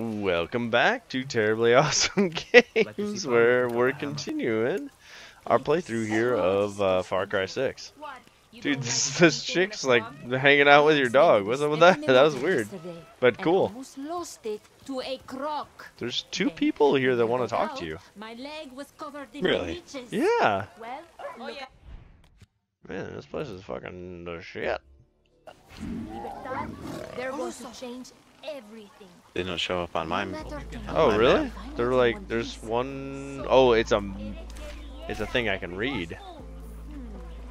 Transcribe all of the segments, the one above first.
Welcome back to Terribly Awesome Games, where we're continuing our playthrough here of Far Cry 6. Dude, this chick's like hanging out with your dog. What's up with that? That was weird, but cool. There's two people here that want to talk to you. Really? Yeah. Man, this place is fucking the shit. They're going to change everything. They don't show up on mine. Oh, really? They're like, there's one... Oh, it's a thing I can read.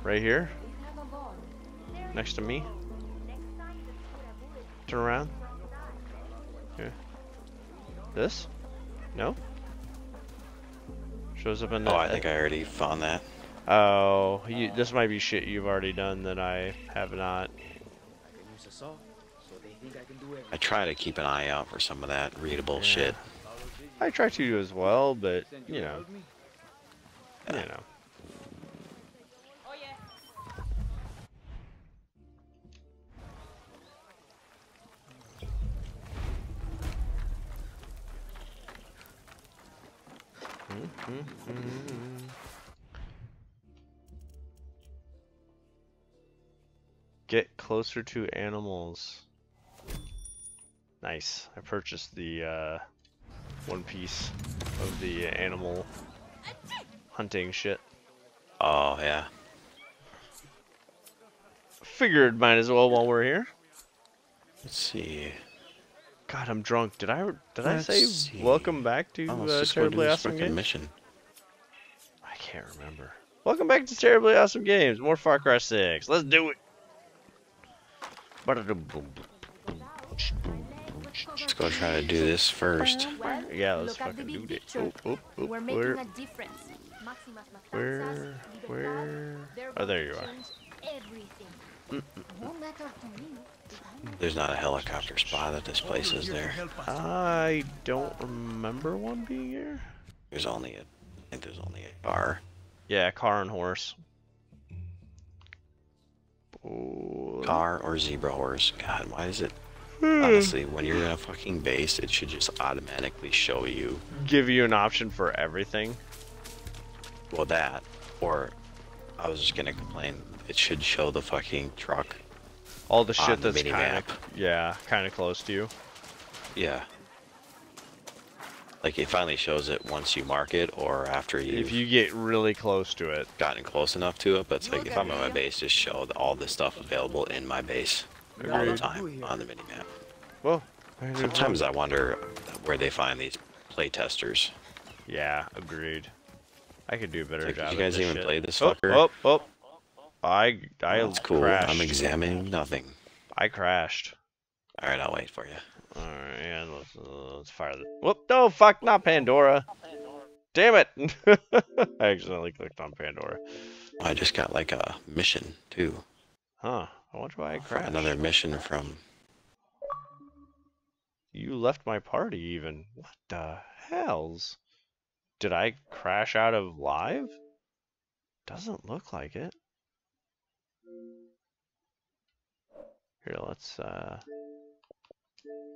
Right here. Next to me. Turn around. Here. This? No? Shows up in the... Oh, I think I already found that. Oh, you, this might be shit you've already done that I have not. I try to keep an eye out for some of that readable shit. I try to as well, but you know, Get closer to animals. Nice. I purchased the one piece of the animal hunting shit. Oh, yeah. Figured might as well while we're here. Let's see. God, I'm drunk. Did I say welcome back to Terribly Awesome Games? Mission. I can't remember. Welcome back to Terribly Awesome Games. More Far Cry 6. Let's do it. Let's go try to do this first. Yeah, let's fucking do it. Where? Oh, there you are. There's not a helicopter spot at this place, is there? I don't remember one being here. There's only a... I think there's only a car. Yeah, car and horse. Car or zebra horse. God, why is it... Honestly, when you're in a fucking base, it should just automatically show you... Give you an option for everything? Well, that. Or, I was just gonna complain, it should show the fucking truck. All the shit that's kind of... Yeah, kind of close to you. Yeah. Like, it finally shows it once you mark it, or after you... If you get really close to it. Gotten close enough to it, but it's like, if I'm in my base, just show all the stuff available in my base. All the time on the minimap. Well, sometimes I wonder where they find these play testers. Yeah, agreed. I could do a better job. Did you guys even play this fucker? I That's cool. Crashed. I'm examining nothing. I crashed. All right, I'll wait for you. All right, yeah, let's fire the. Whoop! No, fuck! Not Pandora. Damn it! I accidentally clicked on Pandora. I just got like a mission too. Huh. I wonder why I crashed. Another mission from... You left my party even. What the hells? Did I crash out of live? Doesn't look like it. Here, let's...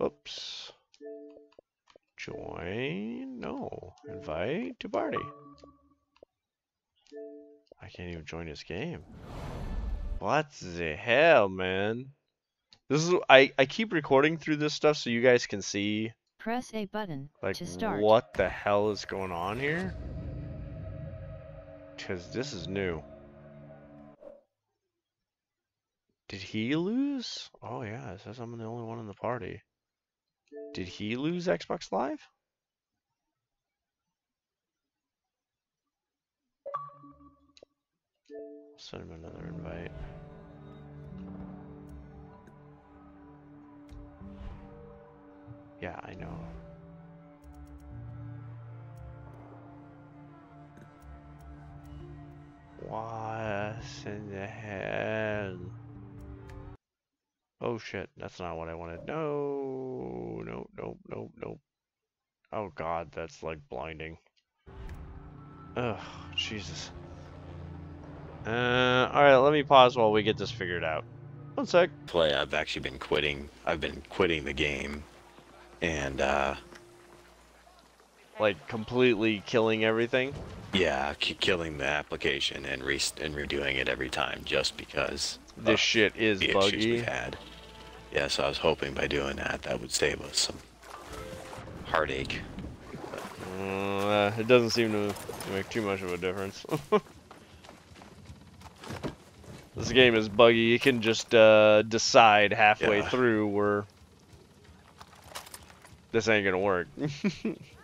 Oops. Join... No. Invite to party. I can't even join this game. What the hell, man? This is I keep recording through this stuff so you guys can see. Press A button like, to start. What the hell is going on here? Cause this is new. Did he lose? Oh yeah, it says I'm the only one in the party. Did he lose Xbox Live? Send him another invite. Yeah, I know. What in the hell? Oh shit, that's not what I wanted. No, no, no, no, no. Oh god, that's like blinding. Ugh, Jesus. Alright, let me pause while we get this figured out. One sec. I've actually been quitting. I've been quitting the game and like completely killing everything. Yeah, killing the application and redoing it every time just because this shit is the buggy. Issues we've had. Yeah, so I was hoping by doing that, that would save us some heartache. It doesn't seem to make too much of a difference. This game is buggy. You can just decide halfway through where this ain't gonna work.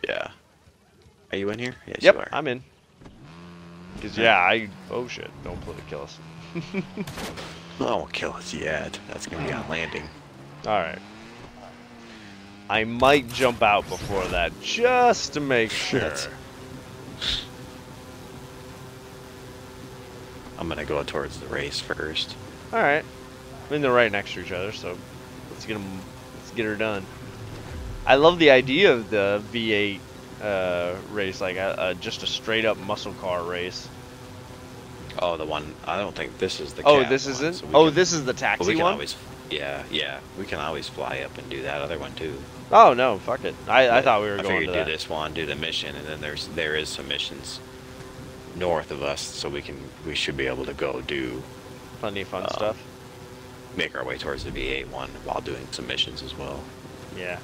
Yeah. Are you in here? Yes, yep, you are. I'm in. Cause yeah, oh shit! Don't play to kill us. No, won't kill us yet. That's gonna be on landing. All right. I might jump out before that just to make sure. I'm gonna go towards the race first. All right. I mean, they're right next to each other, so let's get them. Let's get her done. I love the idea of the V8. Race, like just a straight up muscle car race. Oh, the one I don't think this is the. Oh, this isn't. So this is the taxi one. Always, yeah. We can always fly up and do that other one too. Oh no, fuck it. I thought we were going to do this one, do the mission, and then there is some missions north of us, so we should be able to go do plenty of fun stuff. Make our way towards the V8 one while doing some missions as well. Yeah.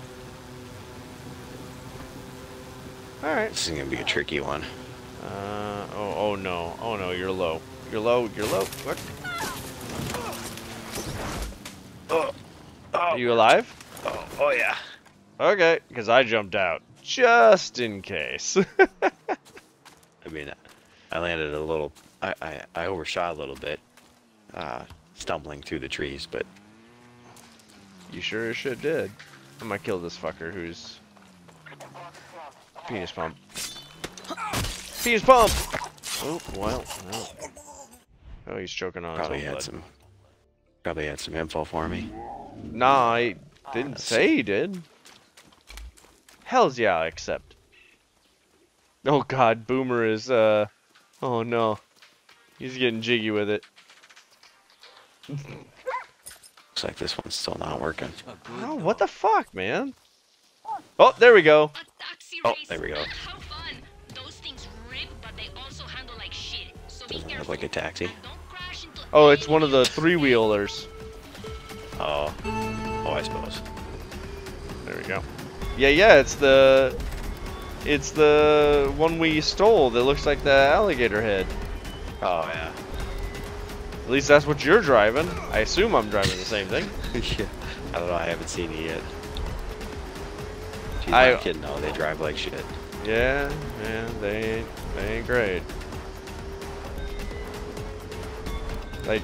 All right. This is gonna be a tricky one. Oh no, oh no, you're low, you're low, you're low. What? Oh, oh. Are you alive? Oh, oh yeah. Okay, because I jumped out just in case. I mean, I landed a little. I overshot a little bit, stumbling through the trees, but you sure as shit did. I'm gonna kill this fucker who's. Penis pump. Penis pump! Oh, well. No. Oh, he's choking on his own blood. Probably had some info for me. Nah, I didn't say he did. Hells yeah, I accept. Oh god, Boomer is, oh no. He's getting jiggy with it. Looks like this one's still not working. Oh, what the fuck, man? Oh, there we go. Oh, there we go. How fun. Those things rip, but they also handle like shit. So be careful. Like a taxi. Oh, it's one of the three-wheelers. Oh. Oh, I suppose. There we go. Yeah, yeah, it's the one we stole that looks like the alligator head. Oh, yeah. At least that's what you're driving. I assume I'm driving the same thing. Yeah. I don't know. I haven't seen it yet. She's not kidding, though. They drive like shit. Yeah, yeah, they ain't great. Like,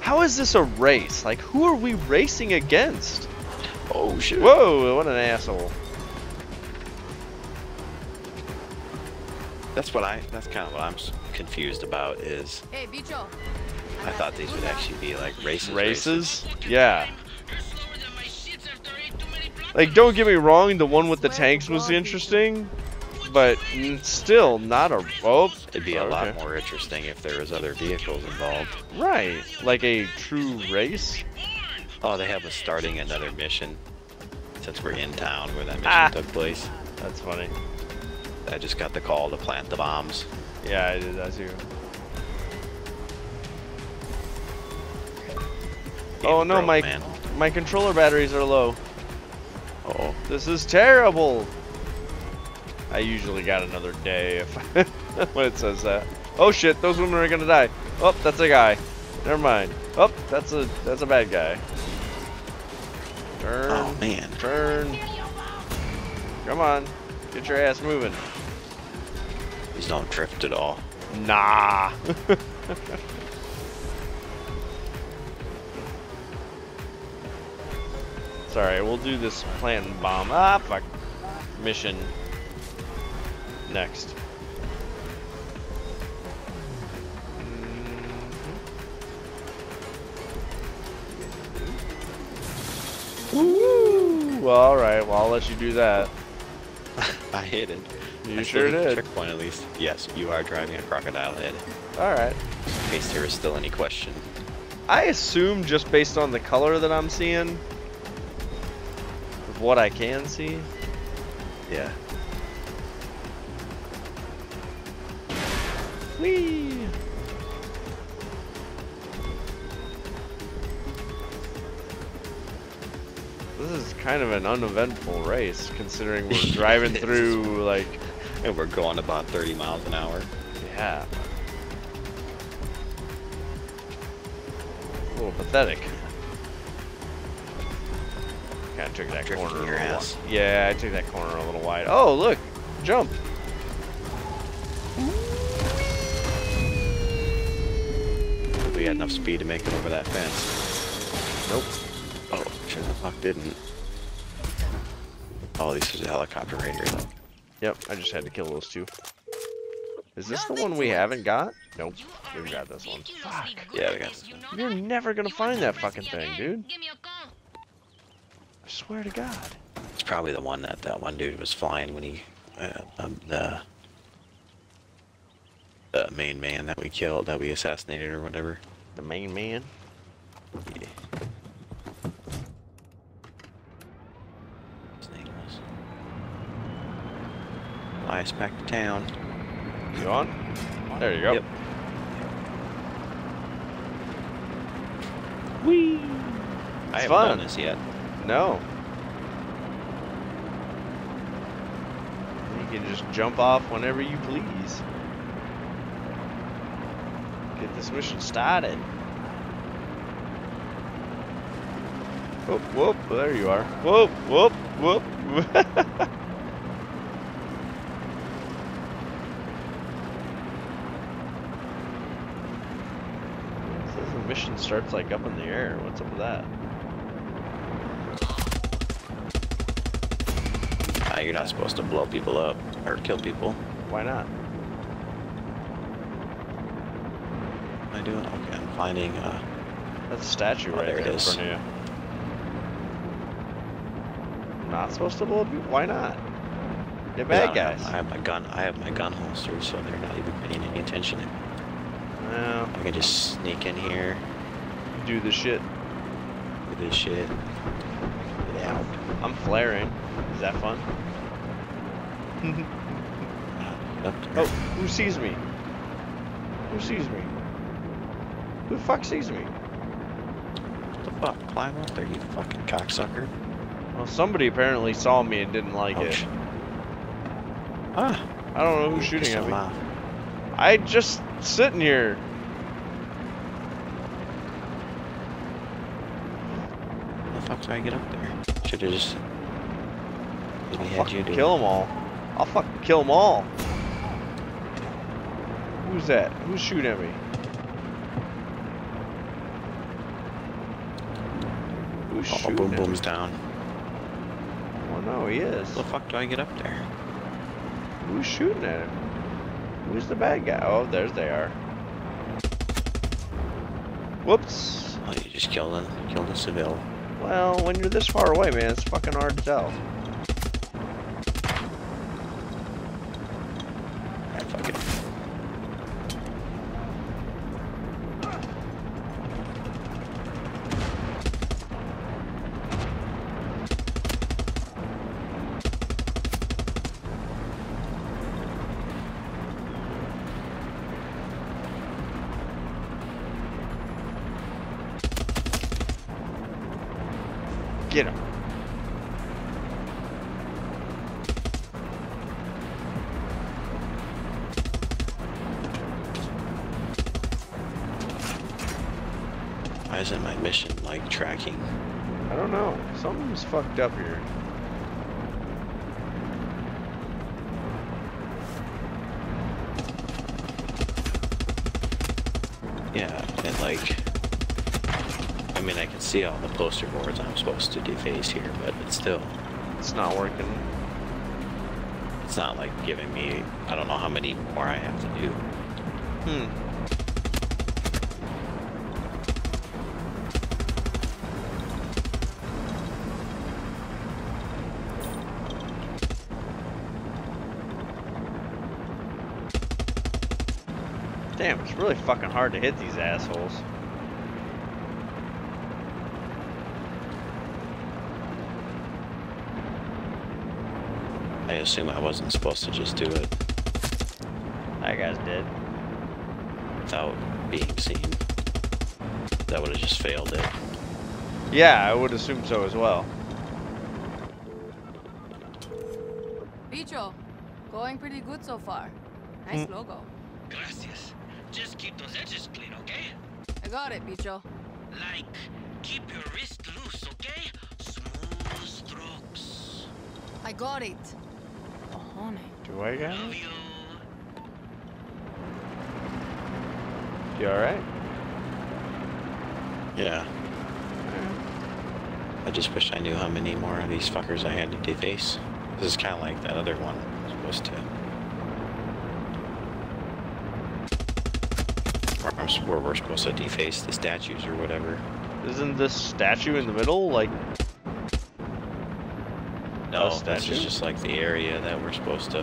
how is this a race? Like, who are we racing against? Oh, shit. Whoa, what an asshole. That's kind of what I'm confused about is... Hey, Bicho. I thought these would actually be, like, races. Races? Yeah. Like, don't get me wrong, the one with the tanks was interesting, but still not a... Oh, it'd be a lot more interesting if there was other vehicles involved. Right, like a true race. Oh, they have us starting another mission since we're in town where that mission took place. That's funny. I just got the call to plant the bombs. Yeah, I did that too. Oh no, my controller batteries are low. Uh-oh. This is terrible. I usually got another day if when it says that. Oh shit, those women are gonna die. Oh, that's a guy. Never mind. Oh, that's a bad guy. Turn. Oh man. Turn. Come on, get your ass moving. He's not tripped at all. Nah. Sorry, we'll do this plant and bomb. Ah, fuck. Mission. Next. Woo! Well, alright, well, I'll let you do that. I hit it. You sure did. Checkpoint, at least. Yes, you are driving a crocodile head. Alright. In case there is still any question. I assume just based on the color that I'm seeing. what I can see, yeah. Whee! This is kind of an uneventful race, considering we're driving through, like... And we're going about 30 miles an hour. Yeah. A little pathetic. Kind of took that corner. Your ass. Yeah, I took that corner a little wide. Oh, look! Jump! We had enough speed to make it over that fence. Nope. Oh, sure the fuck didn't. Oh, this is a helicopter right here, though. Yep, I just had to kill those two. Is this the one we haven't got? Nope, we've got this one. Fuck. Yeah, we got this one. You're never gonna find that fucking thing, dude. I swear to God. It's probably the one that one dude was flying when he... the main man that we killed, that we assassinated or whatever. The main man? Yeah. Nice, back to town. You on? There you go. Yep. Whee! I haven't done this yet. No. You can just jump off whenever you please. Get this mission started. Whoop, whoop, there you are. Whoop, whoop, whoop. Mission starts like up in the air. What's up with that? You're not supposed to blow people up or kill people. Why not? What am I doing? Okay, I'm finding that's a statue right there in front of you. Not supposed to blow up people? Why not? They're bad guys. I have my gun. I have my gun holstered, so they're not even paying any attention. I can just sneak in here. Do the shit. Do this shit. Get out. I'm flaring. Is that fun? Oh, who sees me? Who sees me? Who the fuck sees me? What the fuck? Climb up there, you fucking cocksucker. Well, somebody apparently saw me and didn't like it. Ah. I don't know who's shooting at me. I just sitting here. How the fuck do I get up there? Should've just... I'll fucking kill them all. I'll fucking kill them all. Who's that? Who's shooting at me? Who's shooting at me? Oh, Boom Boom's down. Well, no, he is. How the fuck do I get up there? Who's shooting at him? Who's the bad guy? Oh, there's they are. Whoops. Oh, you just killed a civil. Well, when you're this far away, man, it's fucking hard to tell. Alright, fuck it. Get him. Why isn't my mission like tracking? I don't know. Something's fucked up here. Yeah, and like... I mean, I can see all the poster boards I'm supposed to deface here, but it's still... It's not working. It's not, like, giving me... I don't know how many more I have to do. Damn, it's really fucking hard to hit these assholes. I assume I wasn't supposed to just do it. That guy's dead. Without being seen. That would have just failed it. Yeah, I would assume so as well. Picho, going pretty good so far. Nice logo. Gracias. Just keep those edges clean, okay? I got it, Picho. Like, keep your wrist loose, okay? Smooth strokes. I got it. Cojones. Do I get it? You alright? Yeah. I just wish I knew how many more of these fuckers I had to deface. This is kind of like that other one I was supposed to. Where we're supposed to deface the statues or whatever. Isn't this statue in the middle? Like. No, that's just like the area that we're supposed to.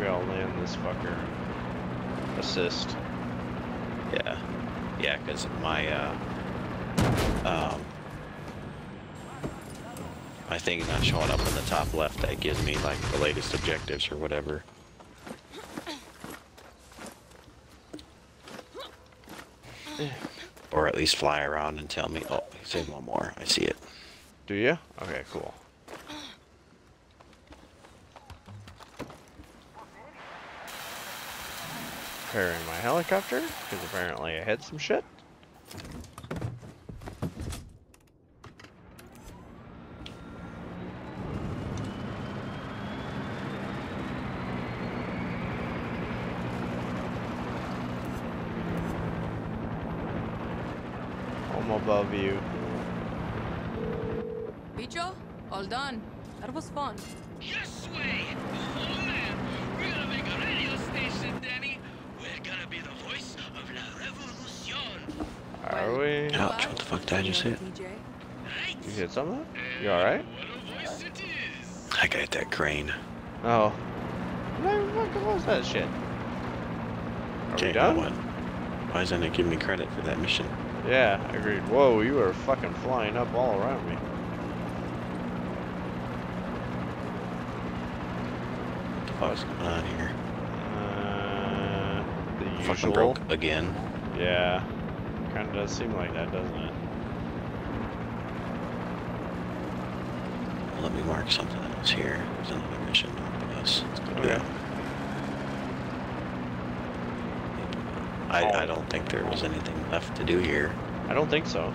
We all land this fucker. Assist. Yeah. Yeah, because my, my thing not showing up in the top left, that gives me like the latest objectives or whatever. Or at least fly around and tell me, oh, save one more, I see it. Do you? Okay, cool. Preparing my helicopter, because apparently I hit some shit. I'm above you. Bicho, all done. That was fun. Yes way! Oh man, we're gonna make a radio station, Danny. Gonna be the voice of la revolution. Are we? Ouch, what the fuck did I just hit? You hit something? You alright? What a voice it is. I got that crane. Oh. What the fuck was that shit? Are we done? Why isn't it giving me credit for that mission? Yeah, I agreed. Whoa, you were fucking flying up all around me. What the fuck's going on here? Fucking broke again. Yeah, kind of does seem like that, doesn't it? Let me mark something else here. There's another mission on us. Okay. I don't think there was anything left to do here. I don't think so.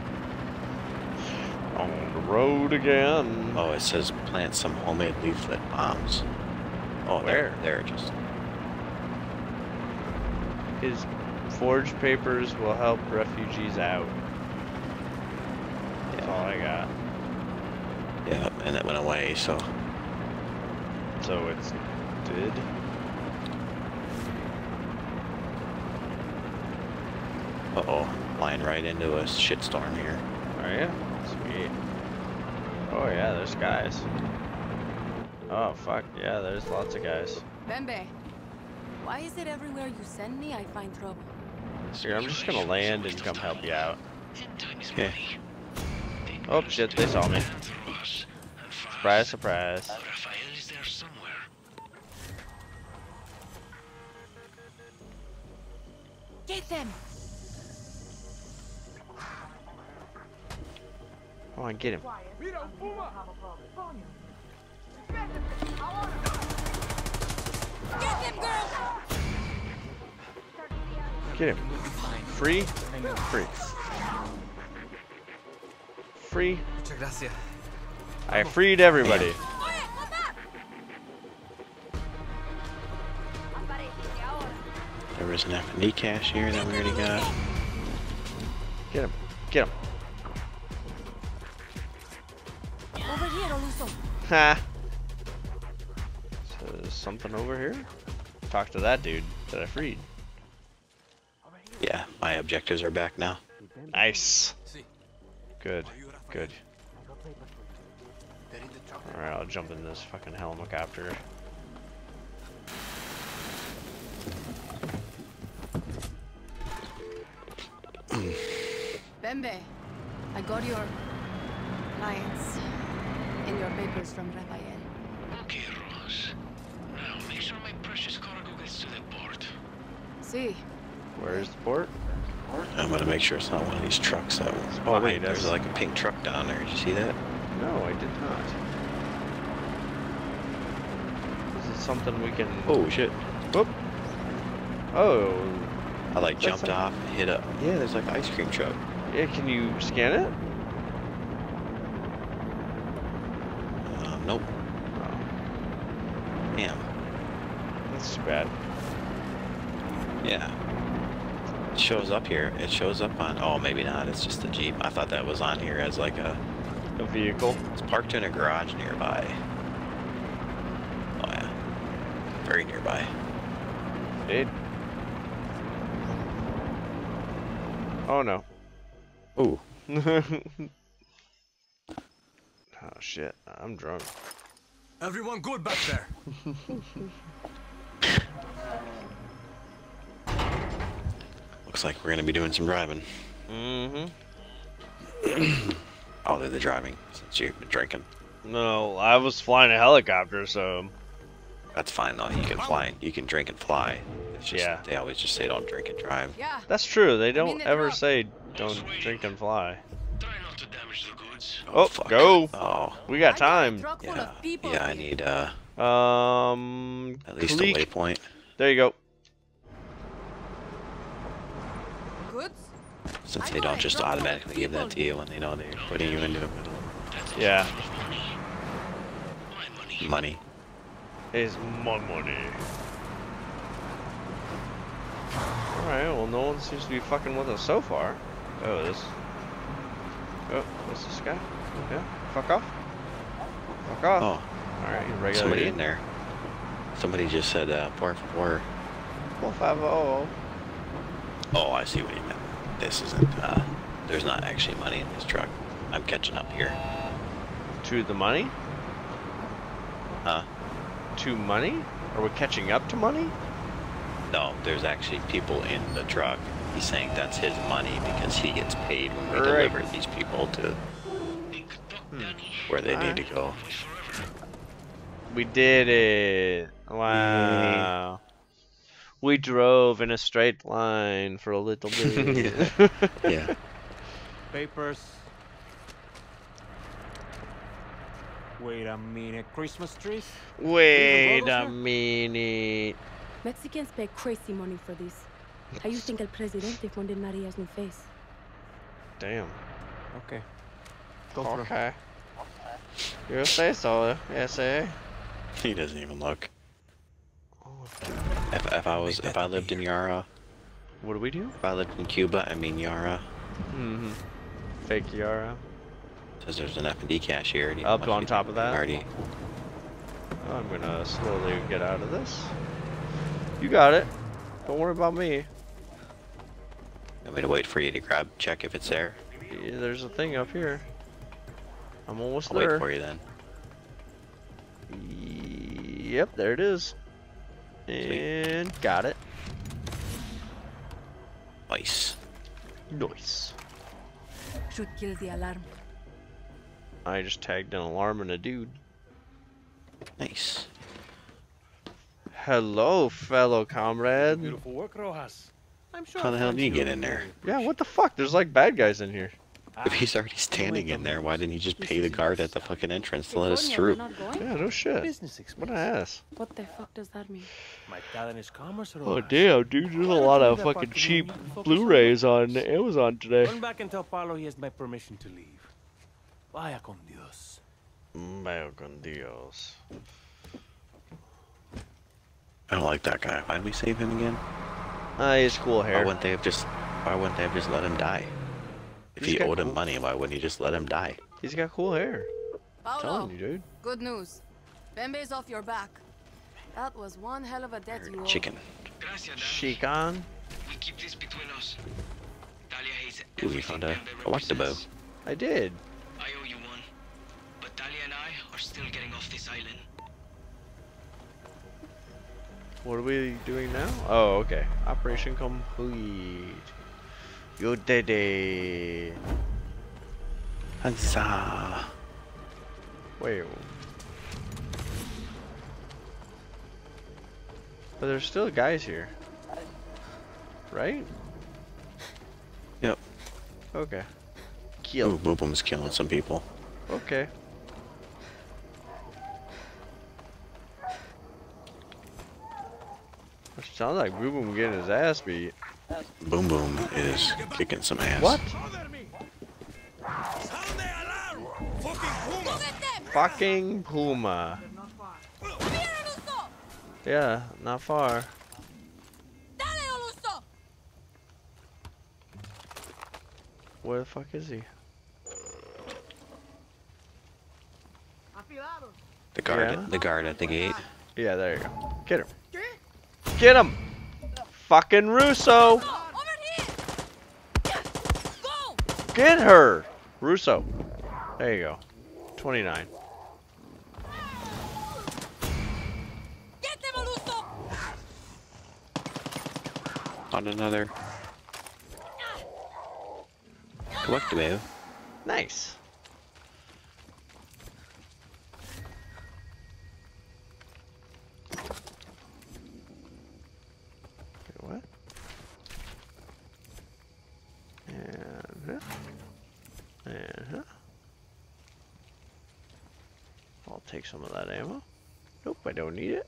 On the road again. Oh, it says plant some homemade leaflet bombs. Oh, where? There, just. His forged papers will help refugees out. That's all I got. Yeah, and it went away, so. So it's did. Uh-oh, flying right into a shitstorm here. Are you? Sweet. Oh yeah, there's guys. Oh fuck, yeah, there's lots of guys. Bembe. Why is it everywhere you send me, I find trouble? Here, I'm just gonna land and come help you out. Okay. Oh shit, they saw me. Surprise, surprise. Rafael is there somewhere. Get them! Come on, get him. Get him, girl! Get him. Free. Free. Free. I freed everybody. There was an F&E cash here that we already got. Get him. Get him. Over here, Russo. Ha. Something over here? Talk to that dude that I freed. Yeah, my objectives are back now. Nice. Good, good. Alright, I'll jump in this fucking helicopter. Bembe, I got your... alliance. your papers from Rafael. Okay, Ross. Now make sure my precious cargo gets to the port. See. Where is the port? I'm gonna make sure it's not one of these trucks that was. Oh wait, there's like a pink truck down there. Did you see that? No, I did not. Is it something we can? Oh shit! Whoop! Oh. I like jumped off and hit up. Yeah, there's like an ice cream truck. Yeah, can you scan it? Nope. Oh. Damn. That's too bad. Yeah. It shows up here. It shows up on. Oh, maybe not. It's just the Jeep. I thought that was on here as like a vehicle. It's parked in a garage nearby. Oh yeah. Very nearby. Indeed. Oh no. Ooh. Oh shit, I'm drunk. Everyone good back there. Looks like we're gonna be doing some driving. Mm-hmm. I'll do the driving since you've been drinking. No, I was flying a helicopter, so that's fine though, you can fly, you can drink and fly. Just, yeah. They always just say don't drink and drive. Yeah. That's true. They don't ever say don't drink and fly. Try not to damage the goods. Oh, fuck. Go. Oh. We got time. Yeah. Yeah, I need at least a waypoint. There you go. Goods? Since they don't just automatically give that to you when they know they're putting you into it. Yeah. Money. It's my money. Alright, well no one seems to be fucking with us so far. Oh, this. Oh, what's this guy? Yeah, fuck off. Fuck off. Oh. Alright, regular. Somebody in there. Somebody just said, por favor. 450. Oh, I see what you meant. This isn't, there's not actually money in this truck. I'm catching up here. To the money? Huh? To money? Are we catching up to money? No, there's actually people in the truck. He's saying that's his money because he gets paid when we deliver these people to where they need to go. We did it. Wow. We drove in a straight line for a little bit. Yeah. Yeah. Papers. Wait a minute. Christmas trees? Wait a minute. Mexicans pay crazy money for this. How you think El Presidente funded Maria's new face? Damn. Okay. Go for it. You say so, yes, eh? He doesn't even look. If I lived in Yara. What do we do? If I lived in Cuba, I mean Yara. Mm-hmm. Fake Yara. Says there's an F&D cashier. Up on top of that. Already. Oh, I'm gonna slowly get out of this. You got it. Don't worry about me. I'm gonna wait for you to grab, check if it's there. Yeah, there's a thing up here. I'm almost there. I'll wait for you then. Yep, there it is. And sweet. Got it. Nice. Nice. Should kill the alarm. I just tagged an alarm and a dude. Nice. Hello, fellow comrade. Beautiful work, Rojas. I'm sure. How the hell did you get in there? Yeah, what the fuck? There's like bad guys in here. If he's already standing in there, why didn't he just pay the guard at the fucking entrance to let us through? Yeah, no shit. What an ass. What the fuck does that mean? Oh damn, dude, there's a lot of fucking cheap Blu-rays on Amazon today. Run back and tell Paolo he has my permission to leave. Vaya con Dios. Vaya con Dios. I don't like that guy. Why did we save him again? He has cool hair. Why wouldn't they have just let him die? If he owed him money, why wouldn't he just let him die? He's got cool hair. I'm telling you, dude. Good news. Bembe's off your back. That was one hell of a death you chicken. Chicken. We keep this between us. Dalia hates everything. I watched the bow. I did. I owe you one. But Dalia and I are still getting off this island. What are we doing now? Oh, okay. Operation complete. You did it. Hansa. Wait. But there's still guys here. Right? Yep. Okay. Kill. Ooh, Boom Boom's killing some people. Okay. Which sounds like Boom Boom getting his ass beat. Boom Boom is kicking some ass. What? Fucking Puma. Yeah, not far. Where the fuck is he? The guard, yeah. The guard at the gate. Yeah, there you go. Get him. Get him! Fucking Russo! Over here. Go. Get her! Russo. There you go. 29. Get them, Russo. On another. Collective. Nice. Okay, what? And I'll take some of that ammo. Nope, I don't need it.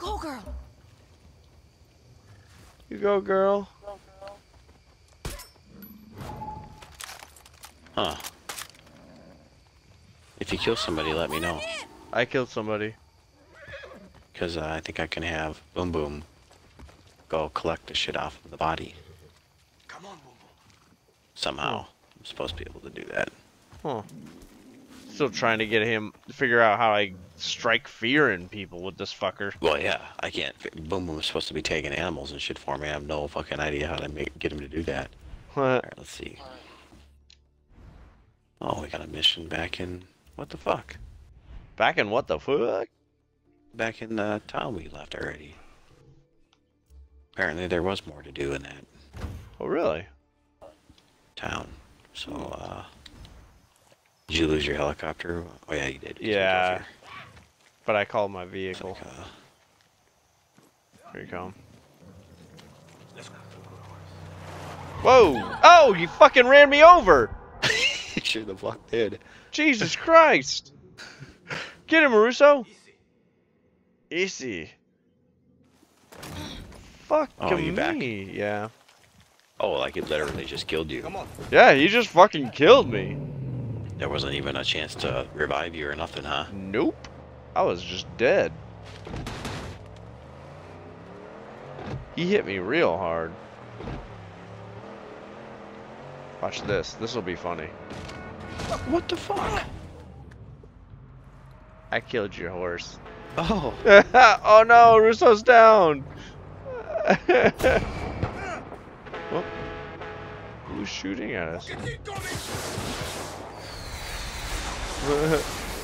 Go, girl. You go, girl. Huh. If you kill somebody, let me know. I killed somebody. Because I think I can have Boom Boom go collect the shit off of the body. Come on, Boom Boom. Somehow. I'm supposed to be able to do that. Huh. Still trying to get him to figure out how I strike fear in people with this fucker. Well, yeah, I can't. Boom Boom is supposed to be taking animals and shit for me. I have no fucking idea how to get him to do that. What? All right, let's see. Oh, we got a mission back in what the fuck? Back in what the fuck? Back in the town we left already. Apparently, there was more to do in that. Oh, really? Town. So, Did you lose your helicopter? Oh yeah, you did. Yeah, but I called my vehicle. Like, here you come. Whoa! Oh, you fucking ran me over! Sure the fuck did. Jesus Christ! Get him, Russo! Easy. Fuck me. Back? Yeah. Oh, like it literally just killed you. Come on. Yeah, he just fucking killed me. There wasn't even a chance to revive you or nothing, huh? Nope. I was just dead. He hit me real hard. Watch this. This will be funny. What the fuck? I killed your horse. Oh. Oh no, Russo's down. Well, who's shooting at us?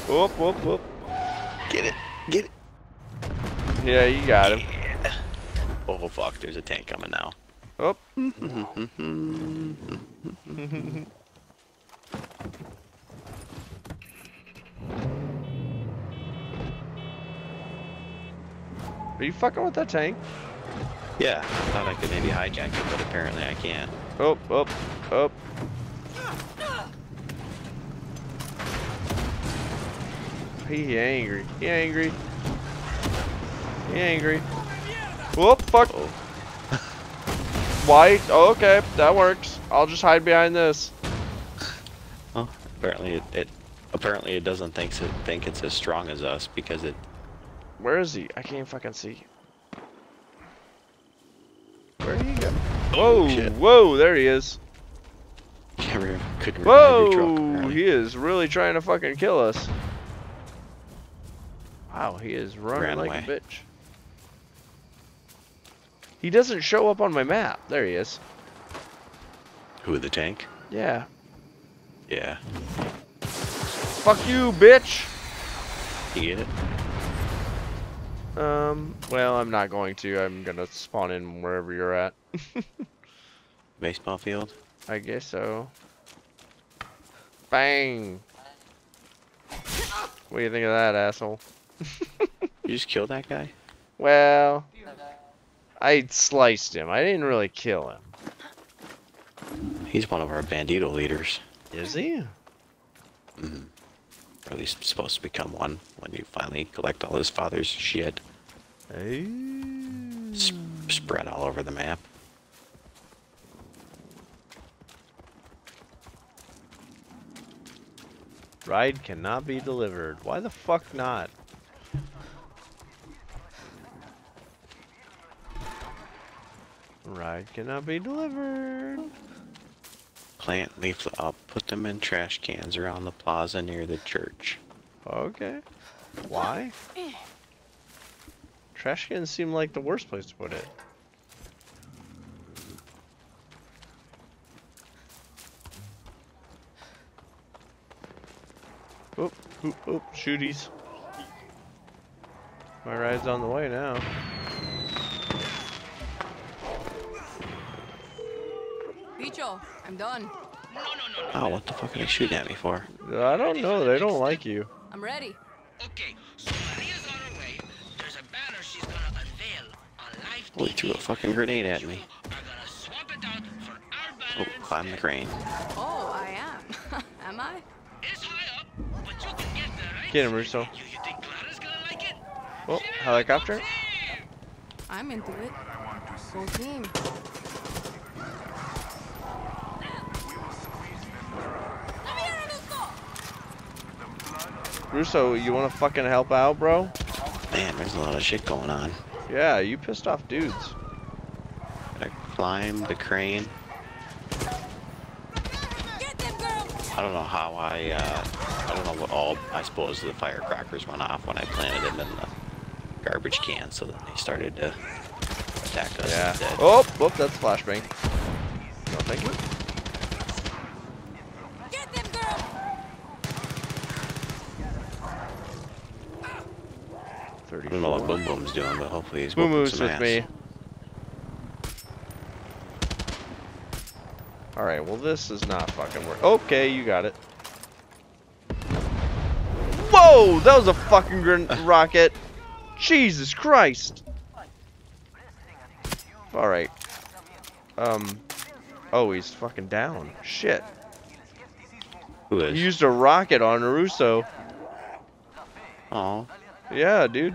Whoop, whoop, whoop. Get it. Get it. Yeah, you got him. Yeah. Oh, fuck. There's a tank coming now. Oh. Are you fucking with that tank? Yeah. I thought I could maybe hijack it, but apparently I can't. Oh, up, up. He angry. He angry. He angry. Whoop, fuck. Oh. Why? Oh, okay, that works. I'll just hide behind this. Well, apparently it doesn't think it's as strong as us because it. Where is he? I can't fucking see. Where did he go? Whoa! Oh, shit. Whoa! There he is. Couldn't whoa! Truck, he is really trying to fucking kill us. Wow, he is running like a bitch. He doesn't show up on my map. There he is. Who, the tank? Yeah. Yeah. Fuck you, bitch! You get it? Well, I'm not going to. I'm gonna spawn in wherever you're at. Baseball field? I guess so. Bang! What do you think of that, asshole? You just killed that guy? Well, I sliced him. I didn't really kill him. He's one of our bandito leaders. Is he? Mm-hmm. Or at least supposed to become one when you finally collect all his father's shit. Hey. Spread all over the map. Ride cannot be delivered. Why the fuck not? Ride cannot be delivered. Plant leaflet up. Put them in trash cans around the plaza near the church. Okay. Why? Trash cans seem like the worst place to put it. Oop, oop, oop, shooties. My ride's on the way now. Bicho, I'm done. Oh, what the fuck are they shooting at me for? I don't know, they don't like you. I'm ready. Okay, so Maria's on her way. There's a banner she's gonna unveil on live TV. They threw a fucking grenade at me. I'm gonna swap it out for our banner. Oh, climb the crane. Oh, I am. Am I? Get him, Russo. You think Clara's gonna like it? Oh, helicopter. I'm into it. Full team. Russo, you wanna fucking help out, bro? Man, there's a lot of shit going on. Yeah, you pissed off dudes. Gotta climb the crane. I don't know how I don't know what all, I suppose the firecrackers went off when I planted them in the garbage can, so then they started to attack us. Yeah. Instead. Oh, whoop, that's a flashbang. No, thank you. Get them, girl! I don't know what Boom Boom's doing, but hopefully he's whooping some ass. Boom Boom's with me. Alright, well this is not fucking work. Okay, you got it. Whoa! That was a fucking rocket! Jesus Christ! Alright. Oh, he's fucking down. Shit. Who is? He used a rocket on Russo. Oh. Yeah, dude.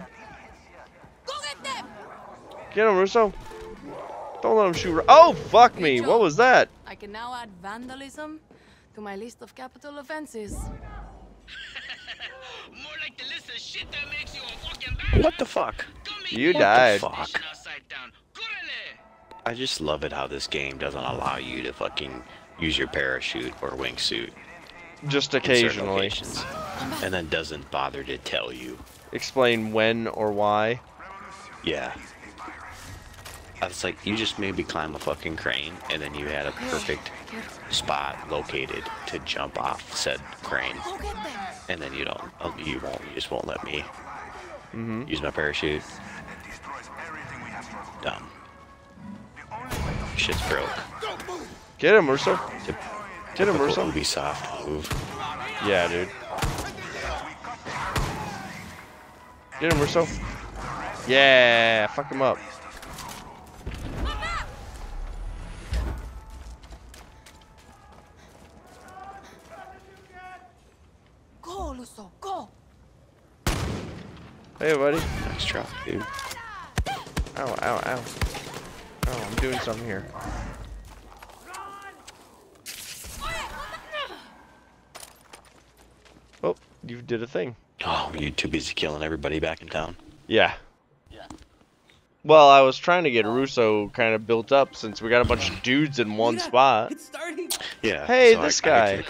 Go get them! Get him, Russo! Don't let him shoot. Oh, fuck me! What was that? I can now add vandalism to my list of capital offenses. More like the list of shit that makes you a fucking bad. What the fuck? You died. What the fuck? I just love it how this game doesn't allow you to fucking use your parachute or wingsuit. Just occasionally. And then doesn't bother to tell you. Explain when or why. Yeah. It's like you just made me climb a fucking crane, and then you had a perfect spot located to jump off said crane, and then you don't, you just won't let me use my parachute. Dumb. Shit's broke. Get him, Urso. Get him, Urso. Ubisoft move. Yeah, dude. Get him, Urso. Yeah, fuck him up. Hey, buddy. Nice try, dude. Ow, ow, ow. Oh, I'm doing something here. Oh, you did a thing. Oh, were you too busy killing everybody back in town? Yeah. Yeah. Well, I was trying to get Russo kind of built up since we got a bunch of dudes in one spot. Yeah. Hey, so this guy. I got to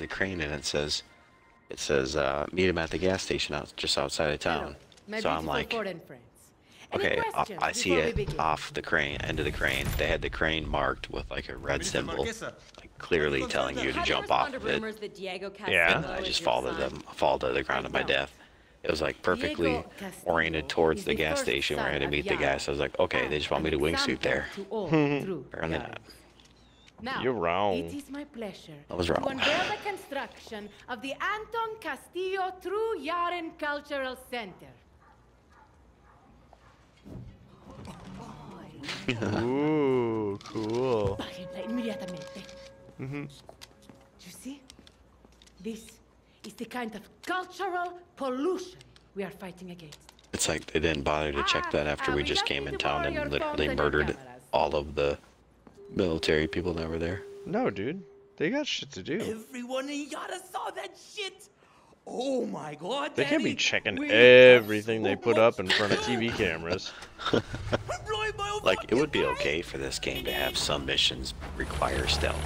the crane and it says... It says, meet him at the gas station just outside of town. So I'm like, okay, I see it off the crane, end of the crane. They had the crane marked with like a red symbol, like clearly telling you to jump off of it. Yeah. And I just fall to the ground to my death. It was like perfectly oriented towards the gas station where I had to meet the guy. So I was like, okay, they just want me to wingsuit there. Apparently not. Now, you're wrong. It is my pleasure to unveil the construction of the Anton Castillo True Yaren Cultural Center. Ooh, cool. Mm-hmm. You see? This is the kind of cultural pollution we are fighting against. It's like they didn't bother to check that after we just came in town and literally murdered all of the military people that were there. No, dude. They got shit to do. Everyone in Yara saw that shit. Oh my god. They can't be checking everything they put up in front of TV cameras. Like, it would be okay for this game to have some missions require stealth.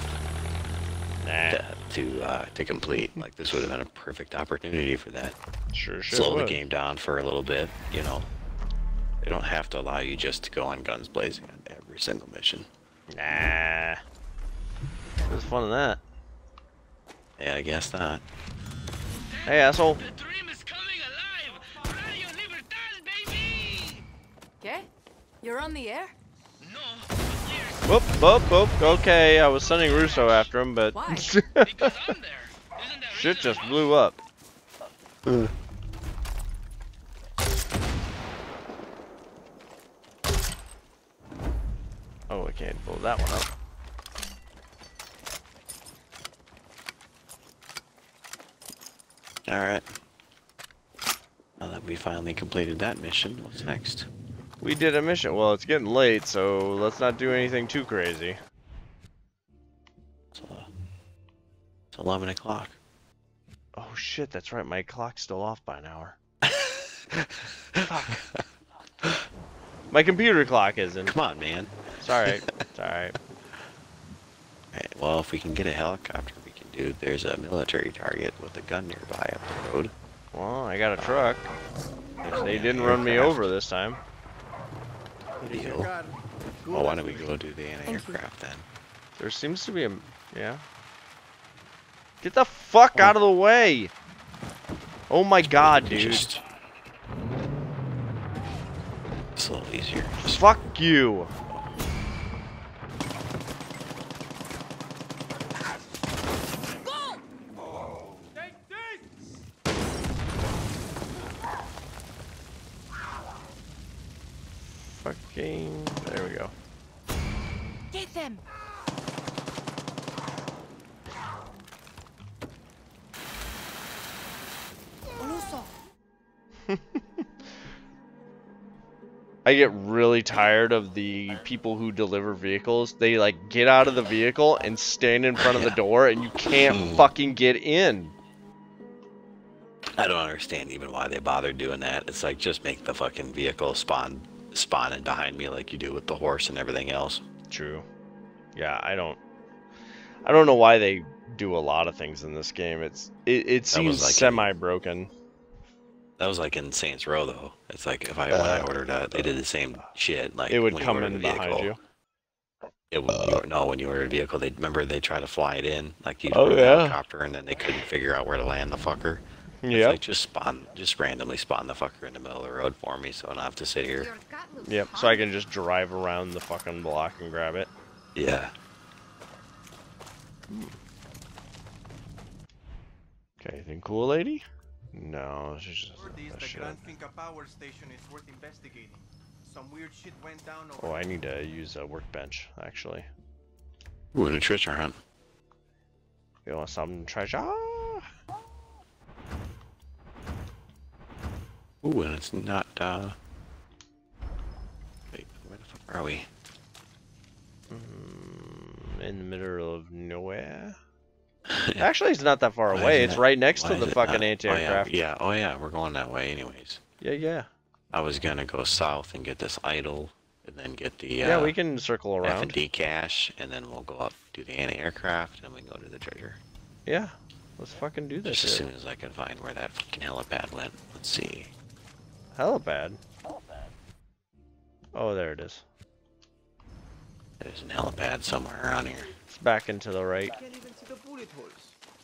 Nah. To complete. Like, this would have been a perfect opportunity for that. Sure. Slow the game down for a little bit, you know. They don't have to allow you just to go on guns blazing on every single mission. Nah. What's fun in that? Yeah, I guess not. Hey, asshole. The dream is coming alive. Radio Libertad, baby. Okay, you're on the air. No. Whoop. Okay, I was sending Russo after him, but why? Because I'm there. Shit just blew up. Oh, I can't blow that one up. Alright. Now that we finally completed that mission, what's next? We did a mission. Well, it's getting late, so let's not do anything too crazy. It's 11 o'clock. Oh shit, that's right. My clock's still off by an hour. Fuck. My computer clock isn't. Come on, man. It's alright. It's alright. Alright, well, if we can get a helicopter, we can do. There's a military target with a gun nearby up the road. Well, I got a truck. They didn't run me over this time. Deal. Well, why don't we go do the anti-aircraft then? There seems to be a... yeah. Get the fuck out of the way! Oh my god, dude. Just... it's a little easier. Just... fuck you! There we go. Get them. I get really tired of the people who deliver vehicles. They like get out of the vehicle and stand in front of the door and you can't fucking get in. I don't understand even why they bother doing that. It's like, just make the fucking vehicle spawn behind me like you do with the horse and everything else. True. Yeah, I don't know why they do a lot of things in this game. It seems like semi-broken. That was like in Saints Row though. It's like if when I ordered it, they did the same shit. Like it would come in behind you. It would, when you ordered a vehicle, they try to fly it in like you ordered a helicopter, and then they couldn't figure out where to land the fucker. Yeah. Like just randomly spawn the fucker in the middle of the road for me, so I don't have to sit here. Yep. So I can just drive around the fucking block and grab it. Yeah. Got anything cool, lady? No, she's just. Oh, I need to use a workbench actually. Ooh, a treasure hunt. You want some treasure? Ooh, and it's not, wait, where the fuck are we? In the middle of nowhere? Actually, it's not that far away. It's right next to the fucking anti-aircraft. Oh yeah, we're going that way anyways. Yeah. I was gonna go south and get this idol, and then get the, yeah, we can circle around. F&D cash, and then we'll go up, do the anti-aircraft, and we can go to the treasure. Yeah, let's fucking do this. Just as soon as I can find where that fucking helipad went. Let's see. Helipad. Oh, there it is. There's an helipad somewhere around here. It's back into the right. I can't even see the bullet holes.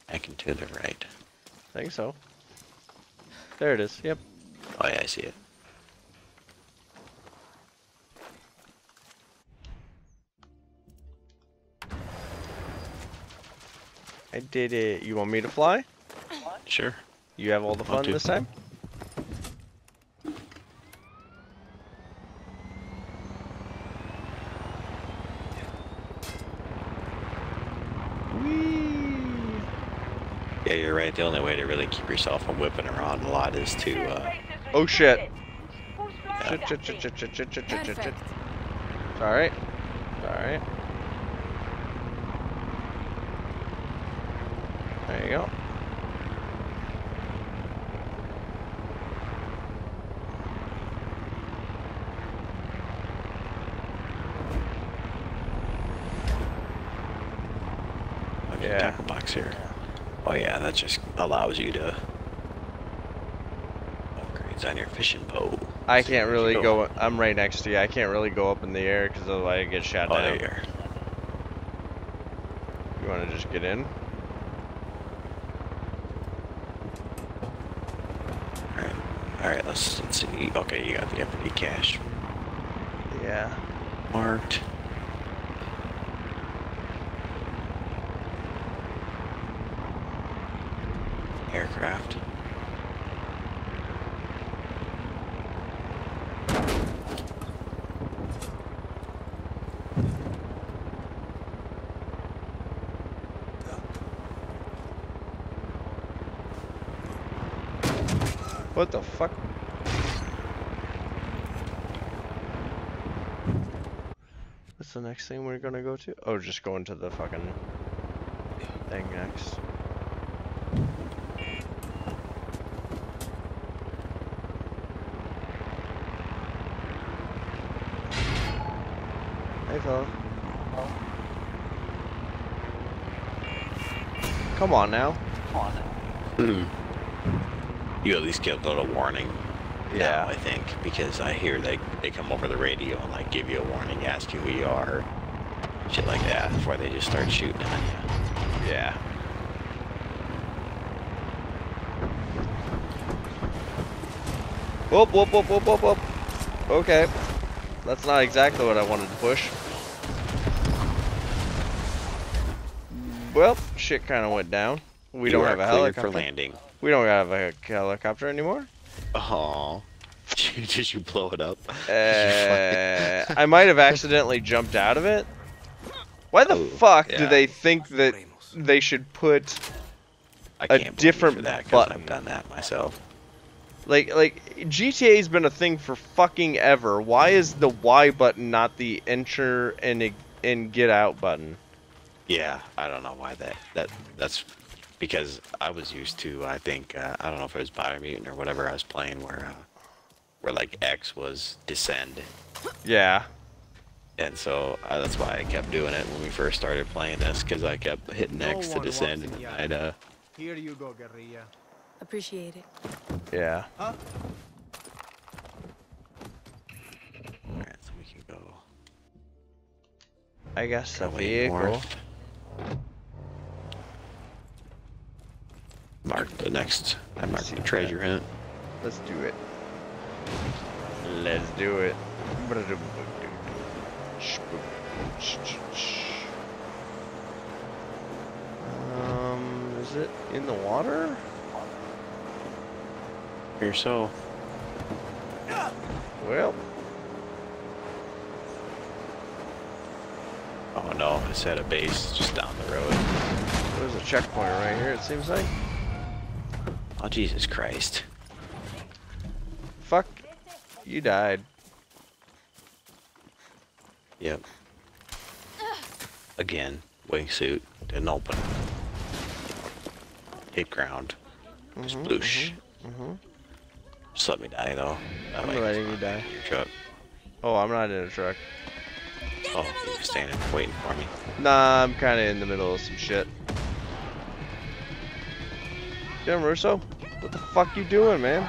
Back into the right. I think so. There it is, yep. Oh yeah, I see it. I did it. You want me to fly? Sure. You have all the fun this time? Yeah, you're right. The only way to really keep yourself from whipping around a lot is to, Oh shit! Yeah. Shit. It's alright. It's alright. There you go. Okay, yeah. Tackle box here. Oh yeah, that just allows you to upgrades on your fishing pole. I can't really go. I'm right next to you. I can't really go up in the air because otherwise I get shot down. There you want to just get in? All right, let's see. Okay, you got the empty cache. Yeah. Marked. Aircraft. What the fuck? What's the next thing we're gonna go to? Oh, just going to the fucking thing next. Come on now. You at least get a little warning. Yeah, now, I think, because I hear they come over the radio and like give you a warning, ask you who you are, shit like that, before they just start shooting at you. Yeah. Whoop. Okay, that's not exactly what I wanted to push. Well, shit kind of went down. We don't have a helicopter for landing. We don't have a helicopter anymore. Oh, did you blow it up? I might have accidentally jumped out of it. Why the fuck do they think that they should put a different button? I've done that myself. Like GTA's been a thing for fucking ever. Why is the Y button not the enter and get out button? Yeah, I don't know why that's because I was used to, I think, I don't know if it was BioMutant or whatever I was playing where like X was descend. Yeah. And so that's why I kept doing it when we first started playing this, because I kept hitting X to descend and I'd, Here you go, guerrilla. Appreciate it. Yeah. Huh? All right, so we can go. I guess the vehicle. North. Mark the next. I marked the treasure hunt. Let's do it. Let's do it. Is it in the water? Here so. Well. Oh no, it's at a base just down the road. There's a checkpoint right here, it seems like. Oh, Jesus Christ. Fuck. You died. Yep. Again, wingsuit. Didn't open. Hit ground. Sploosh. Just let me die, though. I'm letting you die. Truck. Oh, I'm not in a truck. Oh, you're standing waiting for me. Nah, I'm kind of in the middle of some shit. Damn, Russo, what the fuck you doing, man?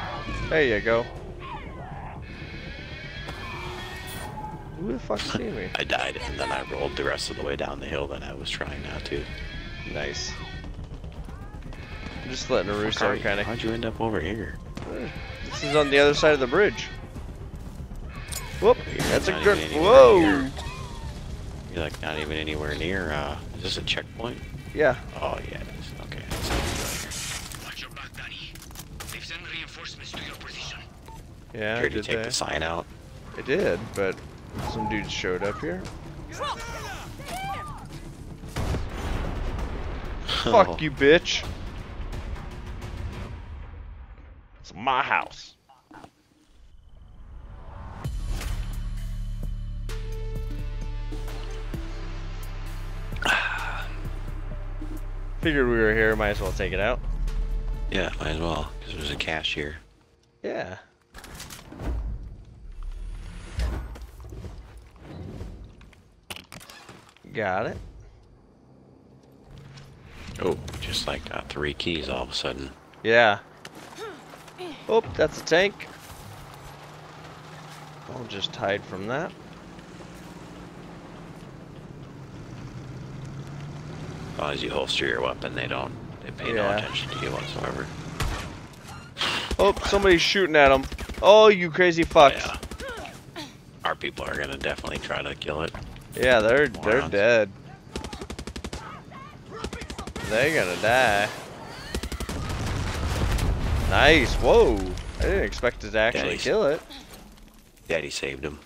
There you go. Who the fuck see me? I died, and then I rolled the rest of the way down the hill that I was trying not to. Nice. I'm just letting Russo kind of. How'd you end up over here? This is on the other side of the bridge. Whoop, that's a good, whoa! You're like not even anywhere near, is this a checkpoint? Yeah. Oh yeah, it is, okay. Watch your back, Danny. They've sent reinforcements to your position. Yeah, I did take the sign out. It did, but some dudes showed up here. Fuck you, bitch. It's my house. Figured we were here, might as well take it out. Yeah, might as well, because there's a cache here. Yeah. Got it. Oh, just like got 3 keys all of a sudden. Yeah. Oh, that's a tank. I'll just hide from that. Well, as you holster your weapon, they don't, they pay no attention to you whatsoever. Oh, somebody's shooting at them. Oh, you crazy fucks. Yeah. Our people are gonna definitely try to kill it. Yeah, they're dead. They're gonna die. Nice, whoa. I didn't expect it to actually kill it. Daddy saved him.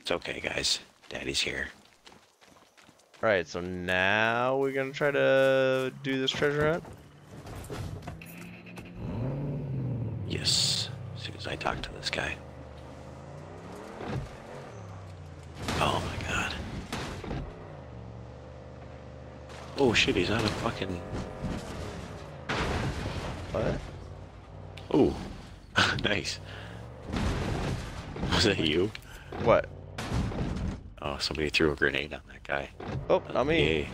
It's okay, guys. Daddy's here. Alright, so now we're gonna try to do this treasure hunt? Yes. As soon as I talk to this guy. Oh my god. Oh shit, he's out of fucking... What? Oh. Nice. Was that you? What? Oh, somebody threw a grenade on that guy. Oh, not me. Yay.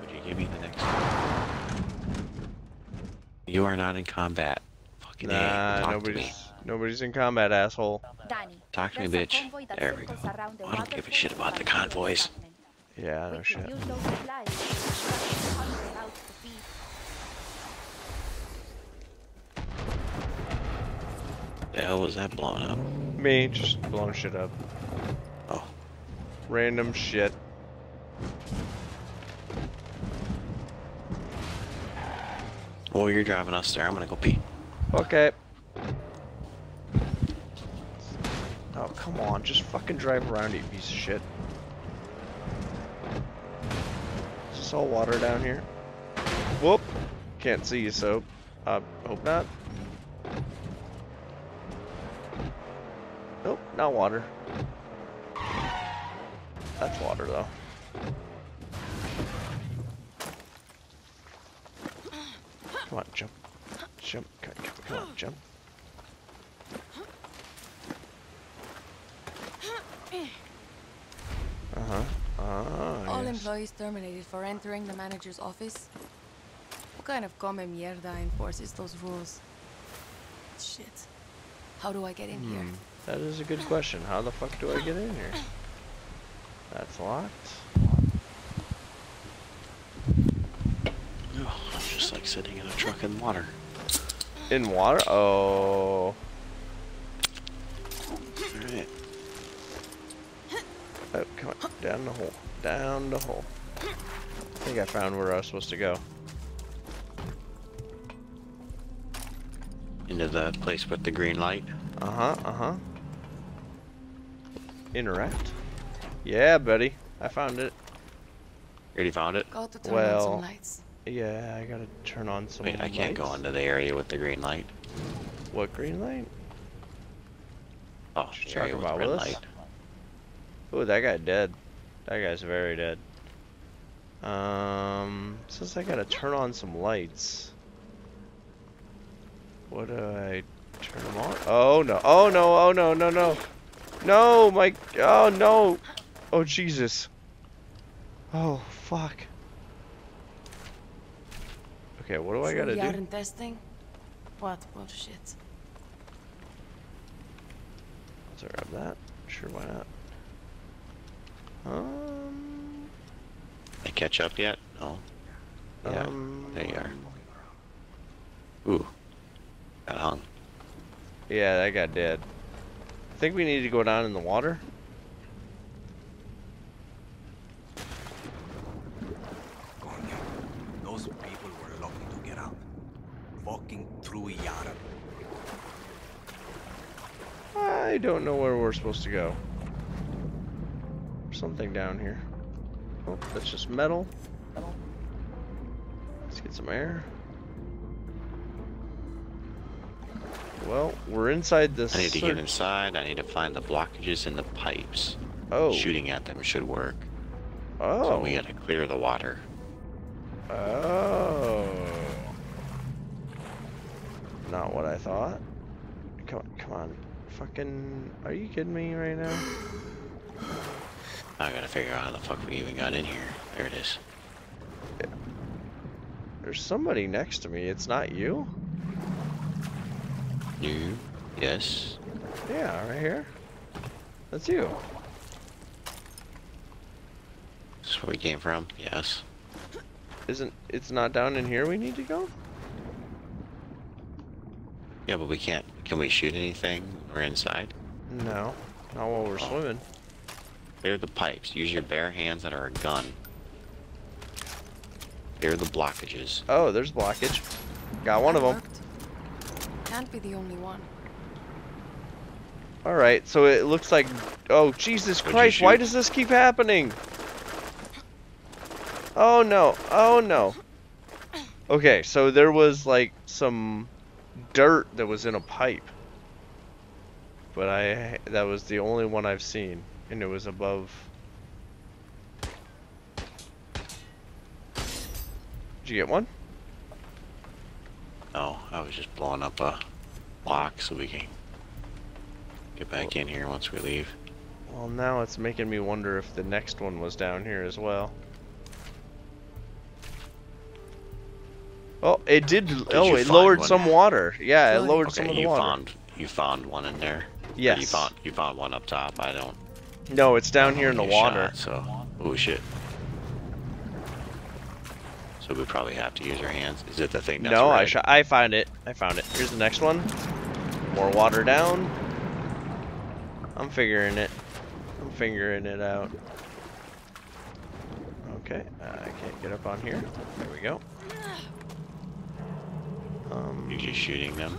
Would you give me the next one? You are not in combat. Fucking nah, nobody's in combat, asshole. Talk to me, bitch. There we go. I don't give a shit about the convoys. Yeah, no shit. The hell was that blowing up? Me, just blowing shit up. Oh. Random shit. Well, you're driving us there. I'm gonna go pee. Okay. Oh, come on. Just fucking drive around, you piece of shit. Is this all water down here? Whoop. Can't see you, so I hope not. Nope, not water. That's water, though. Come on, jump. Jump. Come on, jump. Uh-huh. All employees terminated for entering the manager's office. What kind of come mierda enforces those rules? Shit. How do I get in here? That is a good question. How the fuck do I get in here? That's locked. Oh, I'm just like sitting in a truck in water. In water? Oh. Alright. Oh, come on. Down the hole. Down the hole. I think I found where I was supposed to go. Into the place with the green light. Uh-huh, uh-huh. Interact. Yeah, buddy. I found it. You already found it? Well, on some lights. Yeah, I gotta turn on some lights. Wait, I can't go into the area with the green light. What green light? Oh, the area with red light. Oh, that guy dead. That guy's very dead. Since I gotta turn on some lights... What do I turn them on? Oh no! Oh no! Oh no! No! No! No! My! Oh no! Oh Jesus! Oh fuck! Okay, what do I gotta do? Yarn testing? What bullshit? Let's grab that. Sure, why not? catch up yet? No. Yeah, there you are. Ooh. Got hung. Yeah, that got dead. I think we need to go down in the water. Those people were lucky to get out. Walking through Yara. I don't know where we're supposed to go. There's something down here. Oh, that's just metal. Let's get some air. Well, we're inside this. I need to get inside. I need to find the blockages in the pipes. Oh. Shooting at them should work. Oh. So we gotta clear the water. Oh. Not what I thought. Come on, come on. Fucking, are you kidding me right now? I gotta figure out how the fuck we even got in here. There it is. Yeah. There's somebody next to me. It's not you? You? Yes. Yeah, right here. That's you. This is where we came from? Yes. Isn't, it's not down in here we need to go? Yeah, but we can't, can we shoot anything when we're inside? No, not while we're swimming. Clear the pipes, use your bare hands that are a gun. Clear the blockages. Oh, there's blockage. Got one of them. Can't be the only one. Alright, so it looks like, oh Jesus Christ, why does this keep happening? Oh no, oh no. Okay, so there was like some dirt that was in a pipe, but that was the only one I've seen, and it was above. Did you get one? No, I was just blowing up a block so we can get back in here once we leave. Well, now it's making me wonder if the next one was down here as well. Oh, it did. Oh, it lowered some water. Yeah, it lowered some of the water. You found one in there. Yes. You found one up top. I don't. No, it's down here in the water. So, oh shit. So we probably have to use our hands. Is it the thing? No, I found it. I found it. Here's the next one. More water down. I'm figuring it. I'm figuring it out. Okay, I can't get up on here. There we go. You're just shooting them?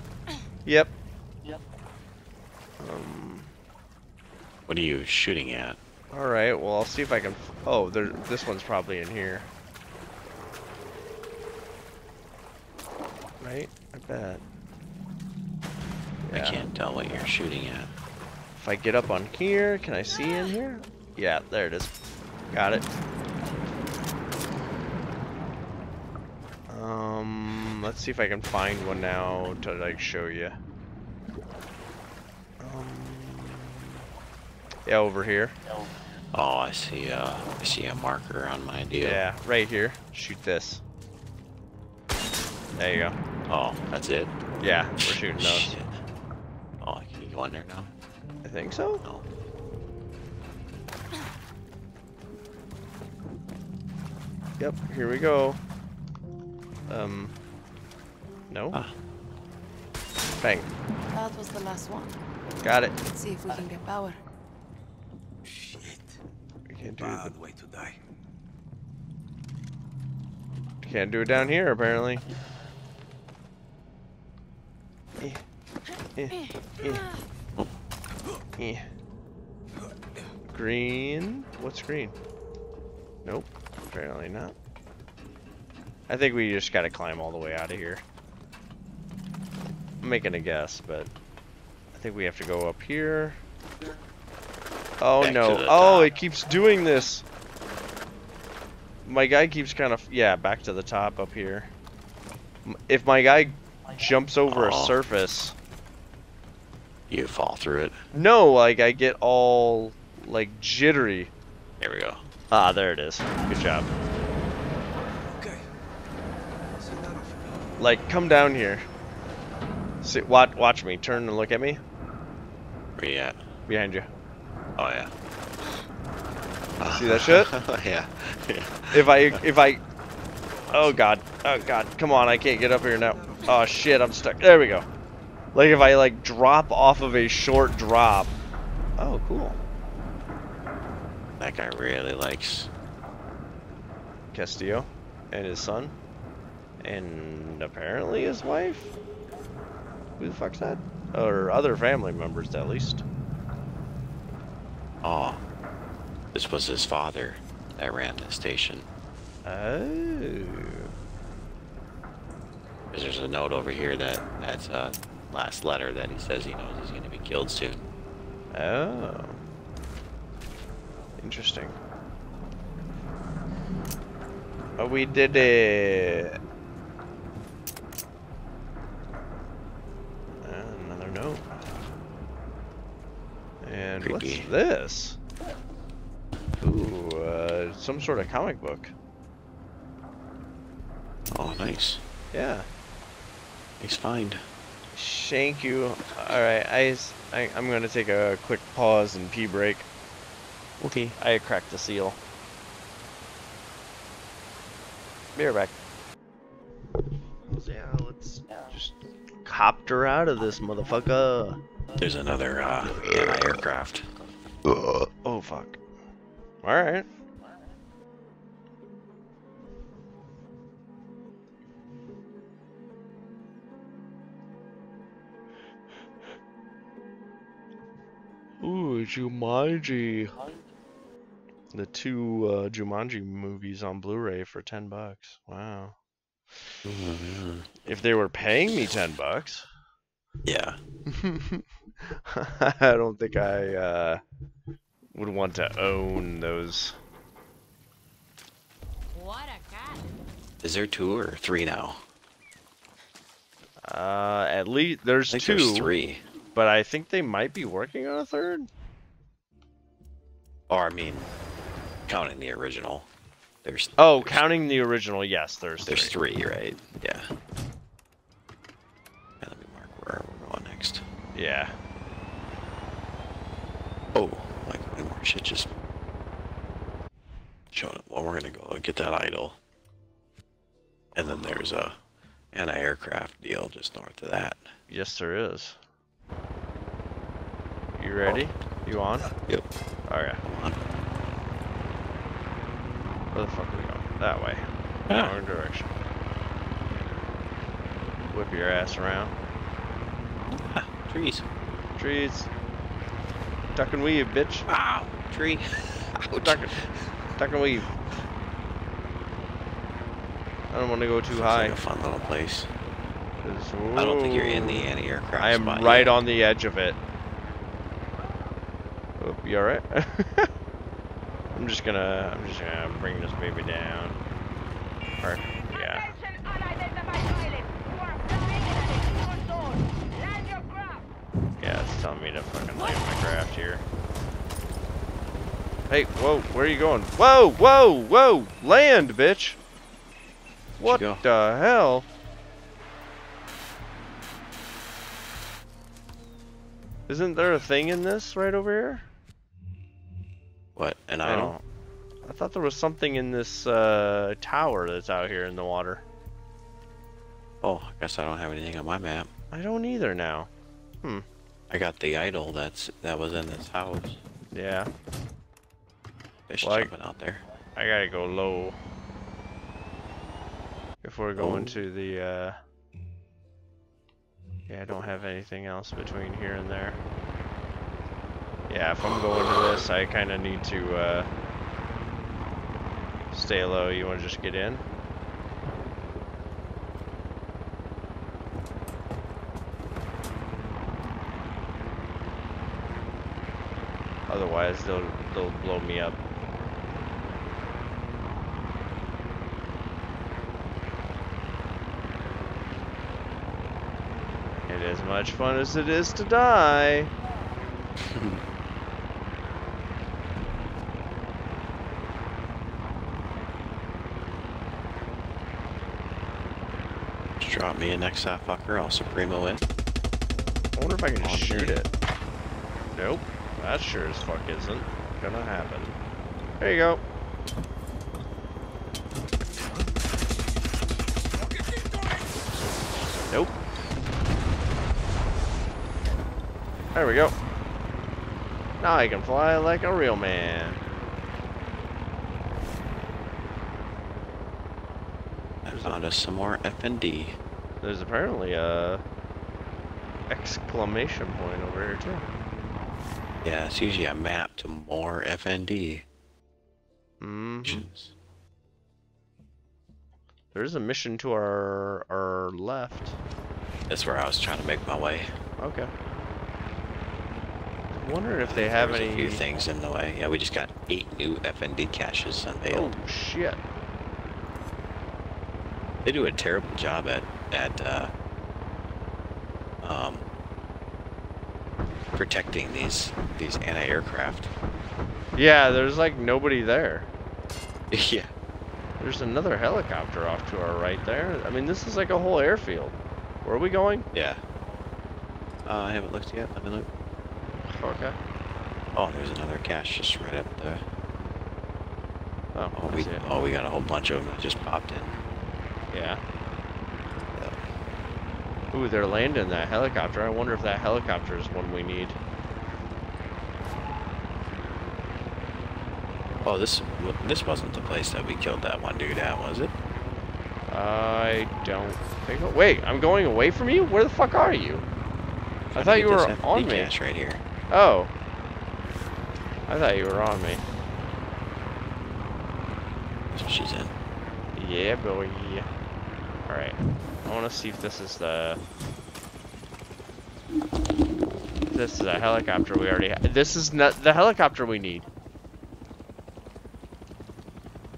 Yep. Yep. What are you shooting at? Alright, well I'll see if I can... Oh, this one's probably in here. Right? I bet. Yeah. I can't tell what you're shooting at. If I get up on here, can I see in here? Yeah, there it is. Got it. Let's see if I can find one now to like show you. Yeah, over here. Oh, I see a marker on my deal. Yeah, right here. Shoot this. There you go. Oh, that's it. Yeah, we're shooting those. Shit. Oh, can you go in there now? I think so. No. Yep. Here we go. No. Ah. Bang. That was the last one. Got it. Let's see if we can get power. Shit. We can't do it. Way to die. Can't do it down here apparently. Green. What's green? Nope. Apparently not. I think we just gotta climb all the way out of here. I'm making a guess, but I think we have to go up here. Oh back no. Oh, it keeps doing this. My guy keeps kind of, yeah, back to the top up here. If my guy jumps over a surface. You fall through it. No, like I get all like jittery. There we go. Ah, there it is. Good job. Okay. Like come down here. See, watch me. Turn and look at me. Where you at? Behind you. Oh yeah. See that shit? Yeah. If I Oh god, come on, I can't get up here now. Oh shit, I'm stuck. There we go. Like if I like drop off of a short drop. Oh cool. That guy really likes Castillo and his son. And apparently his wife. Who the fuck's that? Or other family members at least. Oh. This was his father that ran the station. Oh. There's a note over here that's last letter that he says he knows he's going to be killed soon. Oh. Interesting. Oh, we did it. Another note. And creepy. What's this? Ooh, some sort of comic book. Oh, nice. Yeah. He's fine. Thank you. Alright, I'm going to take a quick pause and pee break. Okay. I cracked the seal. Be right back. Yeah, let's just copter out of this motherfucker. There's another anti-aircraft. Oh, fuck. Alright. Ooh, Jumanji. The two Jumanji movies on Blu-ray for $10. Wow. Mm-hmm. If they were paying me $10. Yeah. I don't think I would want to own those. What a cat. Is there two or three now? At least there's two. There's three. But I think they might be working on a third. Or I mean, counting the original, there's. Oh, counting the original, yes, there's three. There's three, right? Yeah. Yeah. Let me mark where we're going next. Yeah. Oh, like one more shit just showing up. Well, we're gonna go get that idol, and then there's a anti-aircraft deal just north of that. Yes, there is. You ready? Oh. You on? Yep. Alright. Where the fuck are we going? That way. Yeah. Wrong direction. Whip your ass around. Ah, trees. Trees. Duck and weave, bitch. Ow! Tree. Duck and weave. I don't want to go too high. It's like a fun little place. I don't think you're in the anti-aircraft. I am right on the edge of it. Oh, you alright? I'm just gonna bring this baby down. Or, yeah. Yeah, it's telling me to fucking land my craft here. Hey, whoa, where are you going? Whoa, whoa, whoa! Land, bitch! What the hell? Isn't there a thing in this right over here? What? An idol? I thought there was something in this tower that's out here in the water. Oh, I guess I don't have anything on my map. I don't either now. Hmm. I got the idol that was in this house. Yeah. There's something out there. I gotta go low. If we're going to the... Yeah, I don't have anything else between here and there. Yeah, if I'm going to this, I kind of need to stay low. You want to just get in? Otherwise, they'll blow me up. As much fun as it is to die. Just drop me in next to that fucker, I'll Supremo it. I wonder if I can just shoot it. Nope, that sure as fuck isn't gonna happen. There you go. Nope. There we go. Now I can fly like a real man. I found us some more F&D. There's apparently a exclamation point over here too. Yeah, it's usually a map to more F&D. Mm-hmm. There is a mission to our left. That's where I was trying to make my way. Okay. I wonder if they have any... a few things in the way. Yeah, we just got 8 new F&D caches unveiled. Oh, shit. They do a terrible job at protecting these anti-aircraft. Yeah, there's like nobody there. Yeah. There's another helicopter off to our right there. I mean, this is like a whole airfield. Where are we going? Yeah. I haven't looked yet. Let me look. Okay. Oh, there's another cache just right up there. Oh, we got a whole bunch of them that just popped in. Yeah. Yep. Ooh, they're landing that helicopter. I wonder if that helicopter is one we need. Oh, this wasn't the place that we killed that one dude at, was it? I don't think... Wait, I'm going away from you? Where the fuck are you? I thought you were on me. Right here. Oh. I thought you were on me. That's what she's in. Yeah, boy. Alright. I want to see if this is the... This is a helicopter we already have. This is not the helicopter we need.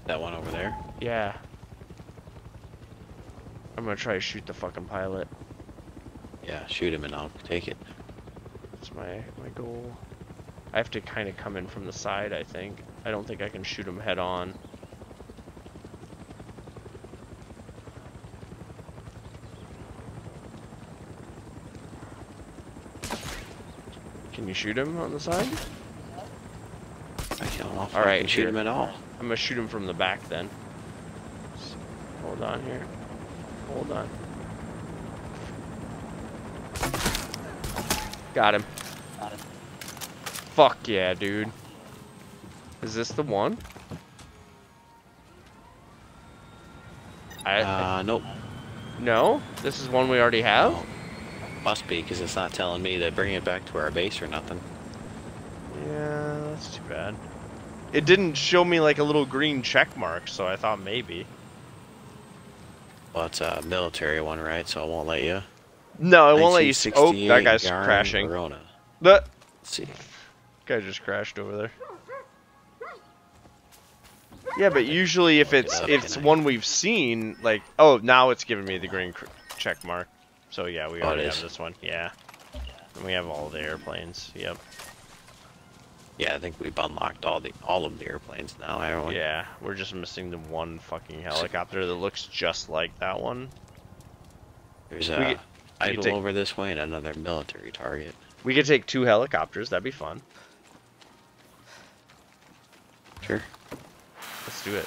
That one over there? Yeah. I'm gonna try to shoot the fucking pilot. Yeah, shoot him and I'll take it. That's my goal. I have to kind of come in from the side, I think. I don't think I can shoot him head on. Can you shoot him on the side? I can't. All right, shoot him at all. I'm gonna shoot him from the back then. Hold on here. Hold on. Got him. Got him. Fuck yeah, dude. Is this the one? Nope. No? This is one we already have? No. Must be, because it's not telling me to bring it back to our base or nothing. Yeah, that's too bad. It didn't show me like a little green check mark, so I thought maybe. Well, it's a military one, right? So I won't let you. No, I won't let you. Oh, that guy's crashing. Let's see. Guy just crashed over there. Yeah, but usually if it's one we've seen, like, oh, now it's giving me the green check mark. So yeah, we already have this one. Yeah, and we have all the airplanes. Yep. Yeah, I think we've unlocked all of the airplanes now, haven't we? Yeah, we're just missing the one fucking helicopter that looks just like that one. There's a idle over this way and another military target. We could take 2 helicopters, that'd be fun. Sure. Let's do it.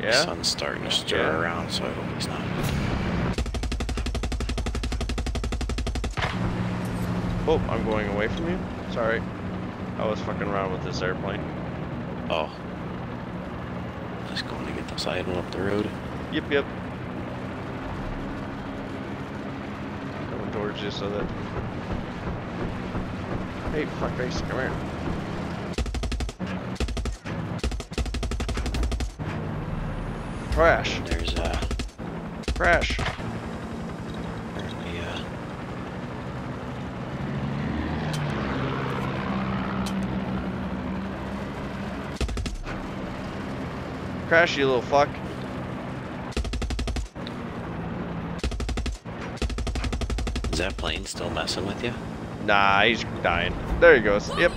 Yeah. The sun's starting to stir around, so I hope it's not. Oh, I'm going away from you. Sorry. I was fucking around with this airplane. Oh. Just going to get this idle up the road. Yep, yep. Coming towards you so that... Hey, fuckface, come here. Crash. There's a crash. Apparently, Crash, you little fuck. Is that plane still messing with you? Nah, he's dying. There he goes. Yep.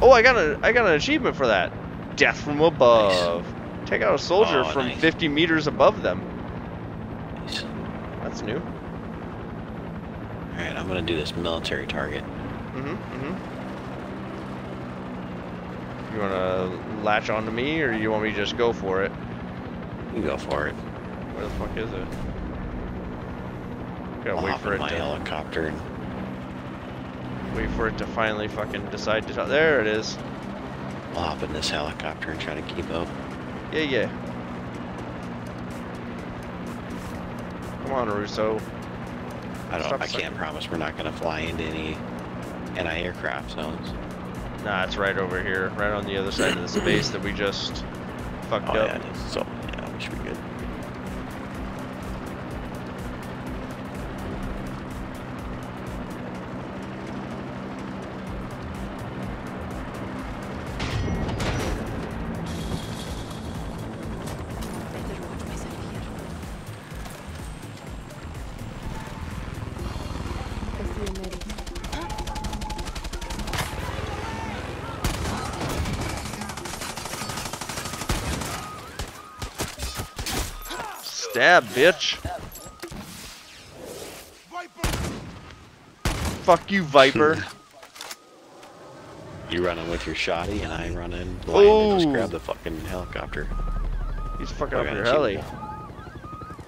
Oh, I got an achievement for that. Death from above. Nice. Take out a soldier from 50 meters above them. Nice. That's new. Alright, I'm gonna do this military target. You wanna latch onto me, or you want me to just go for it? You go for it. Where the fuck is it? Gotta wait for it to... helicopter. Wait for it to finally fucking decide to... There it is. I'll hop in this helicopter and try to keep up. Yeah, yeah. Come on, Russo. I can't promise we're not gonna fly into any anti-aircraft zones. Nah, it's right over here, right on the other side of the space that we just fucked up. Yeah, it is. So yeah, we should be good. Stab, bitch. Viper. Fuck you, Viper. You running with your shotty, and I run in blind and just grab the fucking helicopter. He's fucking up your heli.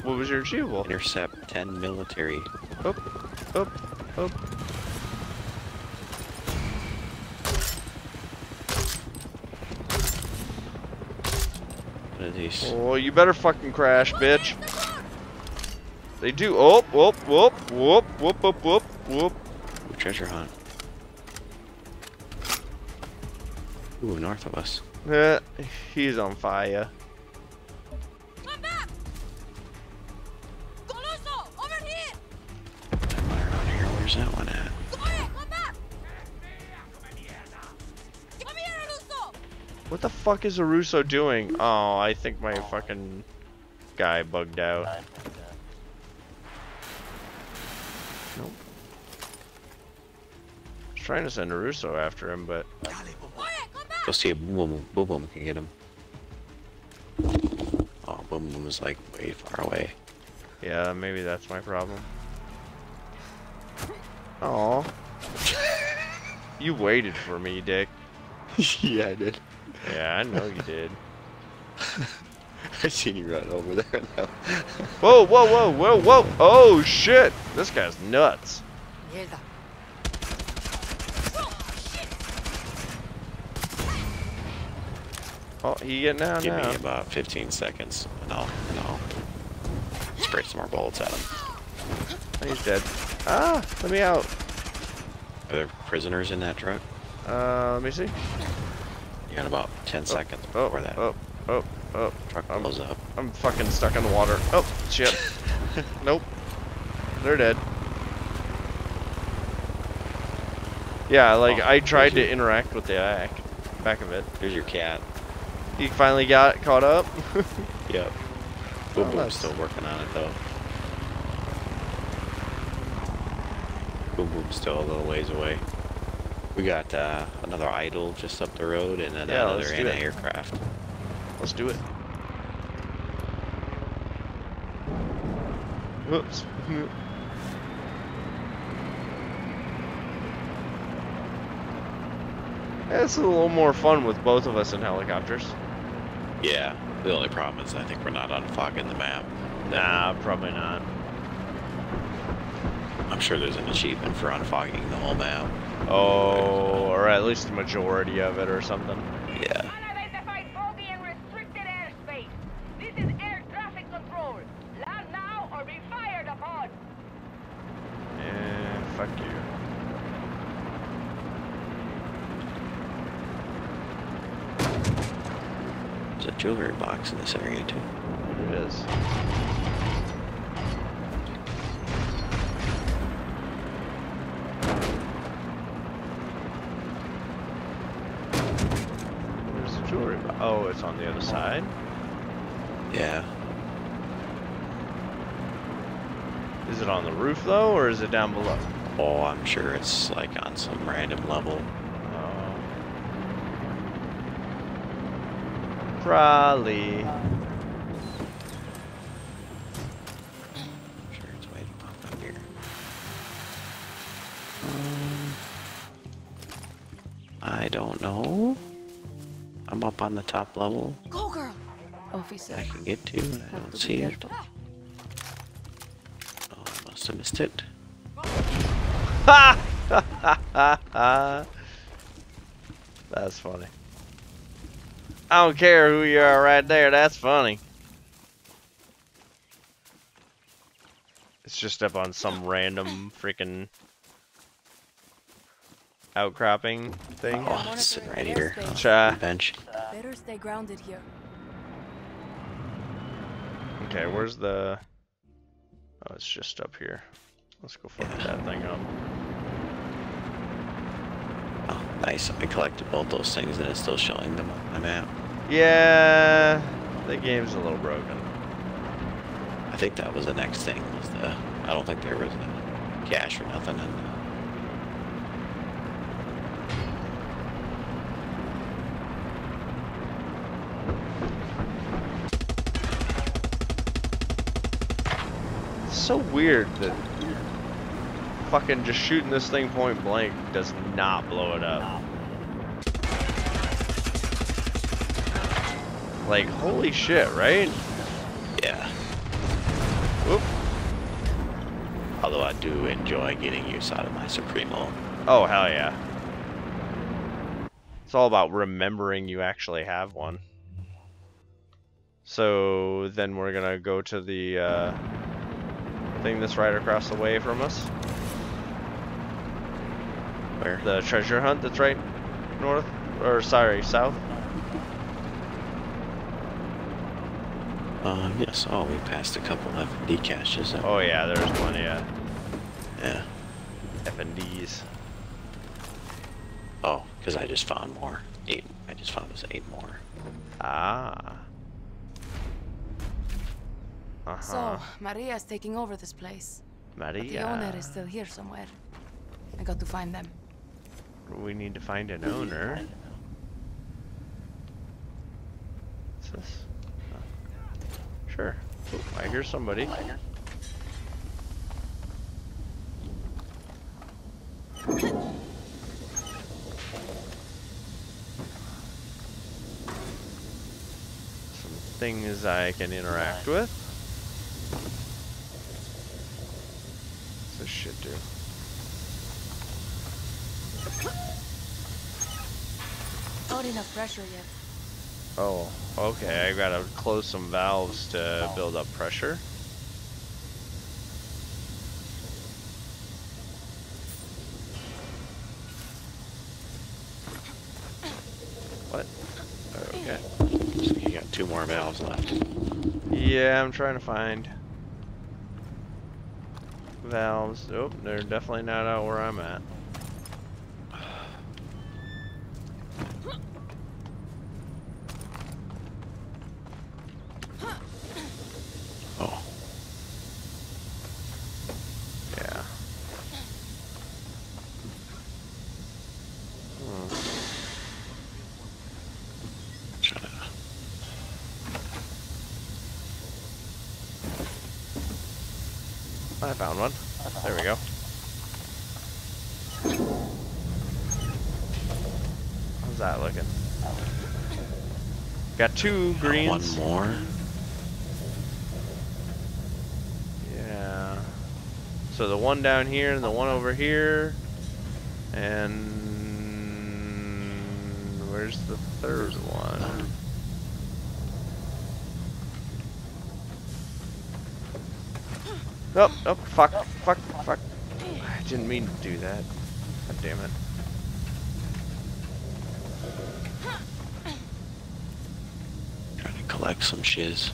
What was your achievable? Intercept 10 military. Up, up, up. Oh, you better fucking crash, bitch. They do. Oh, whoop, whoop, whoop, whoop, whoop, whoop, whoop. Treasure hunt. Ooh, north of us. Yeah, he's on fire. Come back! Coloso, over here! Where's that one at? Come back! Come here, Russo! What the fuck is a Russo doing? Oh, I think my fucking guy bugged out. Nope. I was trying to send a Russo after him, but... We'll see if Boom Boom can get him. Oh, Boom Boom is like way far away. Yeah, maybe that's my problem. Aw. You waited for me, Dick. Yeah, I did. Yeah, I know you did. I seen you run over there now. Whoa, whoa, whoa, whoa, whoa! Oh shit! This guy's nuts. Oh, he getting down now. Give me about 15 seconds, and I'll spray some more bullets at him. He's dead. Ah, let me out. Are there prisoners in that truck? Let me see. You got about 10 seconds before that. Truck blows up. I'm fucking stuck in the water. Oh, shit. Nope. They're dead. Yeah, like, I tried to interact with the back of it. Here's your cat. He finally got caught up? Yep. Boom Boom's still working on it, though. Boom Boom's still a little ways away. We got another idol just up the road and then another anti-aircraft. Let's do it. Whoops. That's a little more fun with both of us in helicopters. Yeah, the only problem is I think we're not unfogging the map. Nah, probably not. I'm sure there's an achievement for unfogging the whole map. Oh, or at least the majority of it or something. Yeah. Yeah, fuck you. There's a jewelry box in this area too. It is. Oh, it's on the other side? Yeah. Is it on the roof, though, or is it down below? Oh, I'm sure it's, like, on some random level. Oh. Probably. I'm sure it's way don't know. I'm up on the top level. Go, girl. I can get to, and I don't see it. Oh, I must have missed it. Ha! Ha ha ha! That's funny. I don't care who you are right there, that's funny. It's just up on some random freaking outcropping thing. Oh, it's sitting right here on the bench. Better stay grounded here. Okay, where's the... Oh, it's just up here. Let's go fuck that thing up. Oh, nice. I collected both those things and it's still showing them on my map. Yeah, the game's a little broken. I think that was the next thing. Was the... I don't think there was any cash or nothing in the... So weird that fucking just shooting this thing point blank does not blow it up. Like, holy shit, right? Yeah. Whoop. Although I do enjoy getting use out of my Supremo. Oh, hell yeah. It's all about remembering you actually have one. So then we're gonna go to the thing that's right across the way from us. Where? The treasure hunt that's right north, or sorry, south. Yes, oh, we passed a couple of F&D caches. Oh yeah, there's one, yeah. Yeah. F&Ds. Oh, because I just found more. Eight, I just found was 8 more. Ah. Uh-huh. So, Maria's taking over this place. Maria. But the owner is still here somewhere. I got to find them. We need to find an owner. What's this? Oh. Sure. Ooh, I hear somebody. Some things I can interact with. Shit, dude. Not enough pressure yet. Oh, okay. I gotta close some valves to build up pressure. What? Okay. So you got 2 more valves left. Yeah, I'm trying to find valves. Oh, they're definitely not out where I'm at. Oh. Yeah. Hmm. Shut up. I found one. There we go. How's that looking? Got 2 greens. One more. Yeah. So the one down here and the one over here. And where's the third one? Oh, oh, fuck, fuck, fuck. I didn't mean to do that. God damn it. Trying to collect some shiz.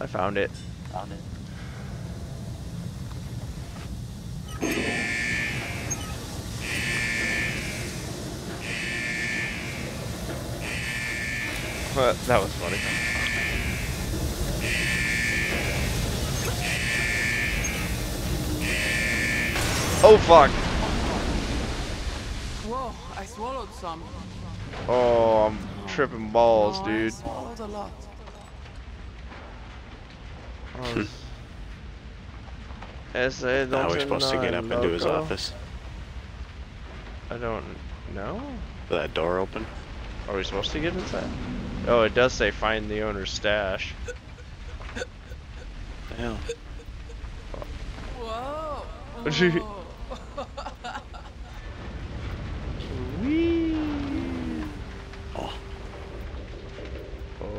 I found it. Found it. Well, that was funny. Oh fuck! Whoa! I swallowed some. Oh, I'm tripping balls, dude. I swallowed a lot. Oh, now we're supposed to get up into his office. I don't know. Is that door open? Are we supposed to get inside? Oh, it does say find the owner's stash. Damn. Whoa. Whoa. Wee. Oh.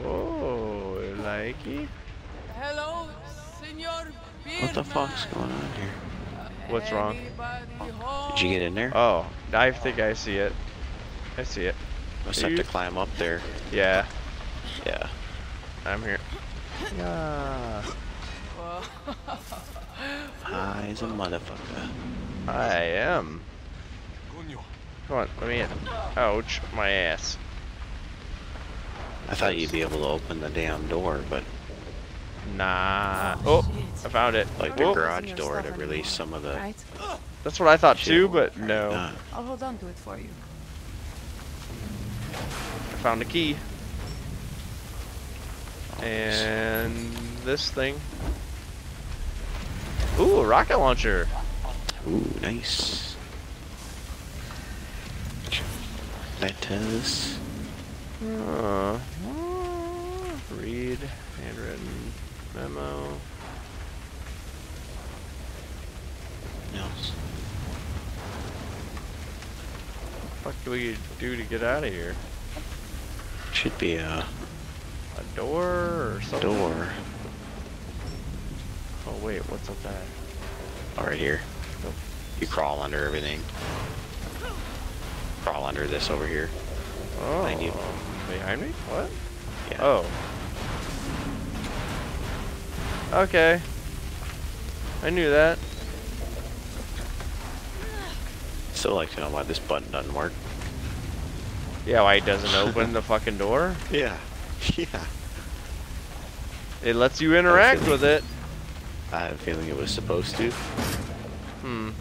Oh, likey. Hello, Senor. What the fuck's going on here? What's wrong? Did you get in there? Oh, I think I see it. I see it. Must have to climb up there. Yeah. Yeah. I'm here. Yeah. High as a motherfucker. I am. Come on, let me in. Ouch, my ass. I thought you'd be able to open the damn door, but... Nah. Oh, I found it. Like the garage door to release some of the... Right? That's what I thought too, but no. I'll hold on to it for you. I found a key. And this thing. Ooh, a rocket launcher. Ooh, nice. Letters. Read. Handwritten. Memo. Else. What the fuck do we do to get out of here? Should be a door or something. Door. Oh wait, what's up there? Oh, right here. Nope. You crawl under everything. Crawl under this over here. Oh. Behind you. Behind me? What? Yeah. Oh. Okay. I knew that. Still like to know why this button doesn't work. Yeah, why it doesn't open the fucking door? Yeah. Yeah. It lets you interact with it. I have a feeling it was supposed to. Hmm.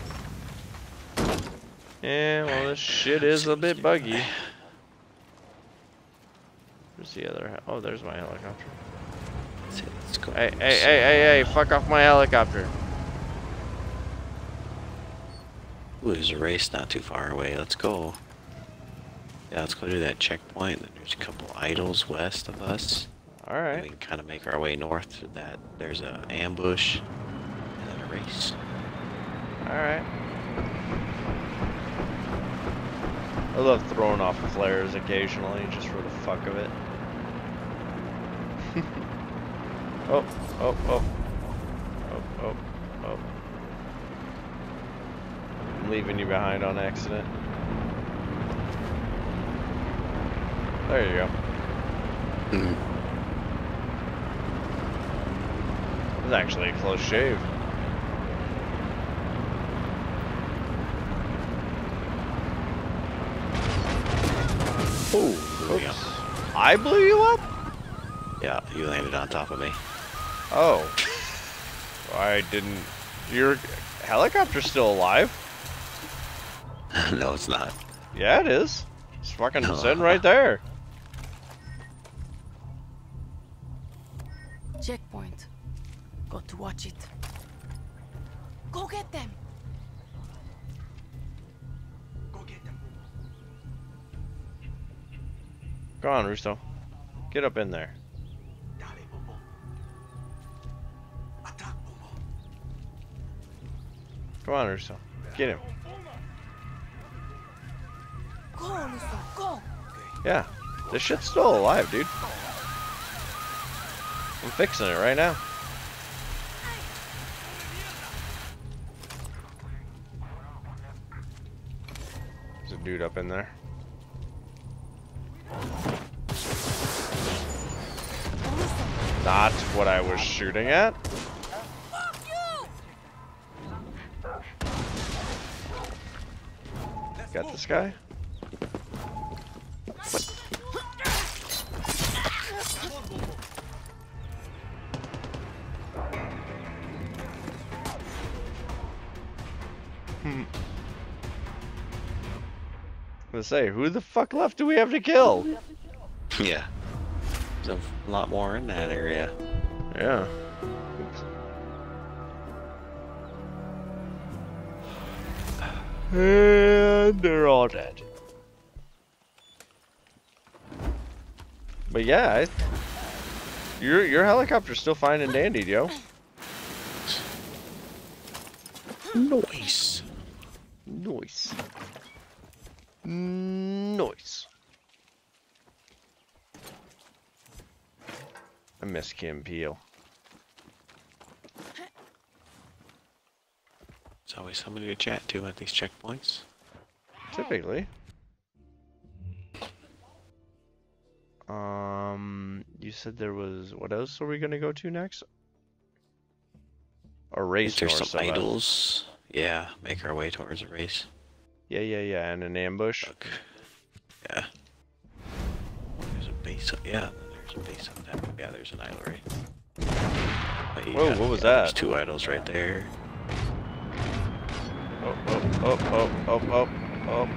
Yeah, well this shit is a bit buggy. Where's the other oh, there's my helicopter. Let's go. Hey, hey, fuck off my helicopter. Ooh, there's a race not too far away. Let's go. Yeah, let's go to that checkpoint. Then there's a couple idols west of us. All right. We can kind of make our way north to that. There's an ambush and then a race. All right. I love throwing off flares occasionally, just for the fuck of it. Oh, oh, oh, oh, oh, oh. Leaving you behind on accident. There you go. It was actually a close shave. Oh, I blew you up? Yeah, you landed on top of me. Oh. I didn't. Your helicopter's still alive? No, it's not. Yeah, it is. It's fucking sitting right there. Checkpoint. Got to watch it. Go get them. Go get them. Go on, Russo. Get up in there. Come on, Russo. Get him. Go, Russo, go. Yeah, this shit's still alive, dude. I'm fixing it right now. There's a dude up in there. Not what I was shooting at. Got this guy. Say, who the fuck left do we have to kill? Yeah. There's a lot more in that area. Yeah. Oops. And they're all dead. But yeah, your helicopter's still fine and dandy, yo. Nice. Nice. Nice. I miss Kim Peel. There's always somebody to chat to at these checkpoints. Typically. You said there was, what else are we gonna go to next? A race. There's some idols. Yeah, make our way towards a race. Yeah, yeah, yeah, and an ambush. Look. Yeah. There's a base. Yeah, there's a base on that. Yeah, there's an idol right. But yeah, whoa, what was that? There's two idols right there. Oh, oh, oh, oh, oh, oh,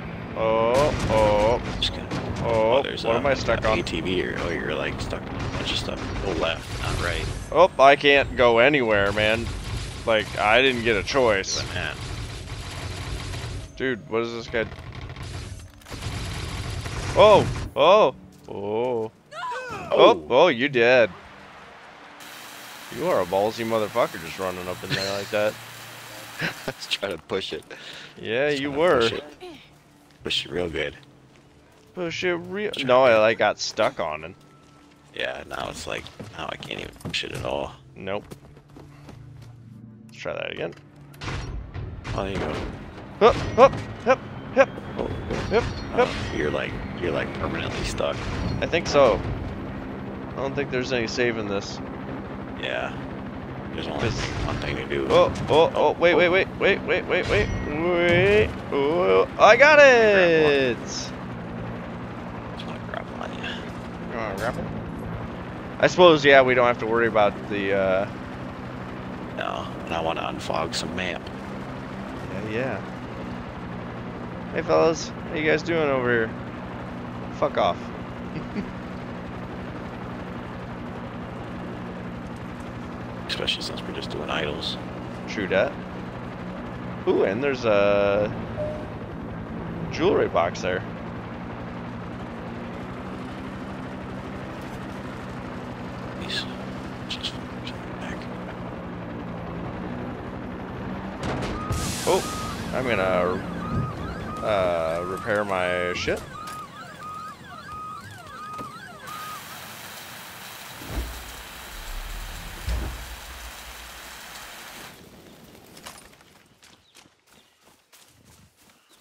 oh, oh. Just gonna... Oh, what am I stuck on? ATV or, oh, you're like stuck on a bunch of stuff. Go left, not right. Oh, I can't go anywhere, man. Like, I didn't get a choice. Man. Dude, what is this guy? Oh, oh, oh. Oh, oh, you dead. You are a ballsy motherfucker just running up in there like that. Let's try to push it. Yeah, you were. Push it real good. Push it real. No, I like got stuck on it. Yeah, now it's like, now I can't even push it at all. Nope. Let's try that again. Oh, there you go. Hup, hup, hup, hup, hup, hup. You're like permanently stuck. I think so. I don't think there's any saving this. Yeah. There's only one thing to do. Oh, oh, oh, wait, wait, wait, wait, wait, wait, wait, wait. Oh, I got it! You want to grapple? I suppose, yeah, we don't have to worry about the, No, and I want to unfog some map. Yeah, yeah. Hey, fellas, how you guys doing over here? Fuck off. Especially since we're just doing idols. True that. Ooh, and there's a jewelry box there. Nice. Just back. Oh, I'm gonna repair my ship.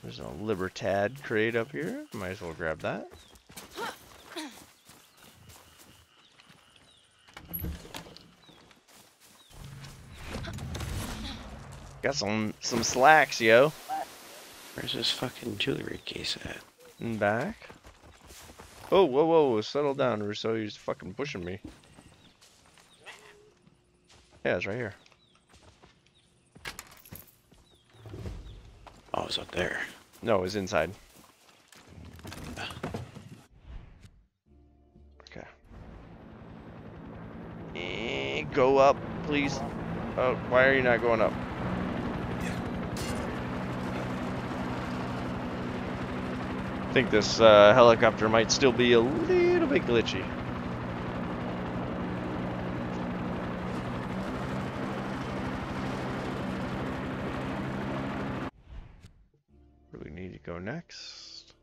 There's a Libertad crate up here. Might as well grab that. Got some slacks, yo. Where's this fucking jewelry case at? In back. Oh, whoa, whoa, settle down, Russo. You're just fucking pushing me. Yeah, it's right here. Oh, it's up there. No, it's inside. Okay. And go up, please. Oh, why are you not going up? I think this helicopter might still be a little bit glitchy. Where do we need to go next?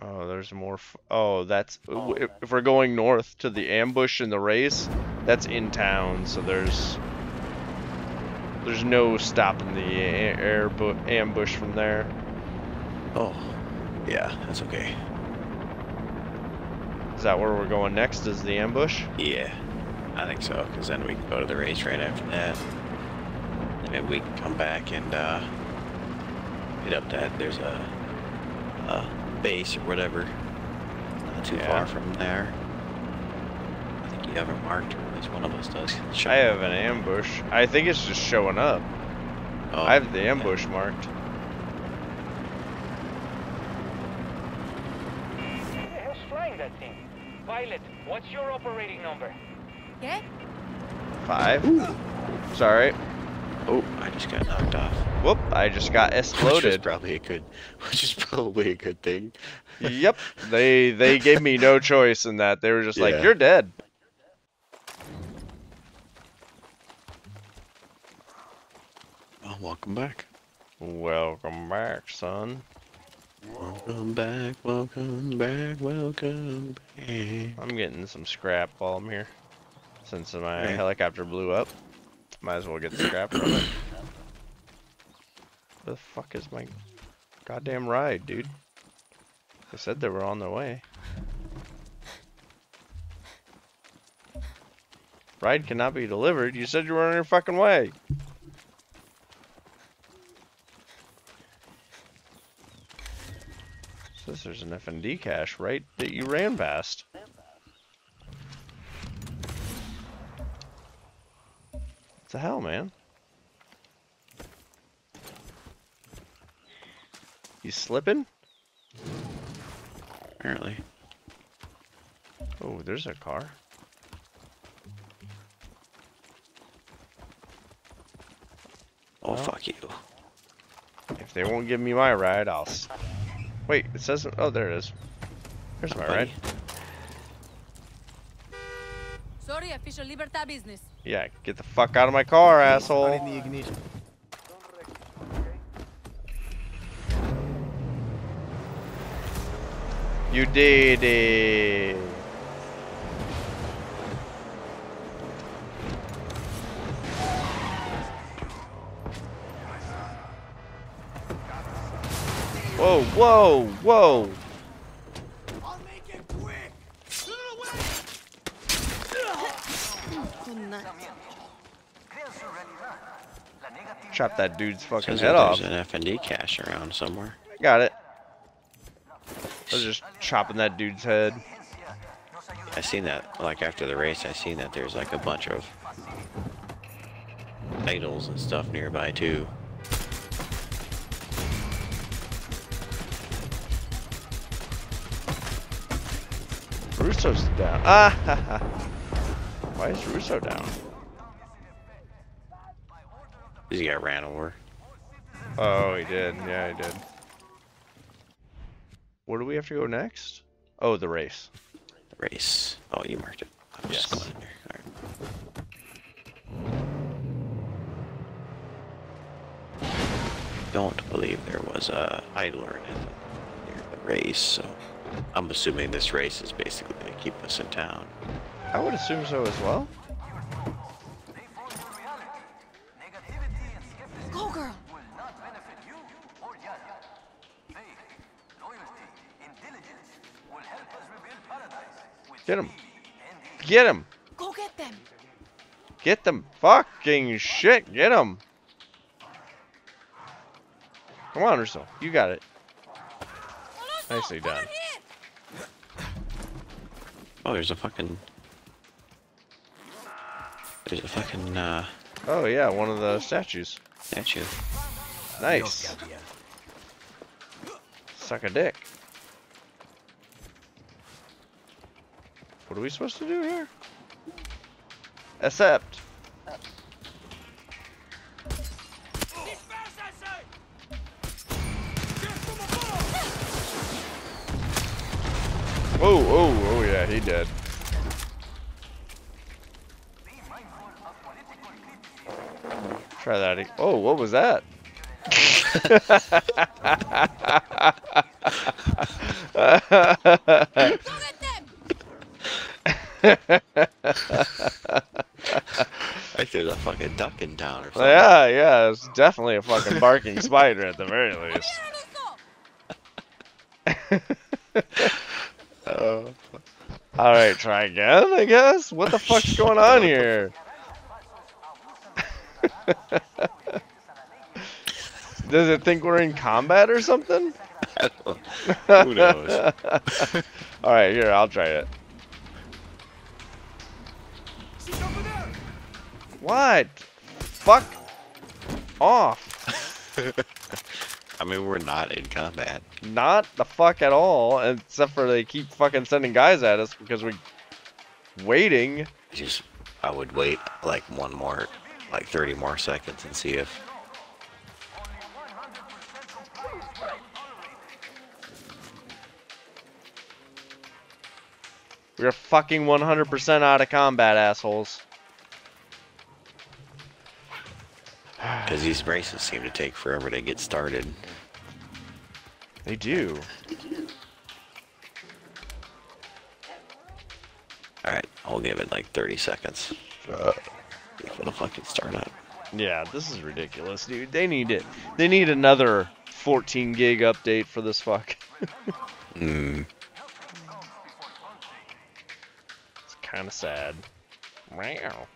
Oh, there's more. Oh, that's if we're going north to the ambush and the race. That's in town, so there's. There's no stopping the ambush from there. Oh, yeah, that's okay. Is that where we're going next, is the ambush? Yeah, I think so, because then we can go to the race right after that. And then we can come back and hit up that. There's a base or whatever. Not too far from there. You haven't marked, or at least one of us does. Show I have an ambush. I think it's just showing up. Oh, I have the ambush marked. Who's flying that thing? Pilot, what's your operating number? Yeah? 5. Ooh. Sorry. Oh, I just got knocked off. Whoop, I just got exploded. Which is probably a good thing. Yep, they gave me no choice in that. They were just like, you're dead. Well, welcome back. Welcome back, son. Welcome back, welcome back, welcome back. I'm getting some scrap while I'm here. Since my helicopter blew up, might as well get the scrap from it. Where the fuck is my goddamn ride, dude? They said they were on their way. Ride cannot be delivered. You said you were on your fucking way. Says there's an F&D cache right that you ran past. What the hell, man? You slipping? Apparently. Oh, there's a car. Oh, well, fuck you. If they won't give me my ride, I'll... Wait, it says... Oh, there it is. Here's my ride. Sorry, official Libertad business. Yeah, get the fuck out of my car, asshole. Not in the ignition. You did it. Whoa, whoa, whoa. I'll make it quick. Chop that dude's fucking head off. There's an F&D cache around somewhere. I got it. I was just chopping that dude's head. I seen that, like after the race, I seen that there's like a bunch of idols and stuff nearby too. Russo's down. Ah, ha, ha. Why is Russo down? Because he got ran over. Oh, he did. Yeah, he did. Where do we have to go next? Oh, the race. The race. Oh, you marked it. I'm just going in there. All right. Don't believe there was a idler near the race, so I'm assuming this race is basically going to keep us in town. I would assume so as well. Go, girl. Get him! Get him! Go get them! Get them! Fucking shit! Get him! Come on, Russo. You got it. Nicely done. Oh, there's a fucking... There's a fucking, Oh, yeah, one of the statues. Statue. Nice. Suck a dick. What are we supposed to do here? Accept. Oh, oh, oh yeah, he did. Try that. Oh, what was that? I think there's a fucking duck in town or something. Yeah, yeah, it's definitely a fucking barking spider at the very least. Alright, try again, I guess? What the fuck's going on here? Does it think we're in combat or something? I don't know. Who knows? Alright, here, I'll try it. What? Fuck off. I mean, we're not in combat. Not the fuck at all, except for they keep fucking sending guys at us because we're waiting. I would wait like one more like 30 more seconds and see if... We're fucking 100% out of combat, assholes. Because these races seem to take forever to get started. They do. Alright, I'll give it like 30 seconds. It'll fucking start up. Yeah, this is ridiculous, dude. They need it. They need another 14 gig update for this fuck. Mm. It's kind of sad. Wow.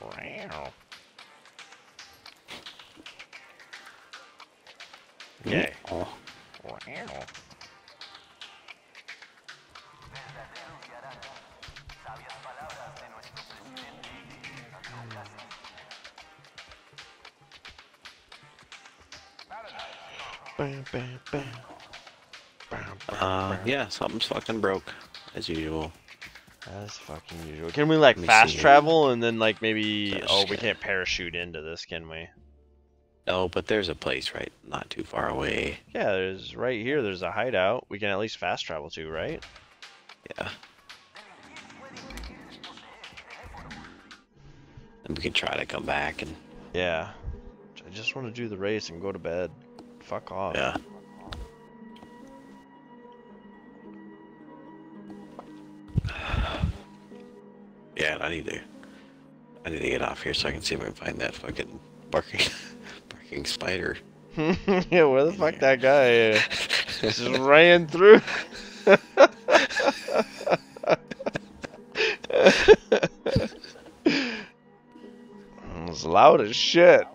Wow. Okay. Wow. Yeah, something's fucking broke, as usual. As fucking usual. Can we, like, fast travel and then, like, maybe... Oh, we can't parachute into this, can we? No, but there's a place right not too far away. Yeah, there's right here. There's a hideout we can at least fast travel to, right? Yeah. And we can try to come back and... Yeah. I just want to do the race and go to bed. Fuck off. Yeah. Yeah, and I need to get off here so I can see if I can find that fucking barking spider. Yeah, where the fuck that guy just ran through. It was loud as shit.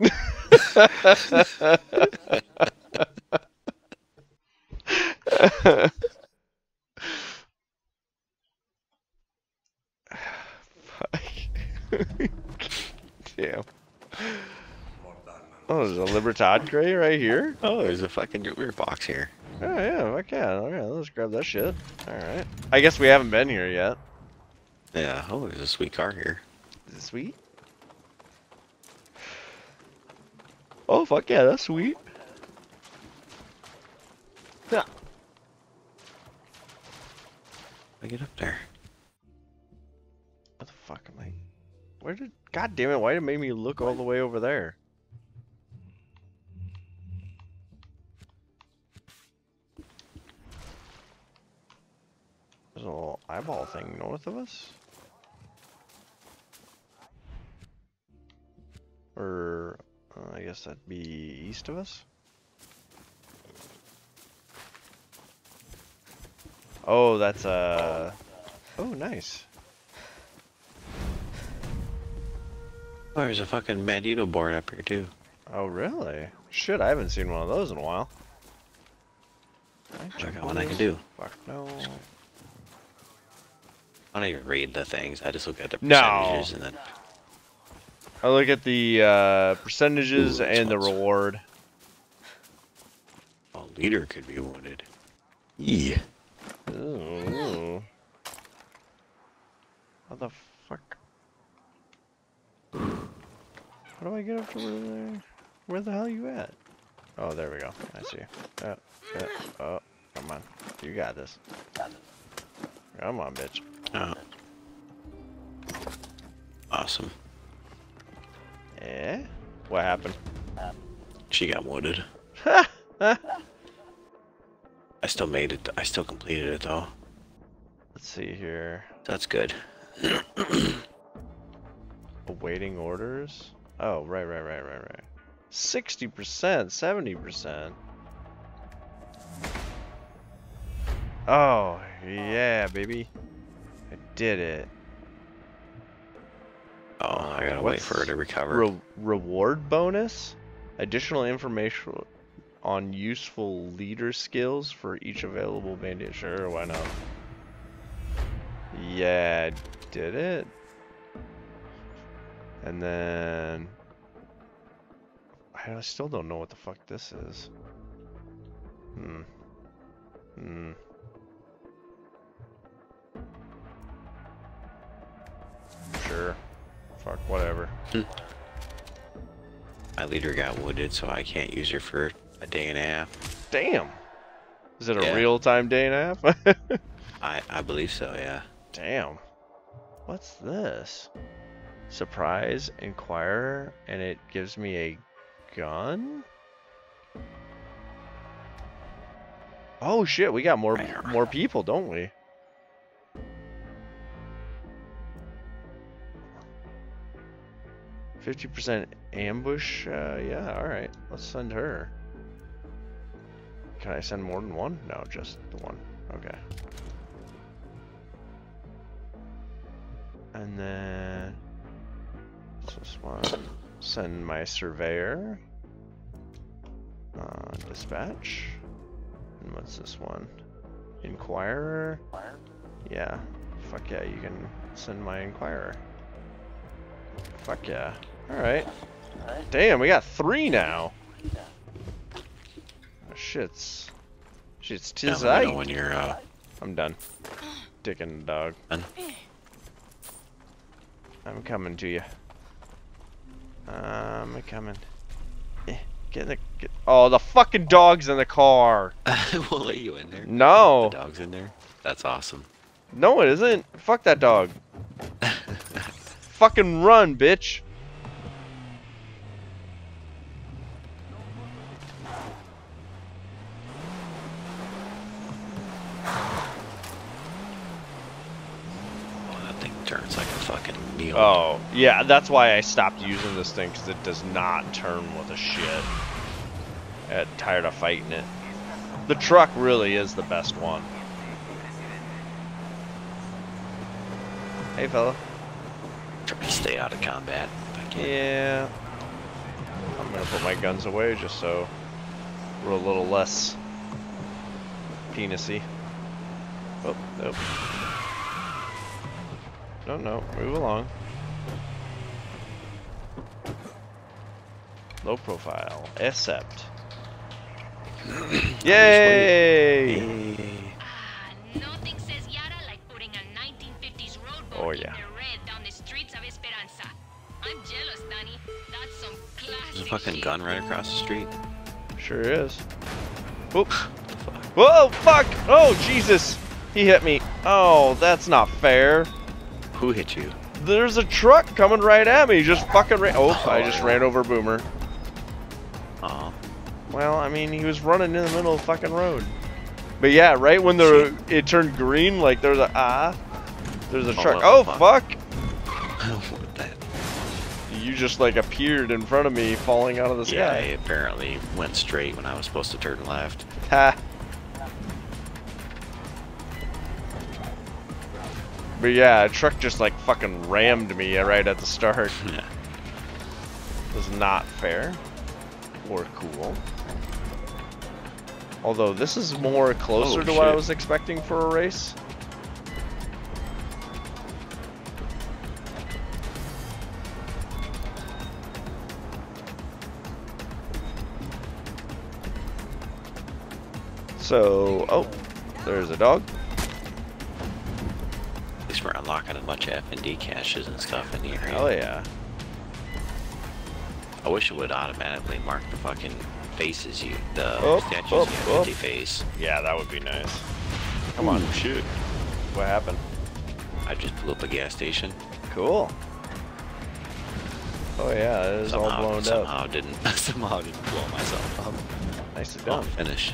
Damn. Oh, there's a Libertad Grey right here? Oh, there's a fucking root box here. Oh, yeah, fuck yeah. Okay, let's grab that shit. Alright. I guess we haven't been here yet. Yeah, oh, there's a sweet car here. Is it sweet? Oh, fuck yeah, that's sweet. Yeah. I get up there. What the fuck am I? Where did? God damn it! Why did it make me look all the way over there? There's a little eyeball thing north of us. Or I guess that'd be east of us. Oh, that's a... Oh, nice. Oh, there's a fucking Bandito board up here, too. Oh, really? Shit, I haven't seen one of those in a while. I got one I can do. Fuck no. I don't even read the things. I just look at the percentages and then... I look at the percentages and the reward. A leader could be wanted. Yeah. Ooh. How the fuck? How do I get up to where there? Where the hell are you at? Oh, there we go. I see. Oh, come on. You got this. Come on, bitch. Oh. Awesome. Yeah? What happened? She got wounded. I still made it. I still completed it, though. Let's see here. That's good. Awaiting orders? Oh, right. 60%, 70%. Oh, yeah, baby. I did it. Oh, I gotta wait for her to recover. Reward bonus? Additional information... on useful leader skills for each available bandit. Sure, why not? Yeah, did it. And then... I still don't know what the fuck this is. Sure. Fuck, whatever. My leader got wounded, so I can't use her for a day and a half. Damn! Is it a real-time day and a half? I believe so, yeah. Damn. What's this? Surprise, Inquirer, and it gives me a gun? Oh shit, we got more people, don't we? %50 ambush? Yeah, alright. Let's send her. Can I send more than one? No, just the one. Okay. And then... let's just send my surveyor. Dispatch. And what's this one? Inquirer? Yeah. Fuck yeah, you can send my Inquirer. Fuck yeah. Alright. Damn, we got 3 now. Oh, shit's... shit's tis I. When you're, I'm done. Dickin' dog. Done. I'm coming to you. I'm coming. Get oh, the fucking dog's in the car. We'll let you in there. No. The dog's in there. That's awesome. No, it isn't. Fuck that dog. Fucking run, bitch. Turns like a fucking meal. Oh, yeah, that's why I stopped using this thing, because it does not turn with a shit. I'm tired of fighting it. The truck really is the best one. Hey, fella. Try to stay out of combat. Yeah. I'm going to put my guns away just so we're a little less penis-y. Oh, nope. No, no, move along. Low profile, accept. Yay! Nothing says Yara like putting a 1950s roadbook in the red down the streets of Esperanza. I'm jealous, Danny. That's some classic. There's a fucking gun right across the street. Sure is. Oop. Whoa, fuck! Oh, Jesus! He hit me. Oh, that's not fair. Who hit you? There's a truck coming right at me. Just fucking ran. Oh, I just ran over Boomer. Oh. Well, I mean, he was running in the middle of the fucking road. But yeah, right when the it turned green, like there's a there's a truck. Oh, fuck! I don't want that. You just like appeared in front of me, falling out of the sky. Yeah, I apparently went straight when I was supposed to turn left. Ha. But yeah, a truck just like fucking rammed me right at the start. Yeah. It was not fair or cool. Although this is more closer to what I was expecting for a race. So, oh, there's a dog. We're unlocking a bunch of F&D caches and stuff in here. Hell yeah. I wish it would automatically mark the fucking faces you, the statues you have face. Yeah, that would be nice. Come on, shoot. What happened? I just blew up a gas station. Cool. Oh yeah, it is all blown up. Somehow didn't blow myself up. Nicely done. Finish.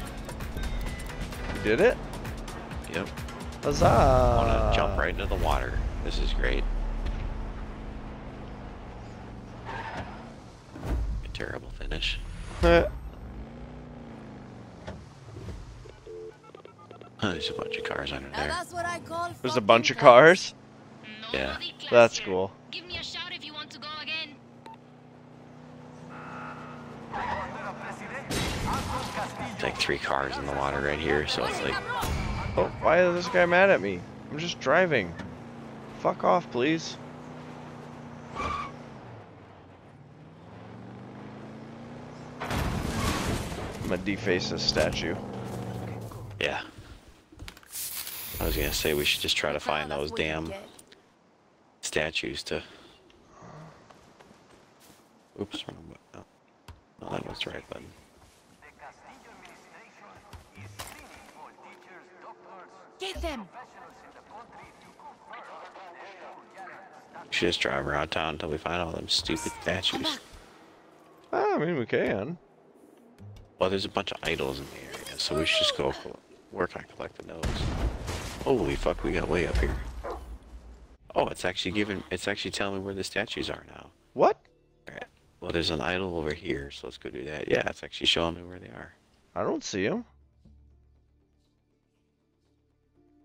You did it? Yep. Huzzah! I want to jump right into the water. This is great. A terrible finish. There's a bunch of cars under there. There's a bunch of cars? Yeah. That's cool. Give me a shout if you want to go again. It's like 3 cars in the water right here, so it's like... Oh, why is this guy mad at me? I'm just driving. Fuck off, please. I'm gonna deface this statue. Yeah. I was gonna say we should just try to find those damn statues to... Oops, wrong button. No. No, that was the right button. Get them! We should just drive around town until we find all them stupid statues. I mean, we can. Well, there's a bunch of idols in the area, so we should just go work on collecting those. Holy fuck, we got way up here. Oh, it's actually giving, it's actually telling me where the statues are now. What? Alright. Well, there's an idol over here, so let's go do that. Yeah, it's actually showing me where they are. I don't see them.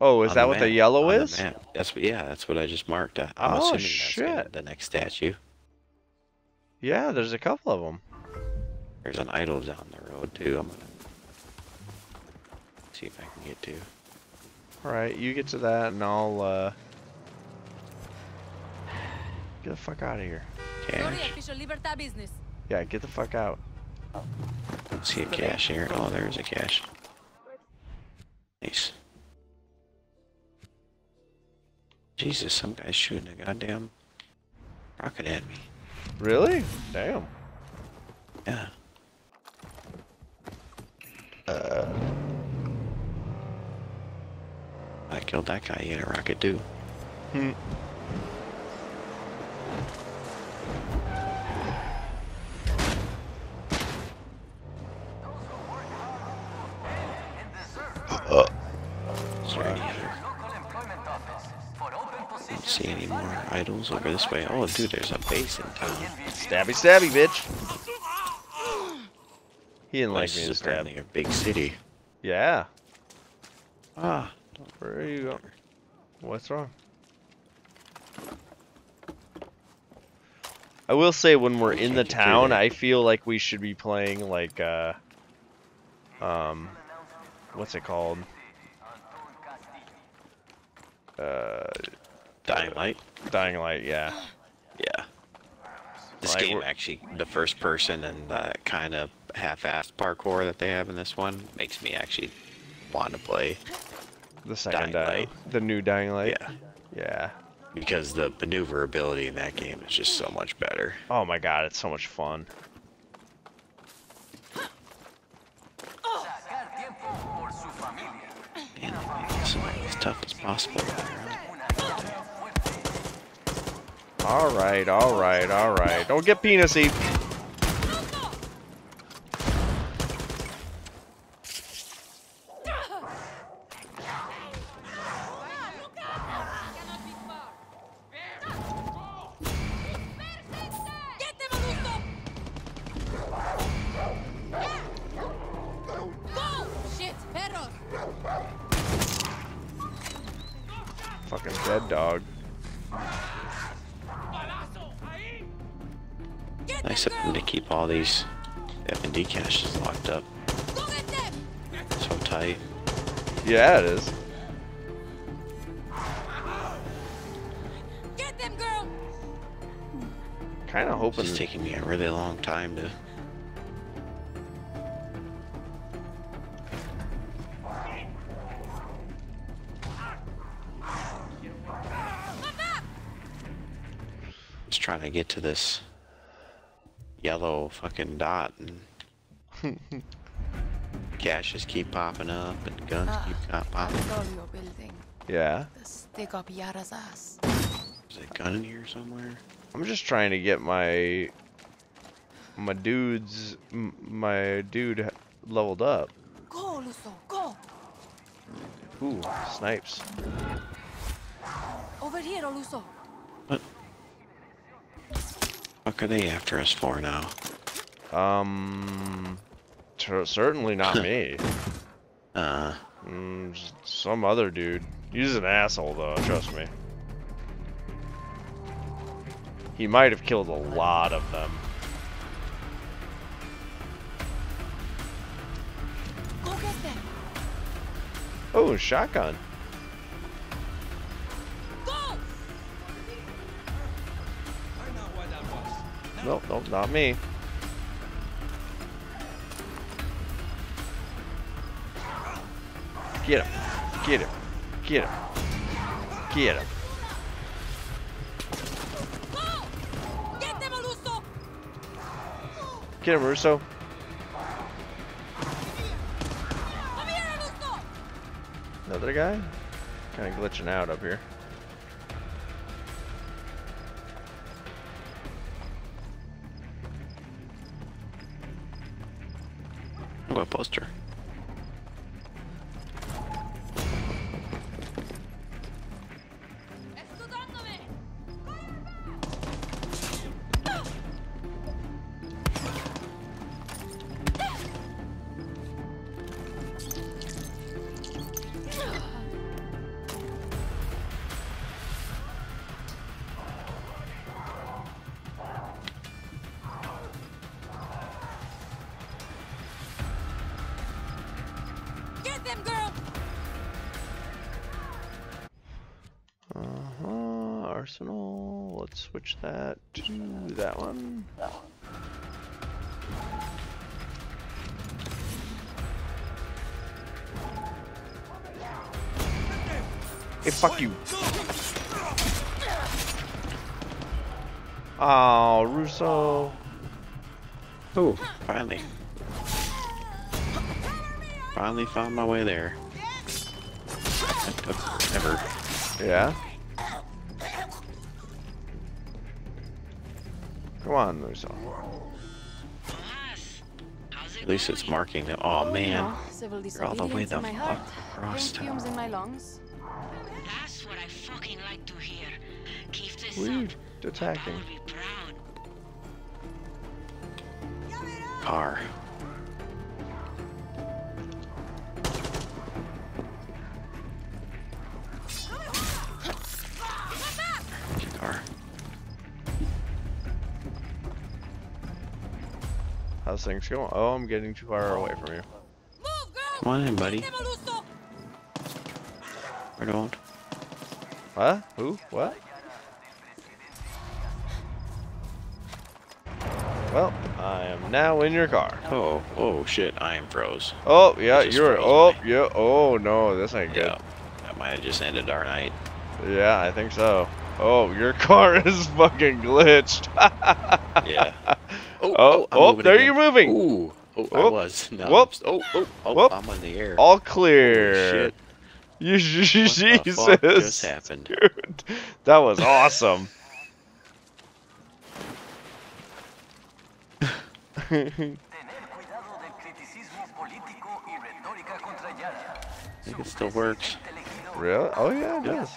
Oh, is that what the yellow is? That's what, yeah, that's what I just marked. I'm assuming that's the next statue. Yeah, there's a couple of them. There's an idol down the road too. I'm gonna see if I can get to. All right, you get to that, and I'll get the fuck out of here. Cash. Yeah, get the fuck out. Let's see a cash here. Oh, there's a cash. Nice. Jesus, some guy's shooting a goddamn rocket at me. Really? Damn. Yeah. I killed that guy, he had a rocket too. Hmm. See any more idols over this way? Oh, dude, there's a base in town. Stabby, stabby, bitch. He didn't like me to stab. A big city. Yeah. Ah, where are you going? What's wrong? I will say, when we're in the town, I feel like we should be playing like what's it called? Dying Light? Dying Light, yeah. Yeah. This like, game actually, the first person and the kind of half-assed parkour that they have in this one makes me actually want to play the second Dying Light. The new Dying Light? Yeah. Yeah. Because the maneuverability in that game is just so much better. Oh my god, it's so much fun. Man, it's as tough as possible. Alright, alright, alright. Don't get penisy. Fucking dead dog. Nice of them to keep all these F&D caches locked up. So tight. Yeah, it is. Get them, girl. Kind of hoping. It's taking me a really long time to. Just trying to get to this yellow fucking dot, and caches keep popping up, and guns keep popping up. Yeah. Stick up Yara's ass. Is a gun in here somewhere? I'm just trying to get my dude leveled up. Go, Russo, go. Ooh, snipes. Over here, Russo. What? What are they after us for now? Certainly not me. Some other dude. He's an asshole though, trust me. He might have killed a lot of them. Go get them. Oh, shotgun. Nope, nope, not me. Get him. Get him. Get him. Get him. Get him, Russo. Another guy? Kind of glitching out up here. Ooh, a poster. Let's switch that to that one. Hey, fuck you. Oh, Russo. Oh, finally. Finally found my way there. That took ever. Yeah? Come on, Russo. At least it's marking them. Oh man, you're all the way the fuck across town. Weird, attacking. Car. How's things going? Oh, I'm getting too far away from you. Move, girl. Come on in, buddy. Or don't. Huh? Who? What? Well, I am now in your car. Oh, oh shit, I am froze. Oh, yeah, you're. Oh, me. Yeah. Oh, no, this ain't good. Yeah, that might have just ended our night. Yeah, I think so. Oh, your car is fucking glitched. Yeah. Oh, there you're moving. Ooh. Oh, I was. No. Whoops. Oh, I'm in the air. All clear. Shit. Jesus. What the fuck just happened? Dude, that was awesome. I think it still works. Really? Oh, yeah, it does.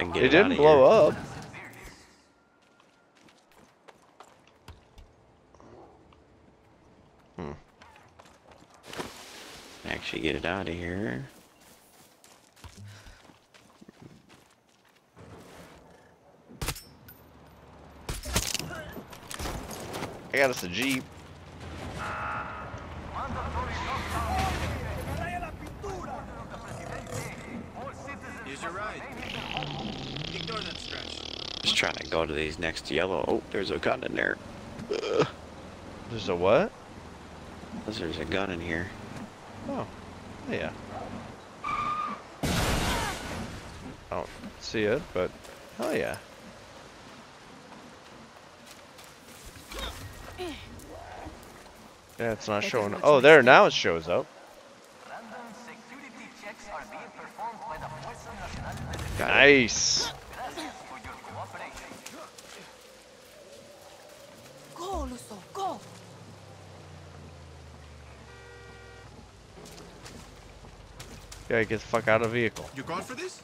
It didn't blow up. Actually get it out of here. I got us a Jeep. Use your ride. Ignore that stretch. Just trying to go to these next yellow. Oh, there's a gun in there. Ugh. There's a what? There's a gun in here. Oh, yeah. I don't see it, but oh yeah. Yeah, it's not showing. Oh, there now it shows up. Nice. Go, Lusso, go. Yeah, get the fuck out of the vehicle. You gone for this?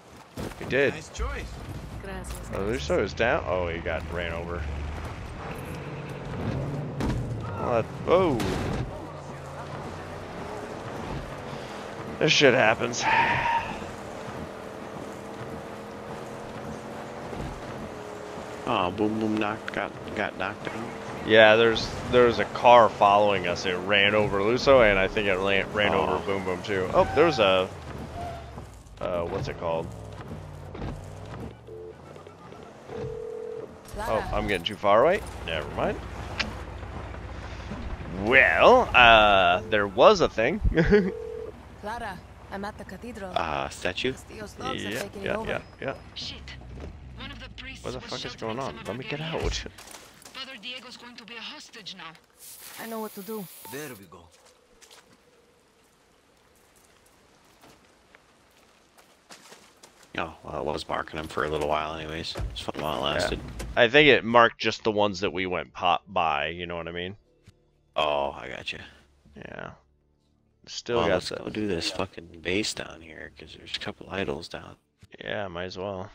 He did. Nice choice. Oh, Russo is down. Oh, he got ran over. What? Oh. This shit happens. Oh, Boom Boom got knocked down. Yeah, there's a car following us. It ran over Lusso, and I think it ran over Boom Boom too. Oh, there's a. What's it called? Oh, I'm getting too far away. Never mind. Well, there was a thing. Clara, I'm at the cathedral. Statue? Yeah. Shit. One of the priests. What the fuck is going on? Let me get out. Diego's going to be a hostage now. I know what to do. There we go. Oh, well, it was marking them for a little while anyways. It's fun while it lasted. Yeah. I think it marked just the ones that we went pop by, you know what I mean? Oh, I gotcha. Yeah. Still well, got let's go do this fucking base down here, because there's a couple idols down. Yeah, might as well.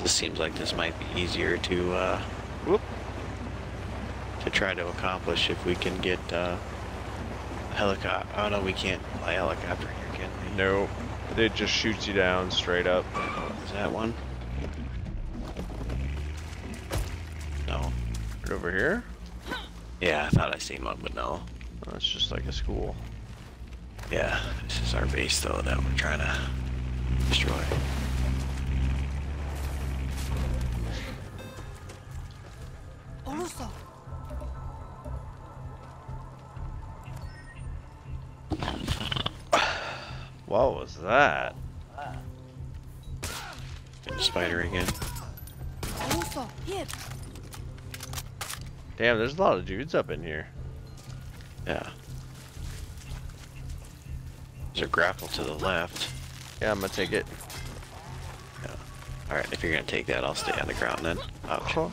This seems like this might be easier to try to accomplish if we can get helicopter. Oh no, we can't fly helicopter here, can we? No, it just shoots you down straight up. Oh, is that one? No. Right over here? Yeah, I thought I seen one, but no. Well, it's just like a school. Yeah, this is our base though that we're trying to destroy. Russo. What was that? And spider again. Russo, here. Damn, there's a lot of dudes up in here. Yeah. There's a grapple to the left. Yeah, I'm gonna take it. Yeah. Alright, if you're gonna take that, I'll stay on the ground then. Oh.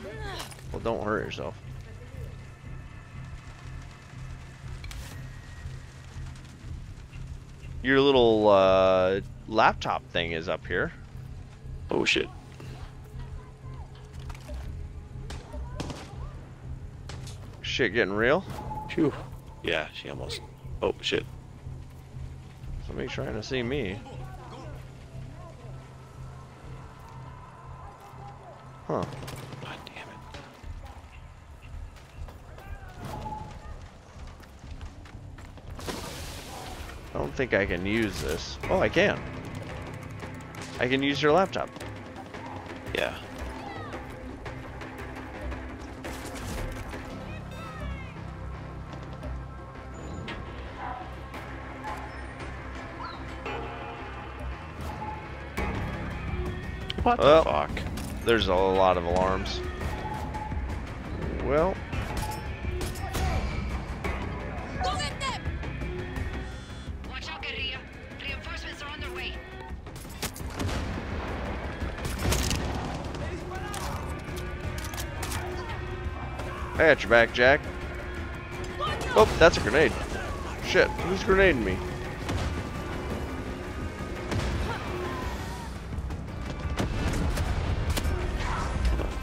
Well, don't hurt yourself. Your little laptop thing is up here. Oh shit. Shit getting real? Phew. Yeah, she almost... Oh, shit. Somebody's trying to see me. Huh. God damn it. I don't think I can use this. Oh, I can. I can use your laptop. Yeah. What the fuck? There's a lot of alarms. Well. Go get them! Watch out, guerrilla. Reinforcements are on their way. I got your back, Jack. Oh, that's a grenade. Shit, who's grenading me?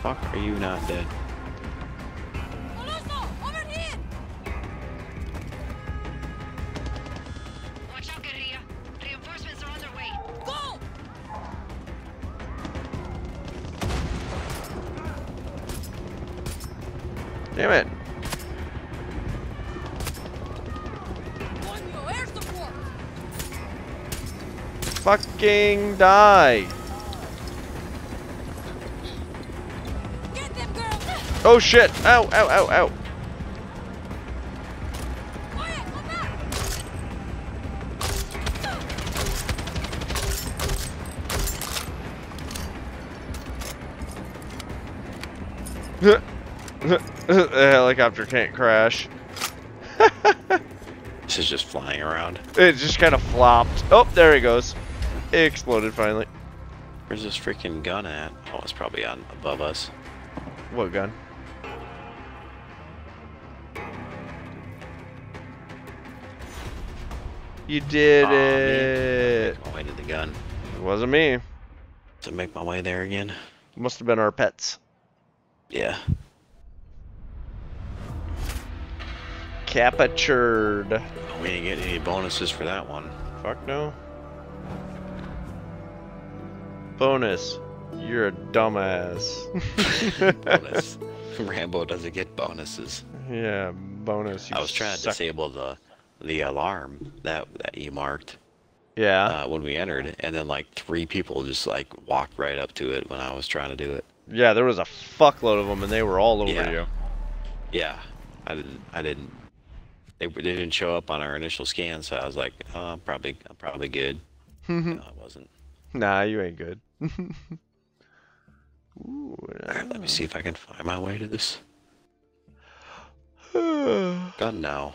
Fuck, are you not dead? Russo, over here! Watch out, guerrilla. Reinforcements are on their way. Go! Damn it! On your air support! Fucking die! Oh shit! Ow, ow, ow, ow! Quiet, come back. The helicopter can't crash. This is just flying around. It just kind of flopped. Oh, there he goes. It exploded finally. Where's this freaking gun at? Oh, it's probably on above us. What gun? You did it! I made my way to the gun. It wasn't me. To make my way there again. Must have been our pets. Yeah. Captured. We didn't get any bonuses for that one. Fuck no. Bonus. You're a dumbass. Bonus. Rambo doesn't get bonuses. Yeah, bonus. I was trying to disable the alarm that you marked. Yeah. When we entered, and then like 3 people just like walked right up to it when I was trying to do it. Yeah, there was a fuckload of them, and they were all over you. Yeah, I didn't. They didn't show up on our initial scan, so I was like, oh, I'm probably good. No, I wasn't. Nah, you ain't good. Ooh, let me see if I can find my way to this. Gun now.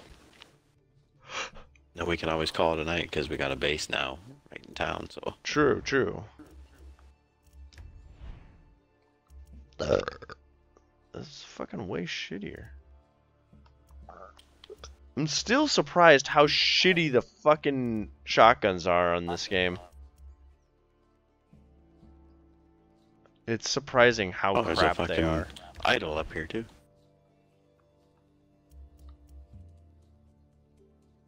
Now we can always call it a night because we got a base now right in town. So true, true. This is fucking way shittier. I'm still surprised how shitty the fucking shotguns are on this game. It's surprising how crap they are. Idol up here too.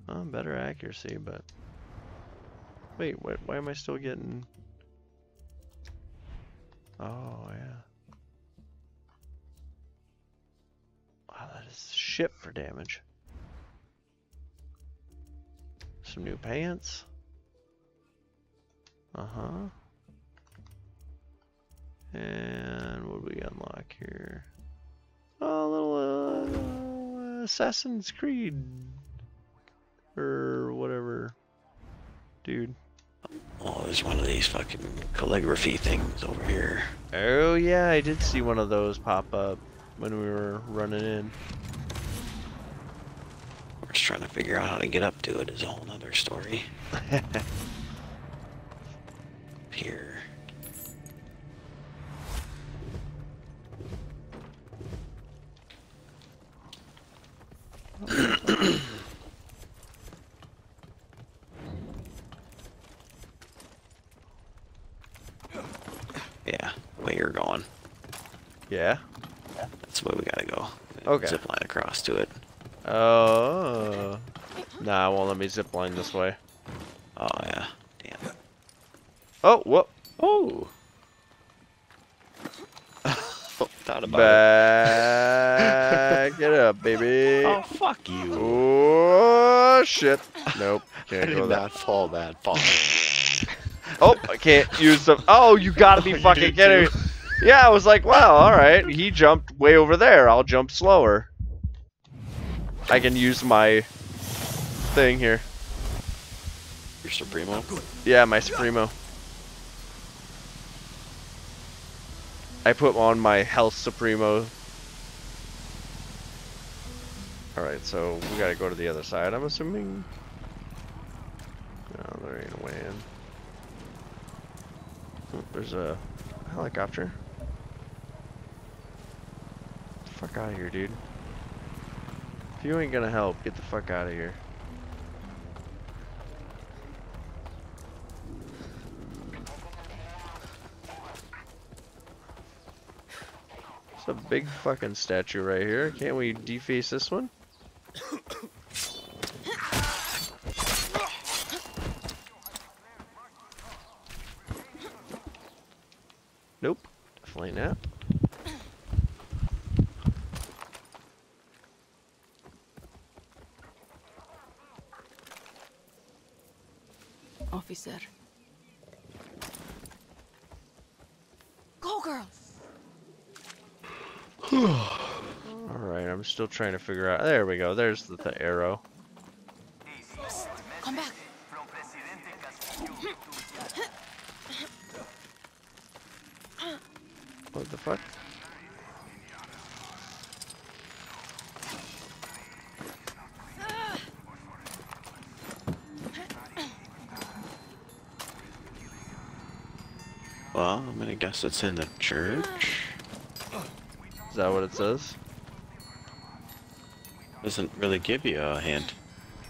Better accuracy, but wait, what? Why am I still getting? Oh yeah. Wow, that is shit for damage. Some new pants. Uh-huh. And what do we unlock here? Oh, a little Assassin's Creed or whatever, dude. Oh, there's one of these fucking calligraphy things over here. Oh yeah, I did see one of those pop up when we were running in. We're just trying to figure out how to get up to it is a whole nother story. Here. Yeah, way you're going. Yeah? That's the way we gotta go. Okay. Zipline across to it. Oh. Nah, it won't let me zipline this way. Oh, yeah. Damn. Oh, whoop. Oh. Thought about it. Back it up, baby. Oh, fuck you. Oh, shit. Nope. Can't go that. I did not fall that far. Oh, I can't use the... Oh, you gotta be fucking kidding me. Yeah, I was like, wow, alright. He jumped way over there. I'll jump slower. I can use my thing here. Your Supremo? Yeah, my Supremo. I put on my health Supremo. Alright, so we gotta go to the other side, I'm assuming. No, there ain't a way in. There's a helicopter. Get the fuck out of here, dude. If you ain't gonna help, get the fuck out of here. It's a big fucking statue right here. Can't we deface this one? Nope, definitely not. Officer. Go, girl. Alright, I'm still trying to figure out. There we go, there's the arrow. Come back. What the fuck? Well, I'm gonna guess it's in the church. Is that what it says? Doesn't really give you a hint.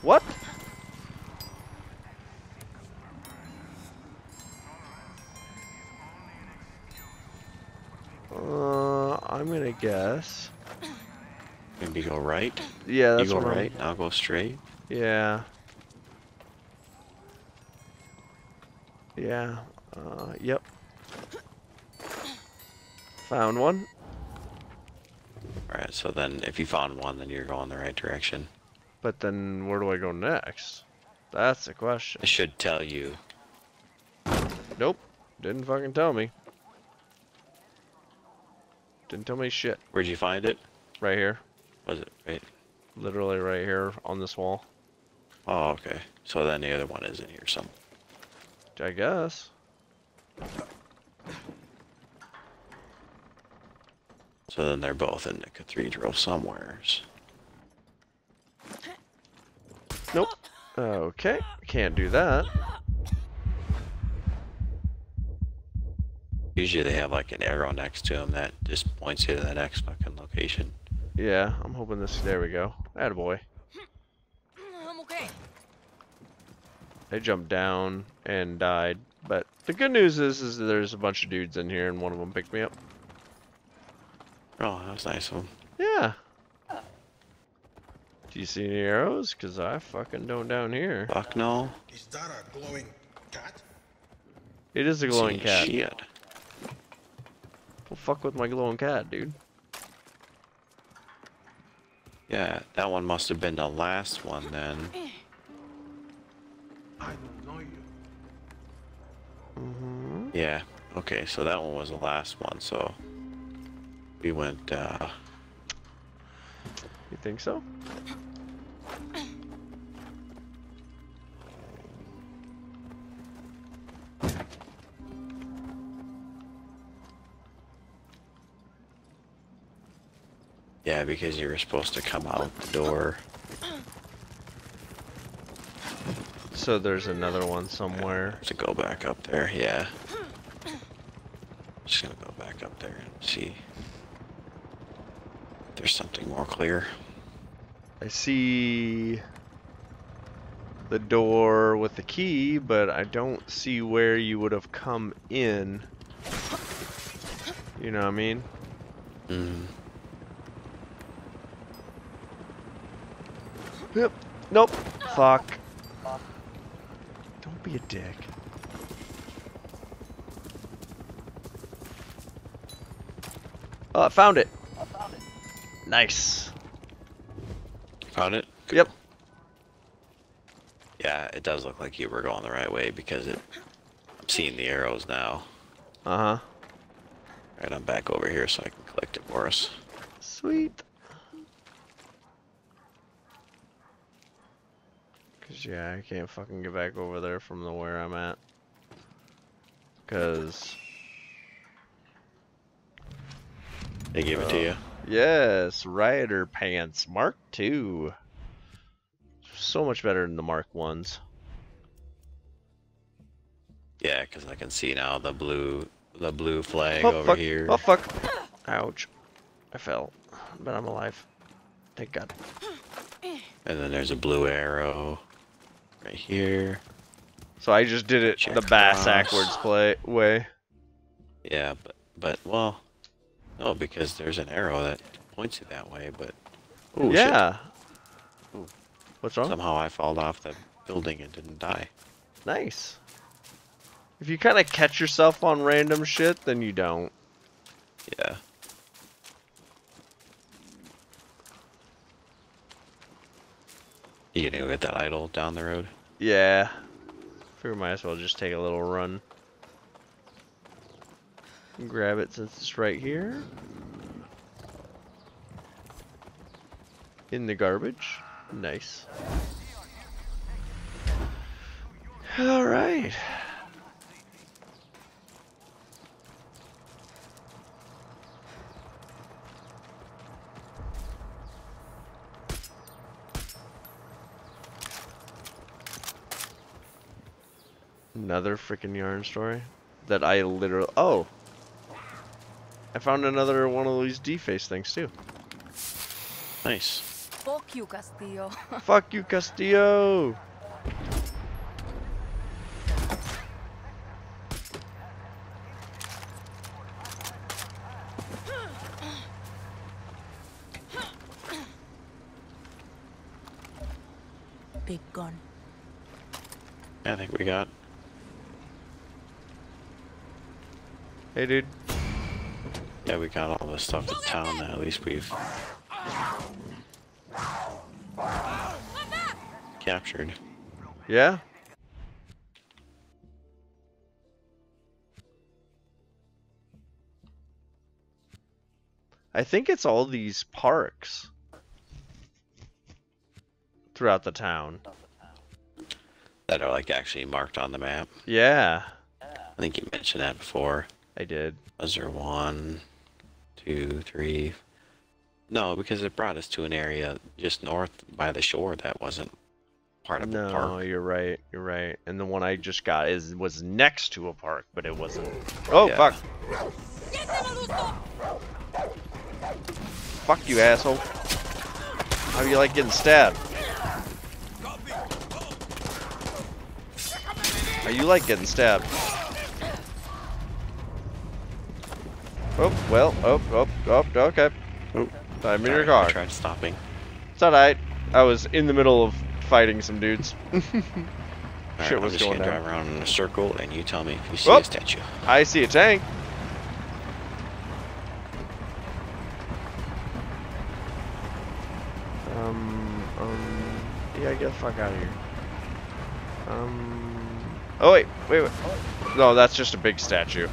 What? I'm gonna guess. Maybe go right? Yeah, that's right. You go right, I'll go straight. Yeah. Yeah. Yep. Found one. Alright, so then if you found one, then you're going the right direction. But then where do I go next? That's the question. It should tell you. Nope. Didn't fucking tell me. Didn't tell me shit. Where'd you find it? Right here. Was it right? Literally right here on this wall. Oh, okay. So then the other one is in here somewhere. I guess. So then they're both in the cathedral somewheres. Nope. Okay, can't do that. Usually they have like an arrow next to them that just points you to the next fucking location. Yeah, I'm hoping this. There we go. Attaboy. I'm okay. They jumped down and died, but the good news is there's a bunch of dudes in here, and one of them picked me up. Oh, that was nice of them. Yeah. Do you see any arrows? Cause I fucking don't down here. Fuck no. Is that a glowing cat? It is a glowing cat. Shit. Don't fuck with my glowing cat, dude. Yeah, that one must have been the last one then. I don't know you. Mm-hmm. Yeah. Okay, so that one was the last one. So we went. You think so? Yeah, because you were supposed to come out the door. So there's another one somewhere. I have to go back up there, yeah. I'm just gonna go back up there and see if there's something more clear. I see the door with the key, but I don't see where you would have come in. You know what I mean? Mm-hmm. Yep. Nope. Fuck. Don't be a dick. Oh, I found it. Nice. Found it? Cool. Yep. Yeah, it does look like you were going the right way because I'm seeing the arrows now. Uh-huh. Alright, I'm back over here so I can collect it for us. Sweet. Yeah, I can't fucking get back over there from the where I'm at. Cause they give it to you. Yes, Rider Pants Mark II. So much better than the Mark I's. Yeah, cause I can see now the blue flag over fuck. Here. Oh fuck! Ouch! I fell, but I'm alive. Thank God. And then there's a blue arrow. Right here. So I just did it the backwards way. Yeah, but well, no, because there's an arrow that points you that way. But ooh, yeah. Shit. Ooh. What's wrong? Somehow I fell off the building and didn't die. Nice. If you kind of catch yourself on random shit, then you don't. Yeah. You gonna get that idol down the road? Yeah. Figure might as well just take a little run. Grab it since it's right here. In the garbage. Nice. Alright. Another freaking yarn story that I literally I found another one of these deface things too. Nice. Fuck you, Castillo. Fuck you, Castillo. Big gun. I think we got. Hey, dude. Yeah, we got all this stuff in town now. At least we've captured. Yeah? I think it's all these parks throughout the town that are like actually marked on the map. Yeah. I think you mentioned that before. I did. Was there one, 2, 3. No, because it brought us to an area just north by the shore that wasn't part of the park. No, you're right. You're right. And the one I just got was next to a park, but it wasn't. Oh, yeah. Fuck! Fuck you, asshole! How do you like getting stabbed? Are you like getting stabbed? Oh well. Oh. Okay. Oh, I'm in your car. I tried stopping. It's alright. I was in the middle of fighting some dudes. Shit was going on. I'm just gonna drive around in a circle, and you tell me if you see a statue. I see a tank. Yeah, get the fuck out of here. Oh wait. No, that's just a big statue.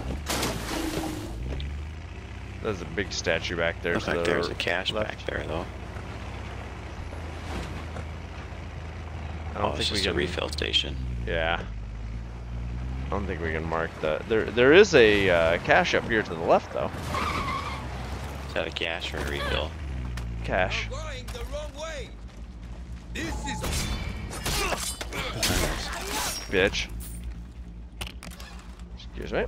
There's a big statue back there. Looks like there's a cache back there, though. I don't think it's just a refill station. Yeah. I don't think we can mark that. There is a cache up here to the left, though. Is that a cache or a refill? Cache. Bitch. Excuse me.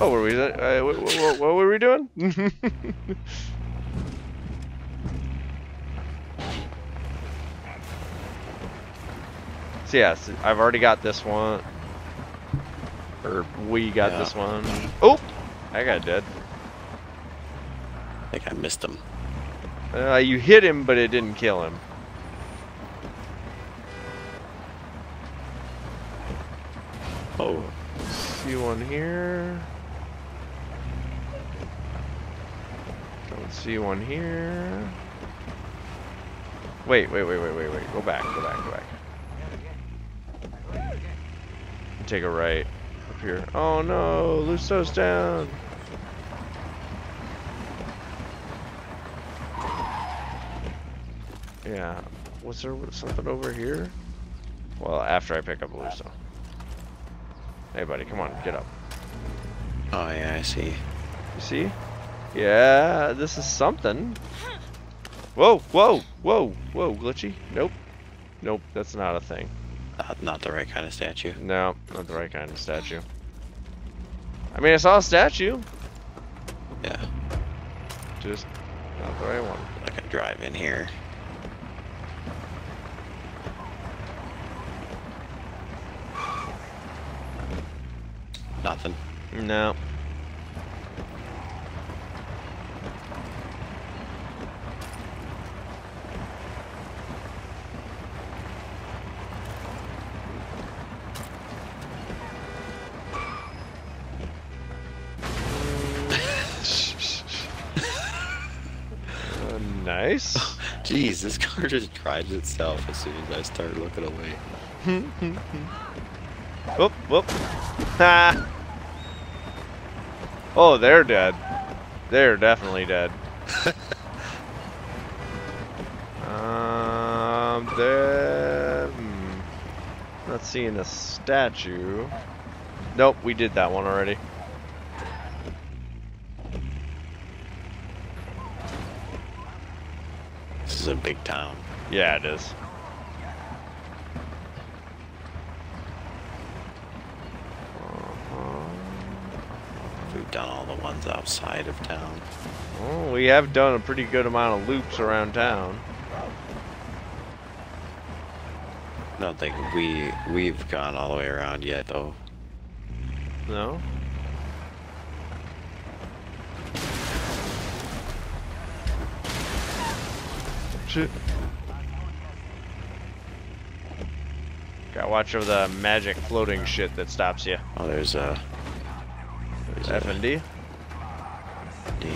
Oh, were we? What were we doing? So yes, I've already got this one, or we got this one. Oh, I got dead. I think I missed him. You hit him, but it didn't kill him. Oh, see one here. See one here. Wait. Go back. Take a right up here. Oh no, Russo's down. Yeah. Was there something over here? Well, after I pick up Russo. Hey buddy, come on, get up. Oh yeah, I see. You see? Yeah, this is something. Whoa, glitchy. Nope, that's not a thing. Not the right kind of statue. No, not the right kind of statue. I mean, I saw a statue. Yeah. Just not the right one. I can drive in here. Nothing. No. Nice. Jeez, this car just drives itself as soon as I start looking away. Whoop. Ha! Oh, they're dead. They're definitely dead. Not seeing a statue. Nope, we did that one already. This is a big town. Yeah, it is. We've done all the ones outside of town. Oh, we have done a pretty good amount of loops around town. I don't think we've gone all the way around yet, though. No? Shit. Gotta watch over the magic floating shit that stops you. Oh, there's a... F and D. D.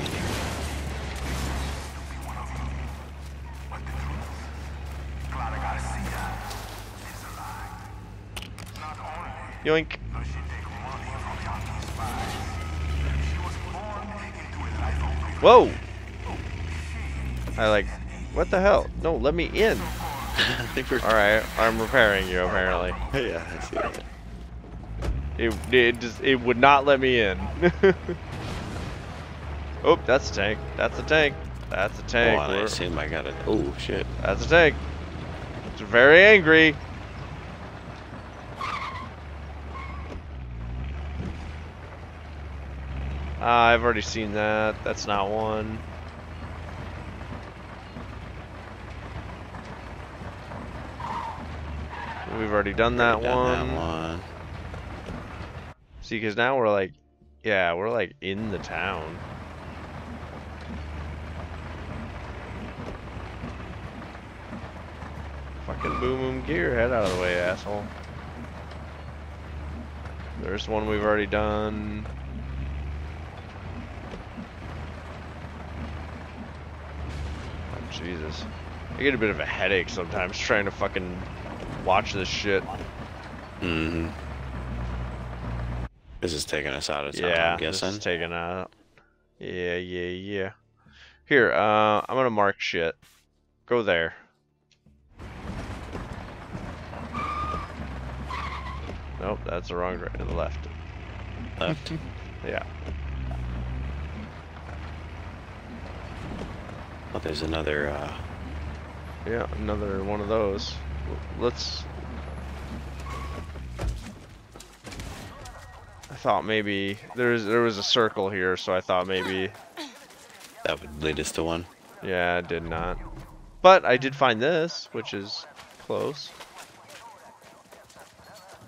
Yoink. Whoa! I like. What the hell? No, let me in. I think we're. All right, I'm repairing you apparently. Yeah, I see it. It would not let me in. Oh, that's a tank. That's a tank. That's a tank. Oh, I assume I got it. Oh, shit. That's a tank. It's very angry. I've already seen that. That's not one. We've already done that one. See, because now we're like, yeah, we're like in the town. Fucking Boom Boom, get your head out of the way, asshole. There's one we've already done. Jesus. I get a bit of a headache sometimes trying to fucking watch this shit. Mm-hmm. This is taking us out of time, I'm guessing. Yeah, this is taking out. Yeah, yeah, yeah. Here, I'm gonna mark shit. Go there. Nope, that's the wrong direction. The left. Left? Yeah. Oh, there's another, yeah, another one of those. Let's... I thought maybe... There was a circle here, so I thought maybe... That would lead us to one. Yeah, it did not. But I did find this, which is close.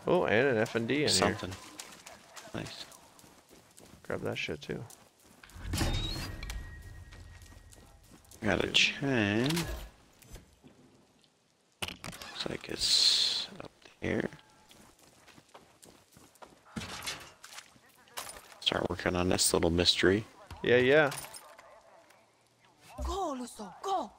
Oh, and an F&D in something. Here. Something. Nice. Grab that shit, too. Got a chain. Looks like it's up here. Start working on this little mystery. Yeah, yeah. Go, Russo, go!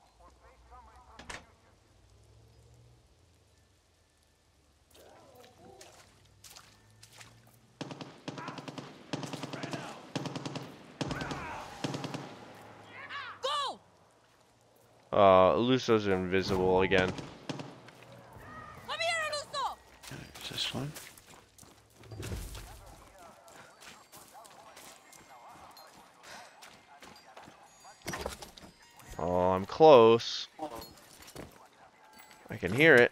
Russo's invisible again. Come here, Russo! There's this one. Oh, I'm close. I can hear it.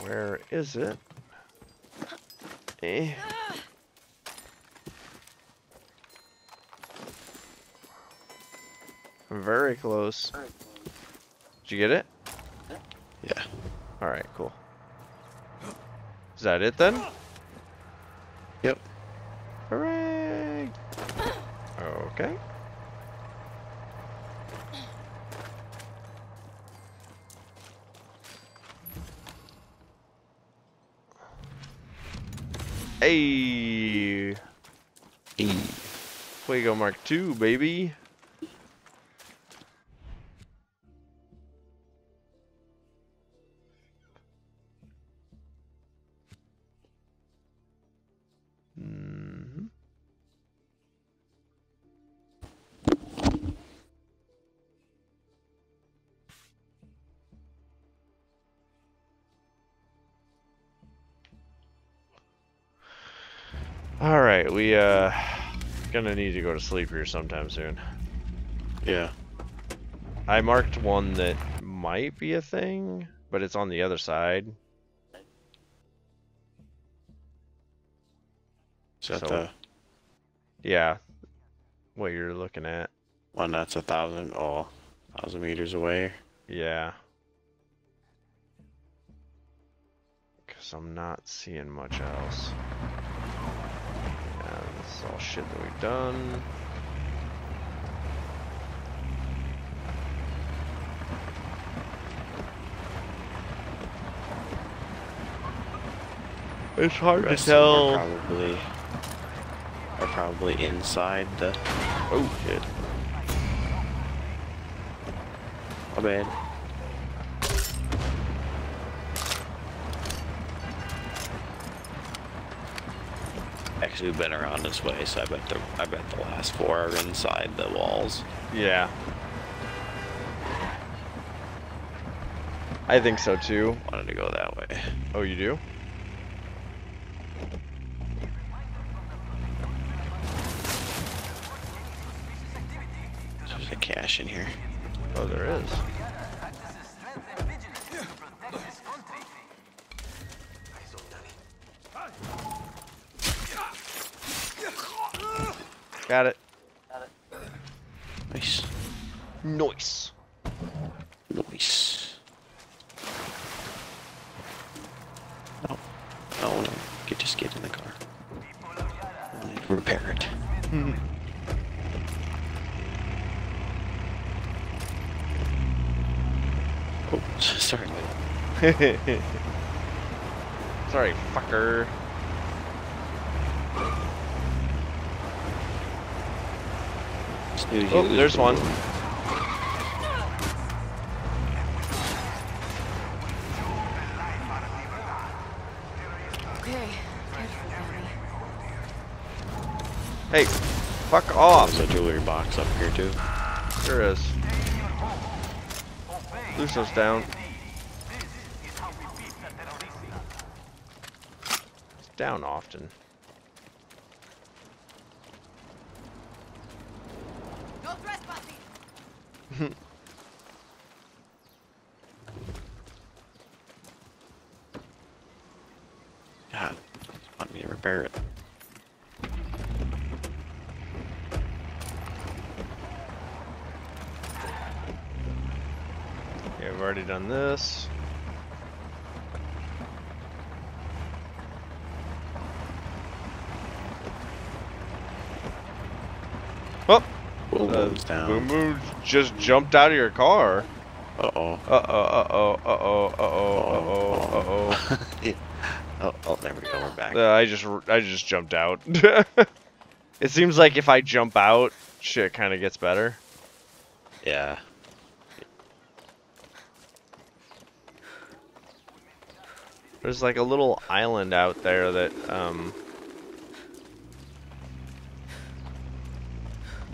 Where is it? Eh. Very close. Did you get it? Yeah. Alright, cool. Is that it then? Yep. Hooray! Okay. Hey! Hey. We go Mark 2, baby. Alright, we gonna need to go to sleep here sometime soon. Yeah. I marked one that might be a thing, but it's on the other side. Is that so, the... Yeah. What you're looking at. One that's 1,000, oh, 1,000 meters away. Yeah. Because I'm not seeing much else. This is all shit that we've done. It's hard to tell. Are probably inside the... Oh, shit. My bad. Actually, we've been around this way, so I bet the last four are inside the walls. Yeah, I think so too. Wanted to go that way. Oh, you do? cash in here. Oh, there is. Got it. Got it. Nice. Nice. Nice. No. No, no. Just get in the car. And repair it. Hmm. Oh, sorry. Sorry, fucker. Oh, there's one. Hey, fuck off. There's a jewelry box up here too. There is. Russo's down. It's down often. God, want me to repair it. Okay, I've already done this. Oh! Down. Boom Boom just jumped out of your car. Uh-oh. Uh-oh, uh-oh, uh-oh, uh-oh, uh-oh, uh-oh. Oh, there we go, we're back. I just jumped out. It seems like if I jump out, shit kind of gets better. Yeah. There's like a little island out there that,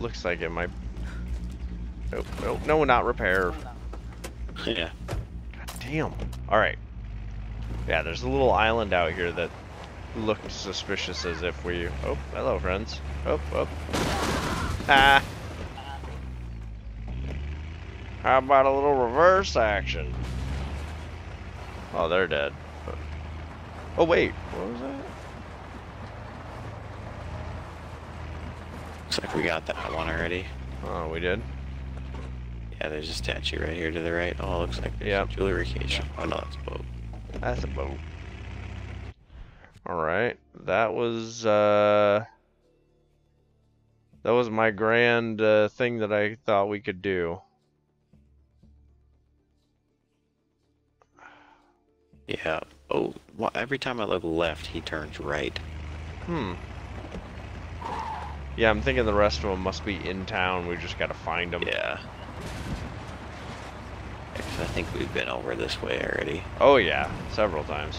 looks like it might. Oh, oh, no, not repair. Yeah. God damn. Alright. Yeah, there's a little island out here that looked suspicious as if we. Oh, hello, friends. Oh, oh. Ah. How about a little reverse action? Oh, they're dead. Oh, wait. What was that? Looks like we got that one already. Oh, we did? Yeah, there's a statue right here to the right. Oh, looks like there's a jewelry cage. Oh, no, that's a boat. That's a boat. Alright. That was my grand thing that I thought we could do. Yeah. Oh, well, every time I look left, he turns right. Hmm. Yeah, I'm thinking the rest of them must be in town. We just gotta find them. Yeah. I think we've been over this way already. Oh yeah, several times.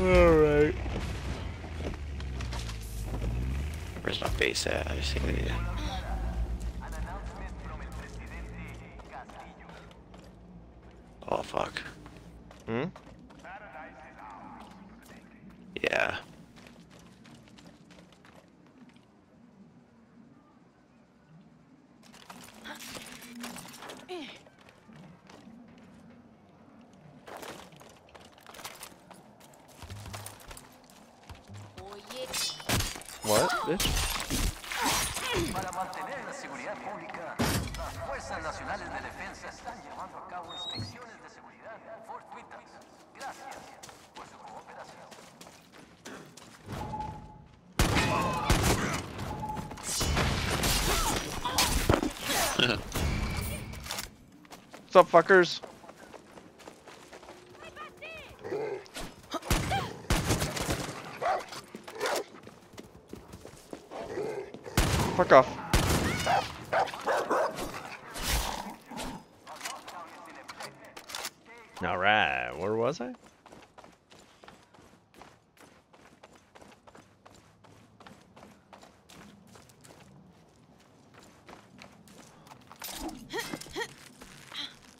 All right. Where's my base at? I just think we need to... Oh fuck. Hmm? Yeah. What, bitch? What's up, fuckers? Fuck off. Alright, where was I?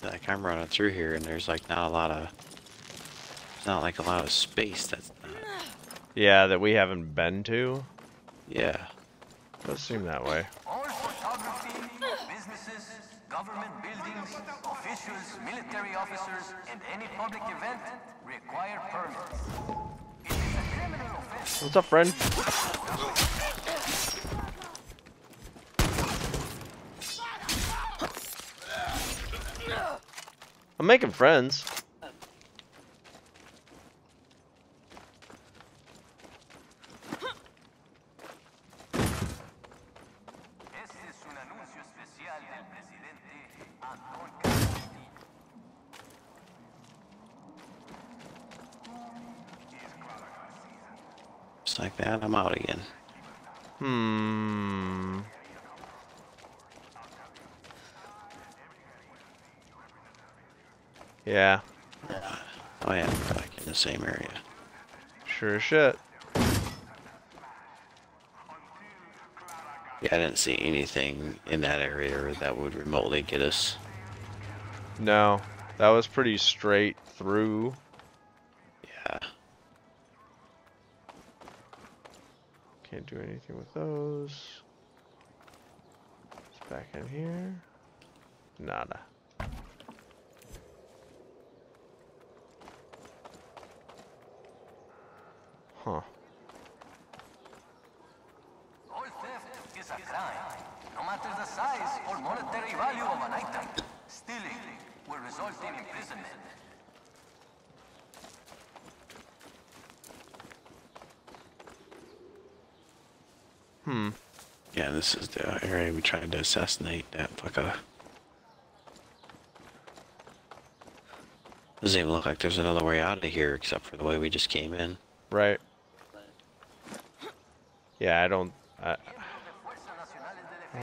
Like I'm running through here and there's like not a lot of There's not like a lot of space that's not... Yeah, that we haven't been to? Yeah. It does seem that way. All photography, businesses, government buildings, officials, military officers, and any public event require permits. It is a criminal offense. What's up, friend? I'm making friends. Just like that, I'm out again. Hmm. Yeah. Oh yeah, I'm back in the same area. Sure as shit. Yeah, I didn't see anything in that area that would remotely get us. No, that was pretty straight through. Yeah. Can't do anything with those. It's back in here. Nada. Huh. All theft is a crime, no matter the size or monetary value of an item. Stealing will result in imprisonment. Hmm. Yeah, this is the area we tried to assassinate that fucker. Doesn't even look like there's another way out of here except for the way we just came in. Right. Yeah, I don't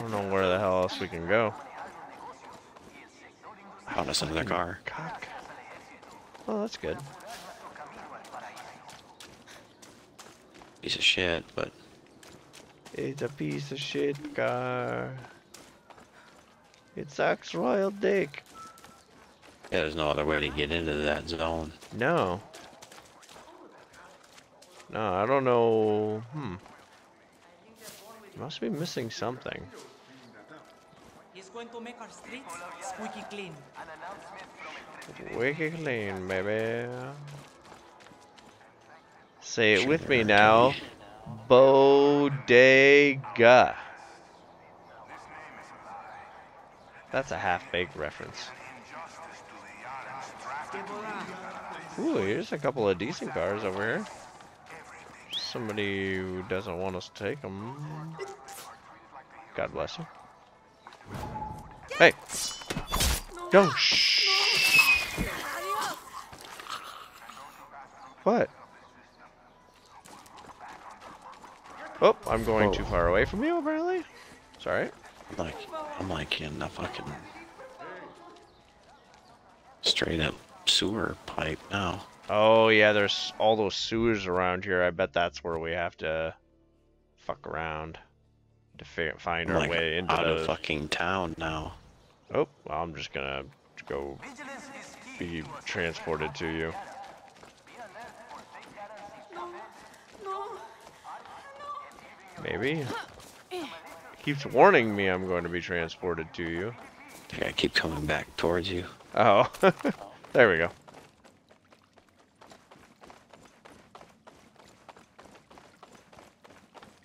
know where the hell else we can go. I found us under the car. Cock. Oh, that's good. Piece of shit, but... It's a piece of shit car. It sucks royal dick. Yeah, there's no other way to get into that zone. No. No, I don't know... Hmm. Must be missing something. He's going to make our streets squeaky clean. Squeaky clean, baby. Say it with me now. Bodega. That's a half-baked reference. Ooh, here's a couple of decent cars over here. Somebody who doesn't want us to take them. God bless you. Hey! No! Shh! What? Oh, I'm going too far away from you, apparently. It's alright. I'm like in a fucking... straight up sewer pipe now. Oh yeah, there's all those sewers around here. I bet that's where we have to fuck around to find our way into out of fucking town now. Oh, well, I'm just gonna go be transported to you. Maybe. It keeps warning me I'm going to be transported to you. I think I keep coming back towards you. Oh, there we go.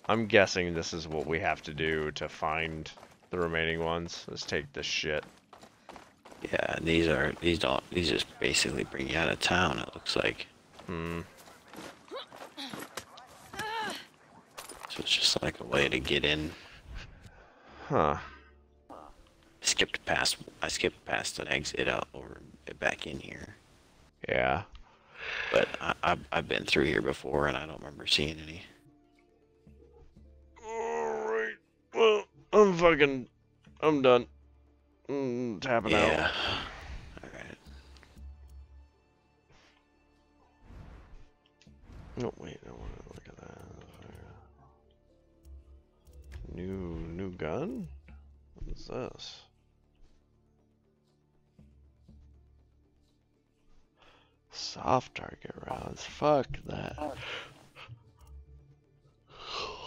I'm guessing this is what we have to do to find the remaining ones. Let's take this shit. Yeah, these just basically bring you out of town, it looks like. Hmm. So it's just like a way to get in. Huh. I skipped past an exit out over back in here. Yeah. But I've been through here before and I don't remember seeing any. Well, I'm done. I'm tapping out. Alright. No, wait, I want to look at that. New gun? What is this? Soft target rounds. Fuck that.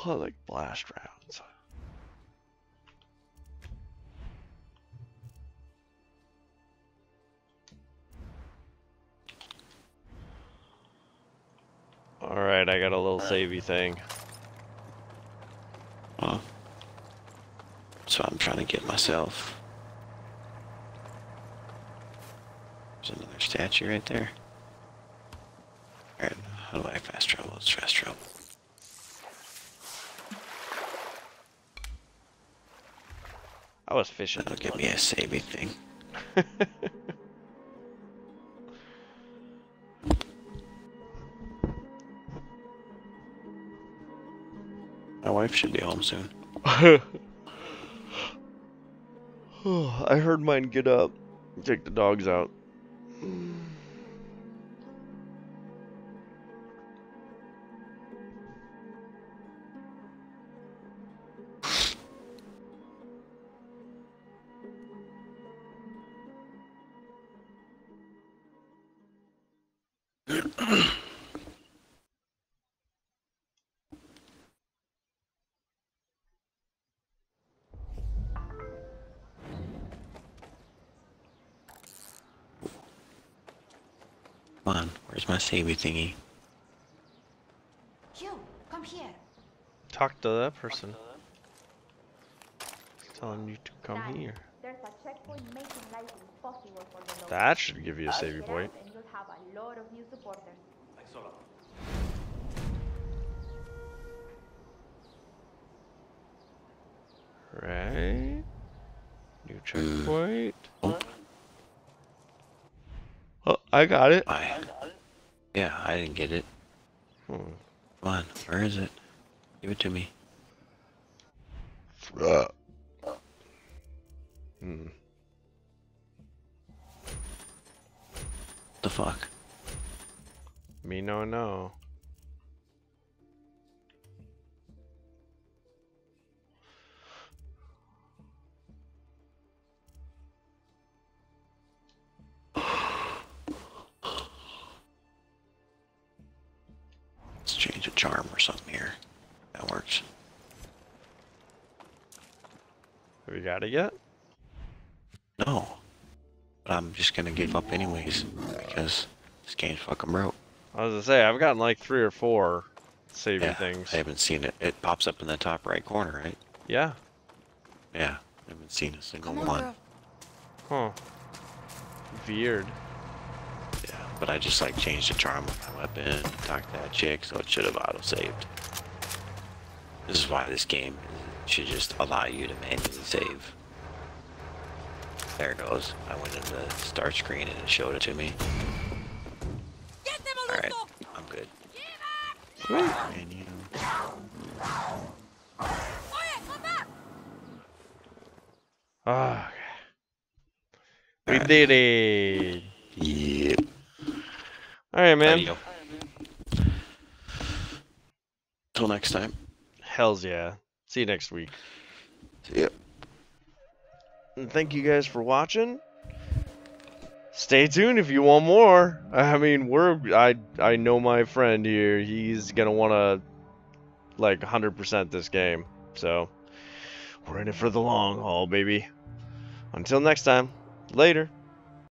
I like blast rounds. Alright, I got a little savey thing. Oh. So I'm trying to get myself. There's another statue right there. Alright, how do I fast travel? Let's fast travel. I was fishing. That'll give me a savey thing. My wife should be home soon. Oh, I heard mine get up and take the dogs out. Savey thingy. You, come here. Talk to that person. Tell him you to come here. There's a checkpoint making life impossible for the locals. That should give you a savey point. And you'll have a lot of new supporters. Thanks a lot. Right. New checkpoint. Oh, I got it. Yeah, I didn't get it. Come on, where is it? Give it to me. The fuck? Me no no. Change a charm or something here. That works. Have you got it yet? No. But I'm just gonna give up anyways because this game's fucking broke. I was gonna say I've gotten like 3 or 4 saving things. I haven't seen it. It pops up in the top right corner, right? Yeah. Yeah. I haven't seen a single one. Huh. Weird. But I just like changed the charm of my weapon and talked to that chick, so it should have auto-saved. This is why this game should just allow you to manually save. There it goes. I went into the start screen and it showed it to me. Alright, I'm good. Menu. Ah, we did it! Yep. Alright, man. Till next time. Hells yeah. See you next week. Yep. And thank you guys for watching. Stay tuned if you want more. I mean, I know my friend here. He's gonna wanna like 100% this game. So we're in it for the long haul, baby. Until next time. Later.